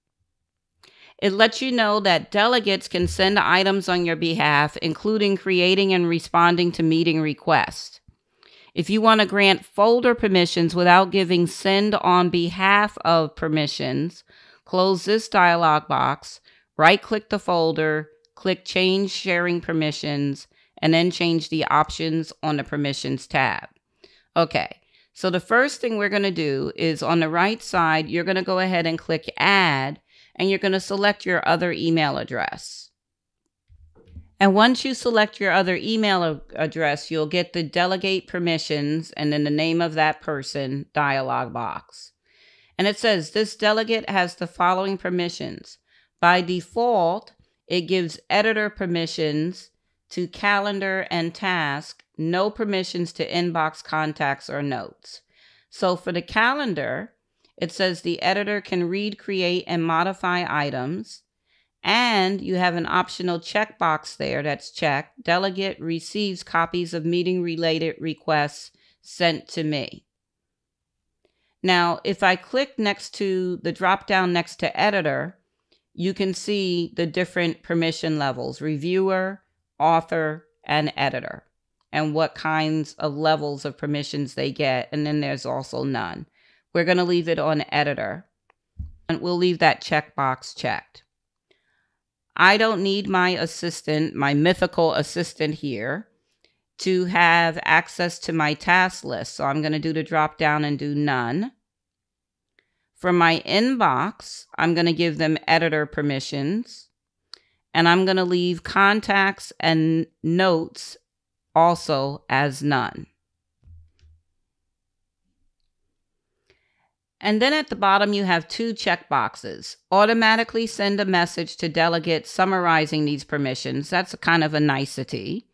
It lets you know that delegates can send items on your behalf, including creating and responding to meeting requests. If you want to grant folder permissions without giving send on behalf of permissions, close this dialog box, right-click the folder, click Change Sharing Permissions, and then change the options on the Permissions tab. Okay, so the first thing we're going to do is on the right side, you're going to go ahead and click Add, and you're going to select your other email address. And once you select your other email address, you'll get the Delegate Permissions and then the name of that person dialog box. And it says, this delegate has the following permissions. By default, it gives editor permissions to calendar and task, no permissions to inbox, contacts, or notes. So for the calendar, it says the editor can read, create, and modify items. And you have an optional checkbox there that's checked. Delegate receives copies of meeting-related requests sent to me. Now, if I click next to the drop-down next to editor, you can see the different permission levels, reviewer, author, and editor, and what kinds of levels of permissions they get. And then there's also none. We're going to leave it on editor, and we'll leave that checkbox checked. I don't need my assistant, my mythical assistant here, to have access to my task list. So I'm going to do the drop down and do none. For my inbox, I'm going to give them editor permissions. And I'm going to leave contacts and notes also as none. And then at the bottom, you have two checkboxes. Automatically send a message to delegates summarizing these permissions. That's a kind of a nicety.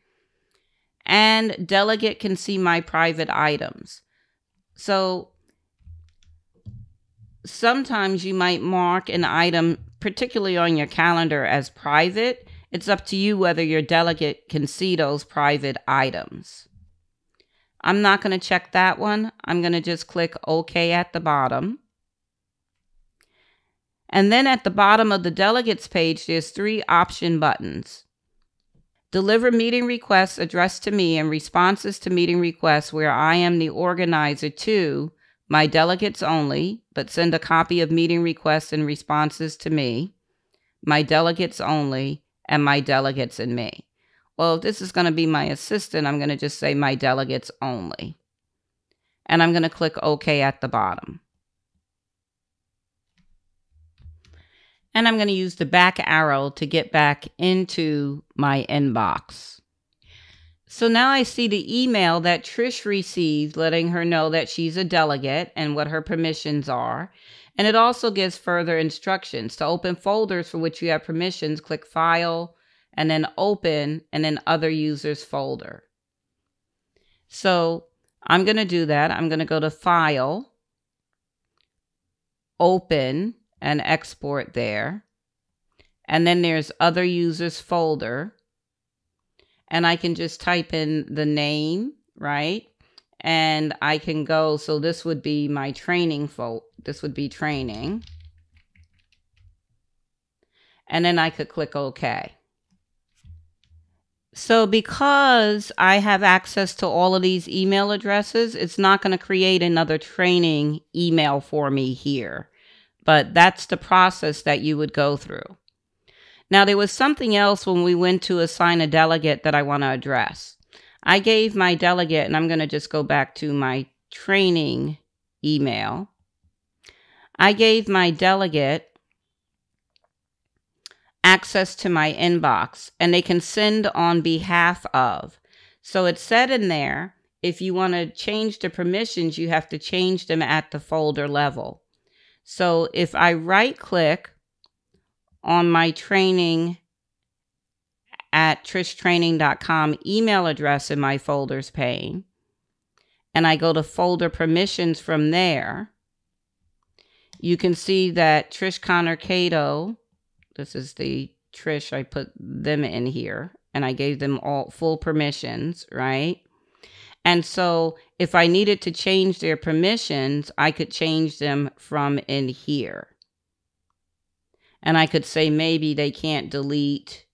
And delegate can see my private items. So sometimes you might mark an item, particularly on your calendar, as private. It's up to you whether your delegate can see those private items. I'm not going to check that one. I'm going to just click OK at the bottom. And then at the bottom of the delegates page, there's three option buttons. Deliver meeting requests addressed to me and responses to meeting requests where I am the organizer to my delegates only, but send a copy of meeting requests and responses to me, my delegates only, and my delegates and me. Well, if this is going to be my assistant, I'm going to just say my delegates only. and I'm going to click OK at the bottom. And I'm going to use the back arrow to get back into my inbox. So now I see the email that Trish received letting her know that she's a delegate and what her permissions are. And it also gives further instructions. To open folders for which you have permissions, click File, and then Open, and then Other Users folder. So I'm going to do that. I'm going to go to File, Open, and Export there. And then there's Other Users folder. And I can just type in the name, right? And I can go, so this would be my training folder. This would be training. And then I could click OK. So because I have access to all of these email addresses, it's not going to create another training email for me here. But that's the process that you would go through. Now, there was something else when we went to assign a delegate that I want to address. I gave my delegate, and I'm going to just go back to my training email. I gave my delegate access to my inbox, and they can send on behalf of. So it said in there, if you want to change the permissions, you have to change them at the folder level. So if I right-click on my training at trish training dot com email address in my folders pane, and I go to folder permissions from there, you can see that Trish Connor Cato, this is the Trish, I put them in here, and I gave them all full permissions, right? And so if I needed to change their permissions, I could change them from in here. And I could say maybe they can't delete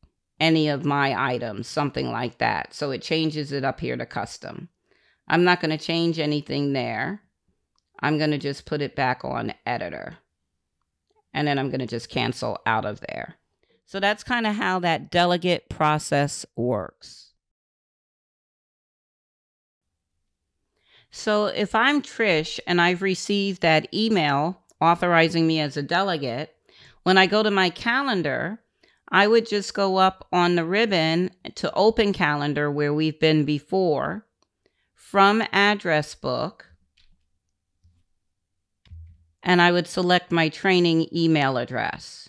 any of my items, something like that. So it changes it up here to custom. I'm not going to change anything there. I'm going to just put it back on editor. And then I'm going to just cancel out of there. So that's kind of how that delegate process works. So if I'm Trish and I've received that email authorizing me as a delegate, when I go to my calendar, I would just go up on the ribbon to open calendar where we've been before, from address book, and I would select my training email address.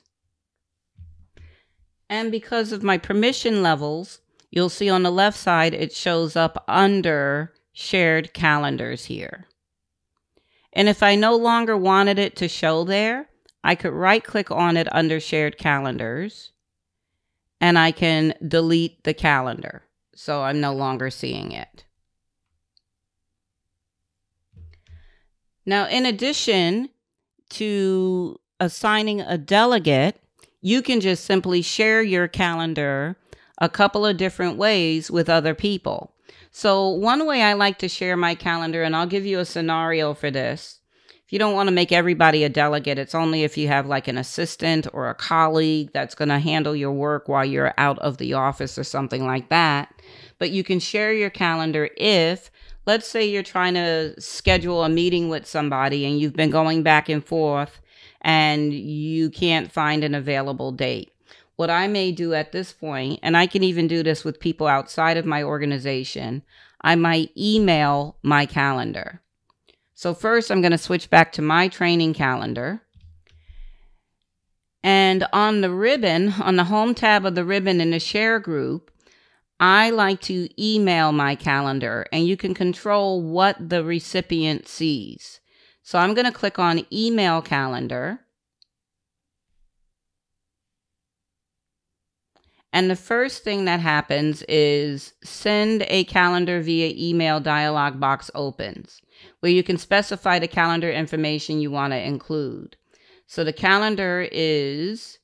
And because of my permission levels, you'll see on the left side, it shows up under shared calendars here. And if I no longer wanted it to show there, I could right-click on it under Shared Calendars, and I can delete the calendar, so I'm no longer seeing it. Now, in addition to assigning a delegate, you can just simply share your calendar a couple of different ways with other people. So one way I like to share my calendar, and I'll give you a scenario for this, you don't want to make everybody a delegate. It's only if you have like an assistant or a colleague that's going to handle your work while you're out of the office or something like that. But you can share your calendar if, let's say you're trying to schedule a meeting with somebody and you've been going back and forth and you can't find an available date. What I may do at this point, and I can even do this with people outside of my organization, I might email my calendar. So first, I'm going to switch back to my training calendar. And on the ribbon, on the home tab of the ribbon in the share group, I like to email my calendar, and you can control what the recipient sees. So I'm going to click on Email Calendar. And the first thing that happens is Send a Calendar via Email dialog box opens, where you can specify the calendar information you want to include. So the calendar is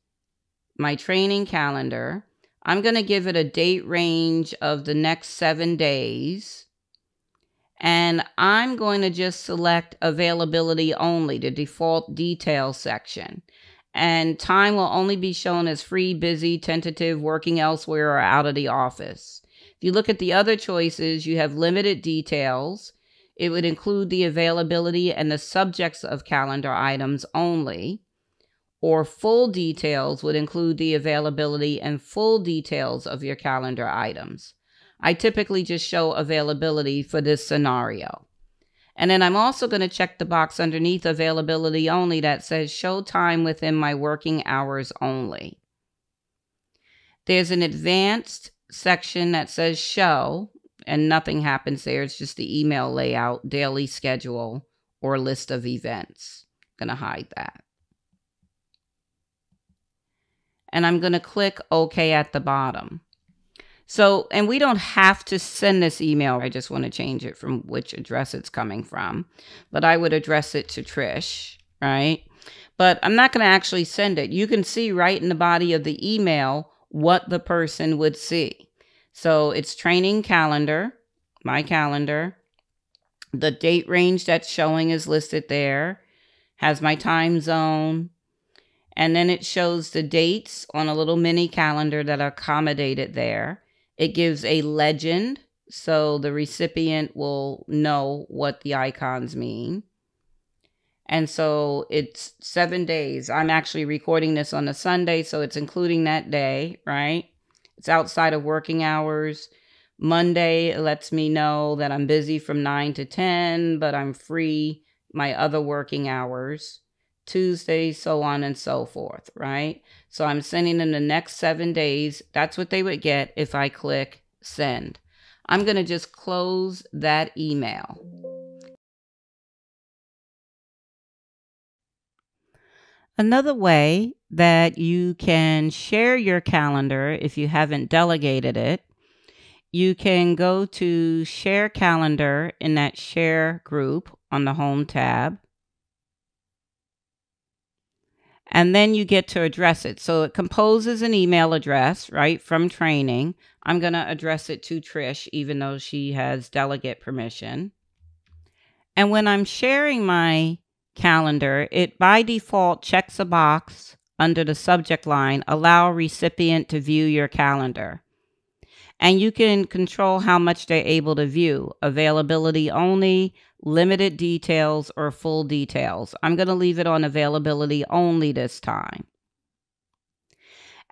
my training calendar. I'm going to give it a date range of the next seven days. And I'm going to just select availability only, the default details section. And time will only be shown as free, busy, tentative, working elsewhere, or out of the office. If you look at the other choices, you have limited details. It would include the availability and the subjects of calendar items only, or full details would include the availability and full details of your calendar items. I typically just show availability for this scenario. And then I'm also going to check the box underneath availability only that says show time within my working hours only. There's an advanced section that says show, and nothing happens there. It's just the email layout, daily schedule, or list of events. I'm going to hide that. And I'm going to click OK at the bottom. So, and we don't have to send this email. I just want to change it from which address it's coming from. But I would address it to Trish, right? But I'm not going to actually send it. You can see right in the body of the email what the person would see. So it's training calendar, my calendar. The date range that's showing is listed there, has my time zone. And then it shows the dates on a little mini calendar that are accommodated there. It gives a legend, so the recipient will know what the icons mean. And so it's seven days. I'm actually recording this on a Sunday, so it's including that day, right? It's outside of working hours. Monday lets me know that I'm busy from nine to ten, but I'm free my other working hours. Tuesday, so on and so forth, right? So I'm sending them the next seven days. That's what they would get if I click send. I'm going to just close that email. Another way that you can share your calendar, if you haven't delegated it, you can go to Share Calendar in that Share group on the Home tab. And then you get to address it. So it composes an email address, right, from training. I'm going to address it to Trish, even though she has delegate permission. And when I'm sharing my calendar, it by default checks a box under the subject line, allow recipient to view your calendar. And you can control how much they're able to view, availability only, limited details, or full details. I'm going to leave it on availability only this time.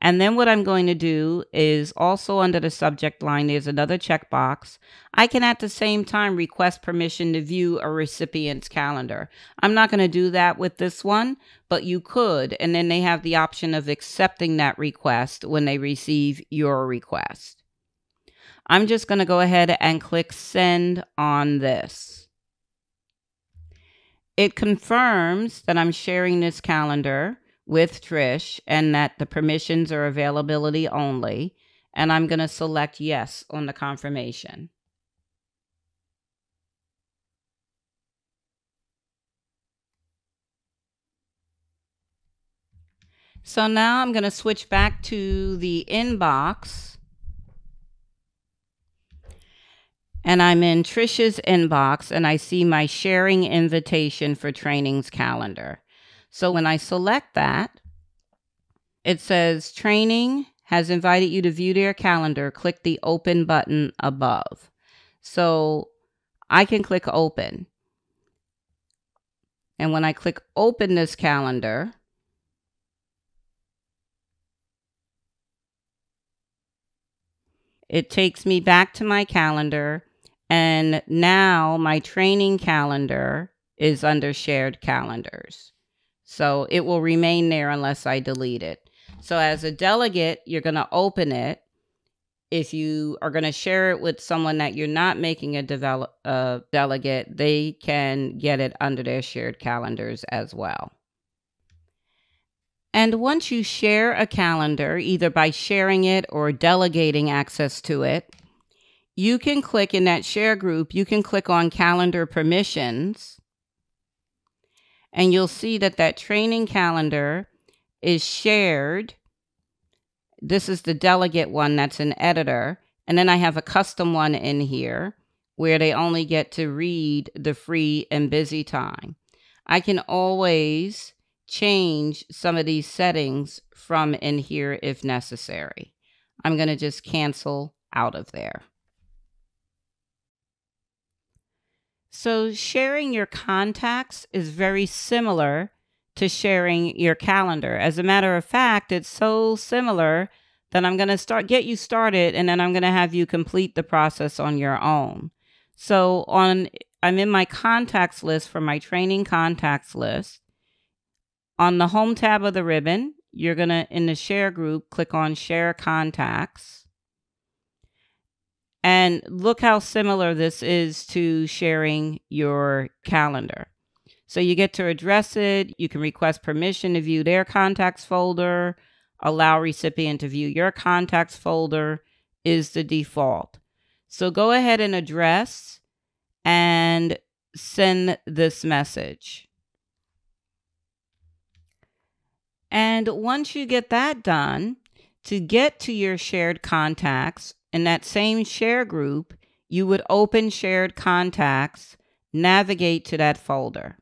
And then what I'm going to do is also under the subject line, there's another checkbox. I can at the same time request permission to view a recipient's calendar. I'm not going to do that with this one, but you could. And then they have the option of accepting that request when they receive your request. I'm just going to go ahead and click send on this. It confirms that I'm sharing this calendar with Trish and that the permissions are availability only. And I'm going to select yes on the confirmation. So now I'm going to switch back to the inbox. And I'm in Trish's inbox and I see my sharing invitation for trainings calendar. So when I select that, it says training has invited you to view their calendar. Click the open button above. So I can click open. And when I click open this calendar, it takes me back to my calendar. And now my training calendar is under shared calendars. So it will remain there unless I delete it. So as a delegate, you're going to open it. If you are going to share it with someone that you're not making a develop, uh, delegate, they can get it under their shared calendars as well. And once you share a calendar, either by sharing it or delegating access to it, you can click in that share group, you can click on calendar permissions, and you'll see that that training calendar is shared. This is the delegate one that's an editor. And then I have a custom one in here where they only get to read the free and busy time. I can always change some of these settings from in here if necessary. I'm going to just cancel out of there. So sharing your contacts is very similar to sharing your calendar. As a matter of fact, it's so similar that I'm going to start get you started, and then I'm going to have you complete the process on your own. So on I'm in my contacts list for my training contacts list. On the home tab of the ribbon, you're going to, in the share group, click on Share Contacts. And look how similar this is to sharing your calendar. So you get to address it. You can request permission to view their contacts folder. Allow recipient to view your contacts folder is the default. So go ahead and address and send this message. And once you get that done, to get to your shared contacts, in that same share group, you would open shared contacts, navigate to that folder.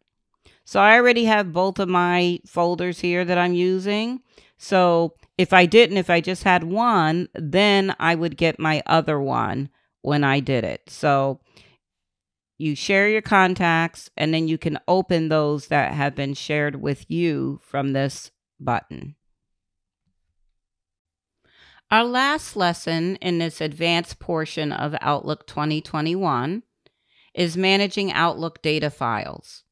So I already have both of my folders here that I'm using. So if I didn't, if I just had one, then I would get my other one when I did it. So you share your contacts, and then you can open those that have been shared with you from this button. Our last lesson in this advanced portion of Outlook twenty twenty-one is managing Outlook data files.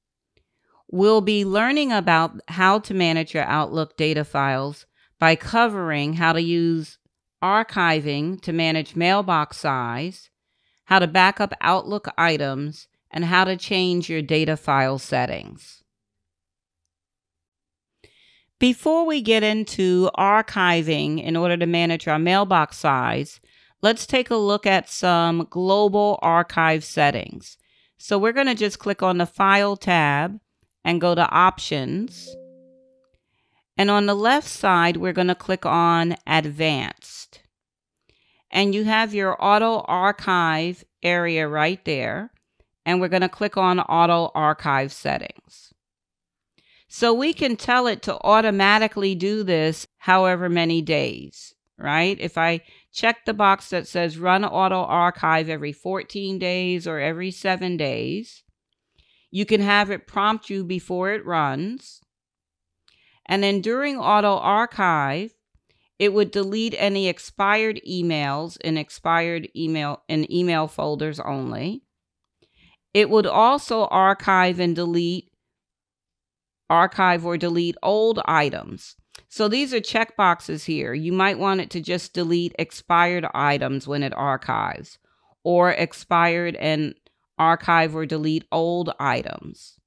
We'll be learning about how to manage your Outlook data files by covering how to use archiving to manage mailbox size, how to back up Outlook items, and how to change your data file settings. Before we get into archiving in order to manage our mailbox size, let's take a look at some global archive settings. So we're going to just click on the File tab and go to Options. And on the left side, we're going to click on Advanced. And you have your Auto Archive area right there. And we're going to click on Auto Archive Settings. So we can tell it to automatically do this however many days, right? If I check the box that says run auto archive every fourteen days or every seven days, you can have it prompt you before it runs. And then during auto archive, it would delete any expired emails in expired email in email folders only. It would also archive and delete archive or delete old items. So these are checkboxes here. You might want it to just delete expired items when it archives, or expired and archive or delete old items.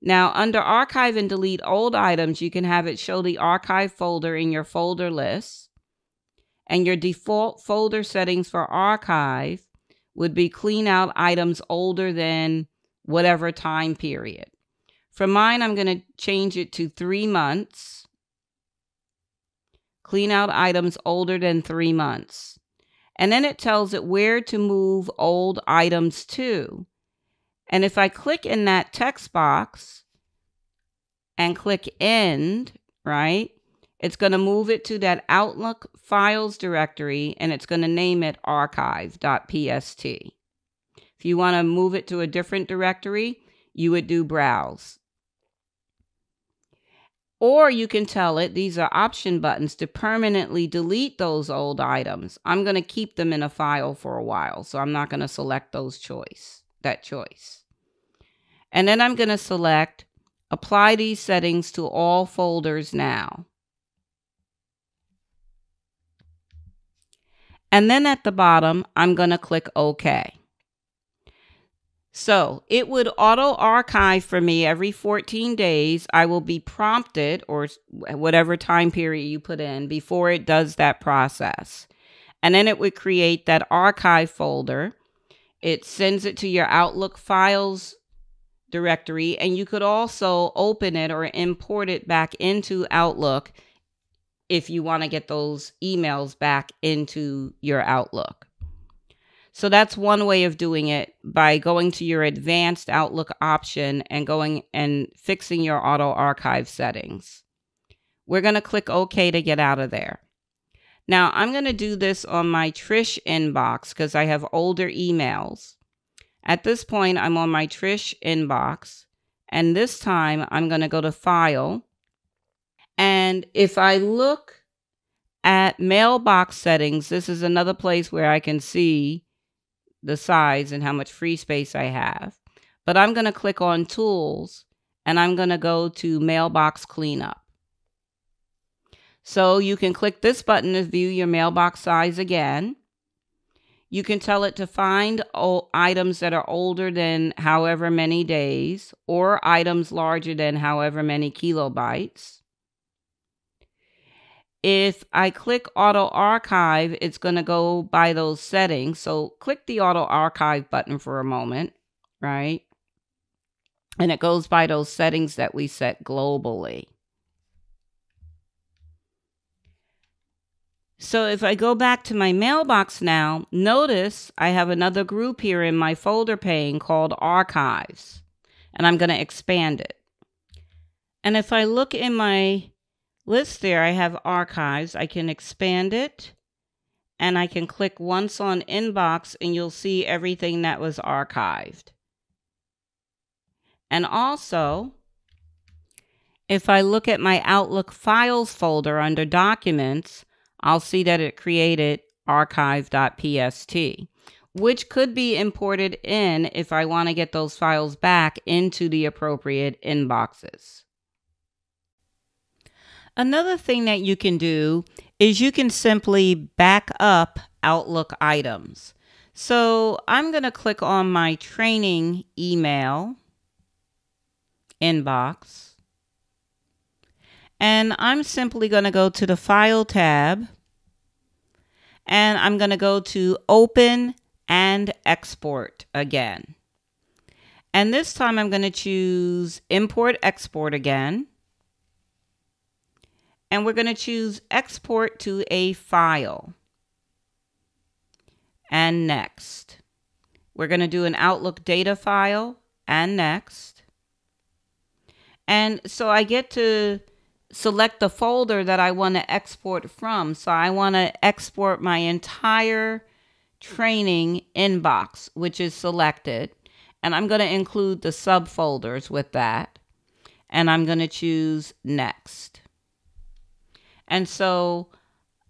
Now under archive and delete old items, you can have it show the archive folder in your folder list, and your default folder settings for archive would be clean out items older than whatever time period. For mine, I'm going to change it to three months. Clean out items older than three months. And then it tells it where to move old items to. And if I click in that text box and click End, right, it's going to move it to that Outlook Files directory, and it's going to name it archive dot P S T. If you want to move it to a different directory, you would do Browse. Or you can tell it, these are option buttons, to permanently delete those old items. I'm going to keep them in a file for a while, so I'm not going to select those choice, that choice. And then I'm going to select Apply these settings to all folders now. And then at the bottom, I'm going to click OK. So it would auto archive for me every fourteen days. I will be prompted, or whatever time period you put in, before it does that process. And then it would create that archive folder. It sends it to your Outlook Files directory, and you could also open it or import it back into Outlook if you want to get those emails back into your Outlook. So that's one way of doing it, by going to your advanced Outlook option and going and fixing your auto archive settings. We're going to click OK to get out of there. Now I'm going to do this on my Trish inbox because I have older emails. At this point, I'm on my Trish inbox, and this time I'm going to go to File. And if I look at mailbox settings, this is another place where I can see the size and how much free space I have. But I'm going to click on Tools, and I'm going to go to Mailbox Cleanup. So you can click this button to view your mailbox size again. You can tell it to find items that are older than however many days or items larger than however many kilobytes. If I click Auto Archive, it's going to go by those settings. So click the Auto Archive button for a moment, right? And it goes by those settings that we set globally. So if I go back to my mailbox now, notice I have another group here in my folder pane called Archives, and I'm going to expand it. And if I look in my list there, I have Archives. I can expand it, and I can click once on Inbox, and you'll see everything that was archived. And also, if I look at my Outlook Files folder under Documents, I'll see that it created archive dot P S T, which could be imported in if I want to get those files back into the appropriate inboxes. Another thing that you can do is you can simply back up Outlook items. So I'm going to click on my training email inbox. And I'm simply going to go to the File tab, and I'm going to go to Open and Export again. And this time I'm going to choose Import Export again. And we're going to choose Export to a File. And Next. We're going to do an Outlook data file and Next. And so I get to select the folder that I want to export from. So I want to export my entire training inbox, which is selected. And I'm going to include the subfolders with that. And I'm going to choose Next. And so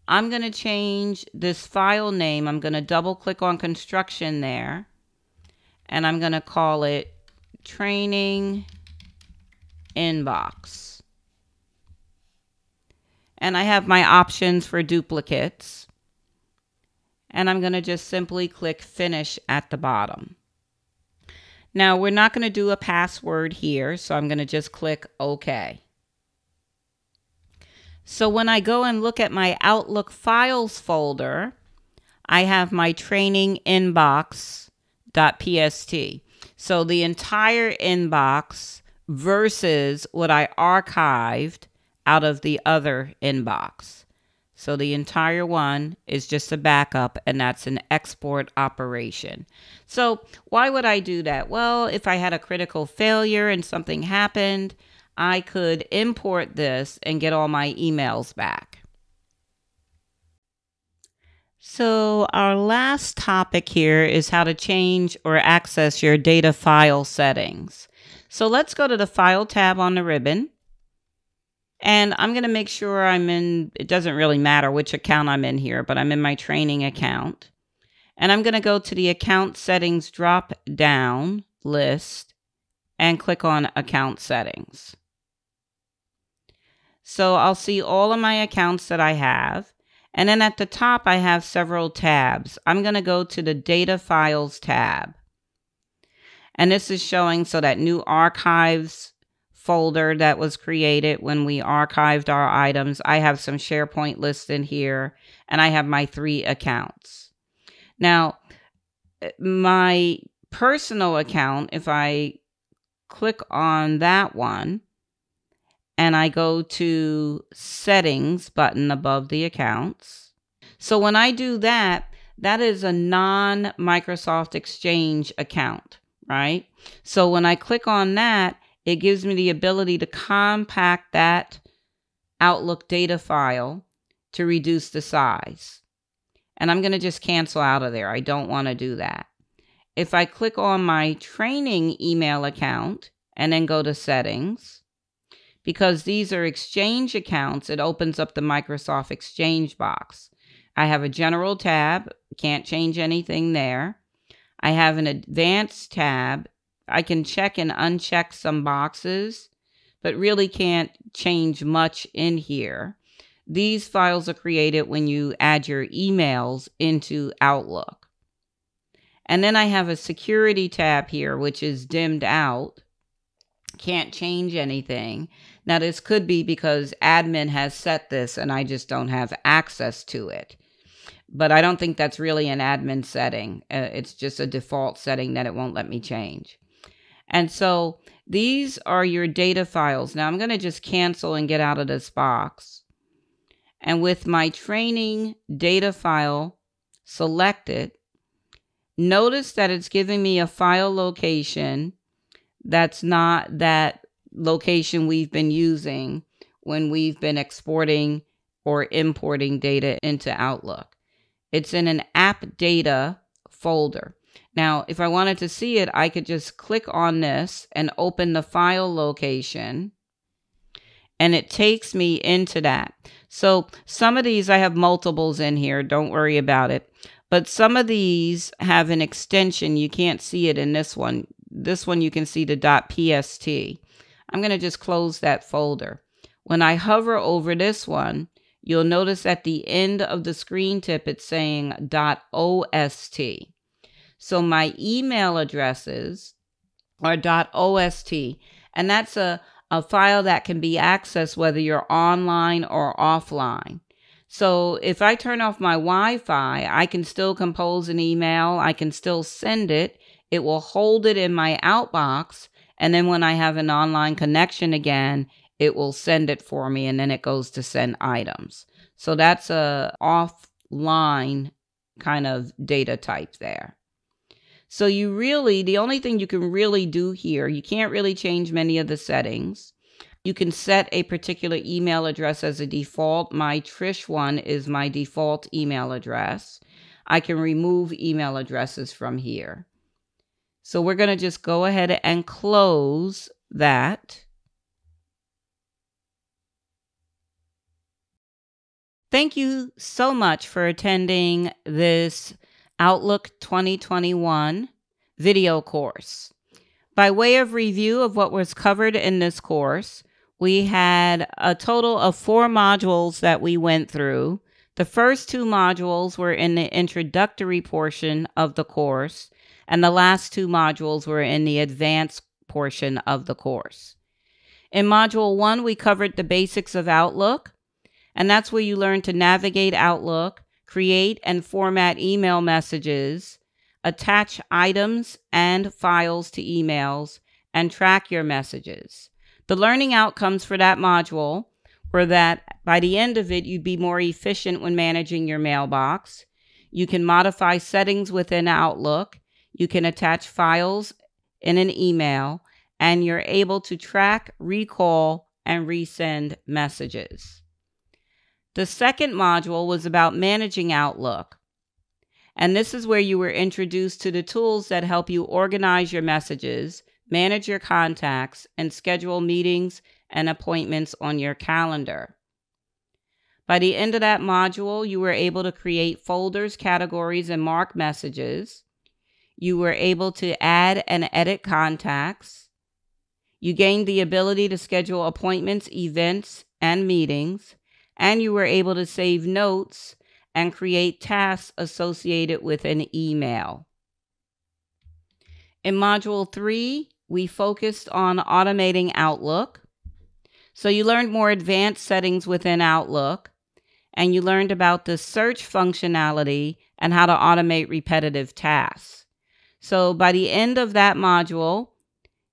I'm going to change this file name. I'm going to double click on Construction there. And I'm going to call it Training Inbox. And I have my options for duplicates. And I'm going to just simply click Finish at the bottom. Now, we're not going to do a password here, so I'm going to just click OK. So when I go and look at my Outlook Files folder, I have my training inbox dot P S T. So the entire inbox versus what I archived out of the other inbox. So the entire one is just a backup, and that's an export operation. So why would I do that? Well, if I had a critical failure and something happened, I could import this and get all my emails back. So our last topic here is how to change or access your data file settings. So let's go to the File tab on the ribbon. And I'm going to make sure I'm in, it doesn't really matter which account I'm in here, but I'm in my training account. And I'm going to go to the Account Settings drop down list and click on Account Settings. So I'll see all of my accounts that I have. And then at the top, I have several tabs. I'm going to go to the Data Files tab. And this is showing so that new archives folder that was created when we archived our items. I have some SharePoint lists in here, and I have my three accounts. Now, my personal account, if I click on that one and I go to Settings button above the accounts. So when I do that, that is a non-Microsoft Exchange account, right? So when I click on that, it gives me the ability to compact that Outlook data file to reduce the size. And I'm going to just cancel out of there. I don't want to do that. If I click on my training email account and then go to settings, because these are Exchange accounts, it opens up the Microsoft Exchange box. I have a general tab, can't change anything there. I have an advanced tab. I can check and uncheck some boxes, but really can't change much in here. These files are created when you add your emails into Outlook. And then I have a security tab here, which is dimmed out. Can't change anything. Now this could be because admin has set this and I just don't have access to it. But I don't think that's really an admin setting. Uh, it's just a default setting that it won't let me change. And so these are your data files. Now I'm going to just cancel and get out of this box. And with my training data file selected, notice that it's giving me a file location that's not that location we've been using when we've been exporting or importing data into Outlook. It's in an app data folder. Now, if I wanted to see it, I could just click on this and open the file location, and it takes me into that. So some of these, I have multiples in here, don't worry about it. But some of these have an extension. You can't see it in this one. This one you can see the .pst. I'm going to just close that folder. When I hover over this one, you'll notice at the end of the screen tip, it's saying .ost. So my email addresses are .ost, and that's a, a file that can be accessed whether you're online or offline. So if I turn off my Wi-Fi, I can still compose an email. I can still send it. It will hold it in my Outbox, and then when I have an online connection again, it will send it for me, and then it goes to send items. So that's a offline kind of data type there. So you really, the only thing you can really do here, you can't really change many of the settings. You can set a particular email address as a default. My Trish one is my default email address. I can remove email addresses from here. So we're going to just go ahead and close that. Thank you so much for attending this Outlook twenty twenty-one video course. By way of review of what was covered in this course, we had a total of four modules that we went through. The first two modules were in the introductory portion of the course, and the last two modules were in the advanced portion of the course. In Module one, we covered the basics of Outlook, and that's where you learn to navigate Outlook, create and format email messages, attach items and files to emails, and track your messages. The learning outcomes for that module were that by the end of it, you'd be more efficient when managing your mailbox. You can modify settings within Outlook. You can attach files in an email, and you're able to track, recall, and resend messages. The second module was about managing Outlook, and this is where you were introduced to the tools that help you organize your messages, manage your contacts, and schedule meetings and appointments on your calendar. By the end of that module, you were able to create folders, categories, and mark messages. You were able to add and edit contacts. You gained the ability to schedule appointments, events, and meetings. And you were able to save notes and create tasks associated with an email. In Module three, we focused on automating Outlook. So you learned more advanced settings within Outlook, and you learned about the search functionality and how to automate repetitive tasks. So by the end of that module,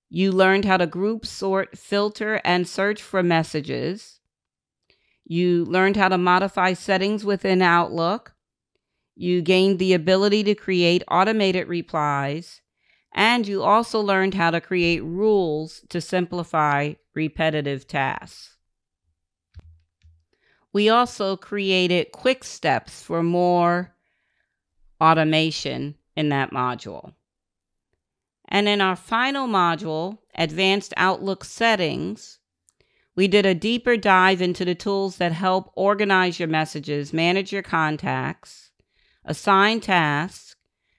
you learned how to group, sort, filter, and search for messages. You learned how to modify settings within Outlook. You gained the ability to create automated replies. And you also learned how to create rules to simplify repetitive tasks. We also created quick steps for more automation in that module. And in our final module, Advanced Outlook Settings, we did a deeper dive into the tools that help organize your messages, manage your contacts, assign tasks,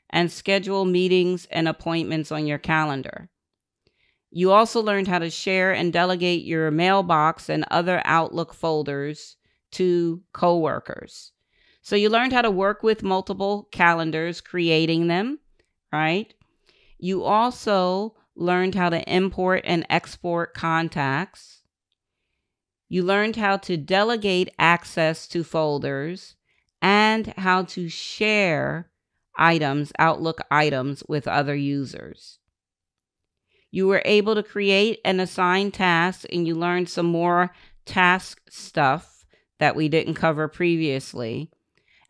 and schedule meetings and appointments on your calendar. You also learned how to share and delegate your mailbox and other Outlook folders to coworkers. So you learned how to work with multiple calendars, creating them, right? You also learned how to import and export contacts. You learned how to delegate access to folders and how to share items, Outlook items, with other users. You were able to create and assign tasks, and you learned some more task stuff that we didn't cover previously.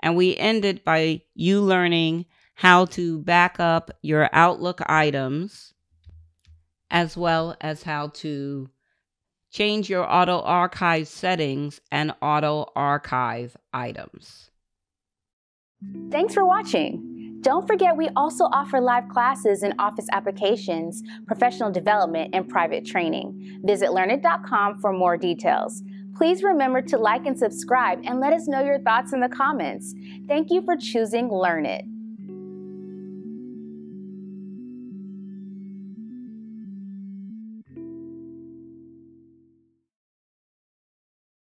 And we ended by you learning how to back up your Outlook items, as well as how to change your auto archive settings and auto archive items. Thanks for watching. Don't forget we also offer live classes in office applications, professional development, and private training. Visit Learn It dot com for more details. Please remember to like and subscribe and let us know your thoughts in the comments. Thank you for choosing Learn It.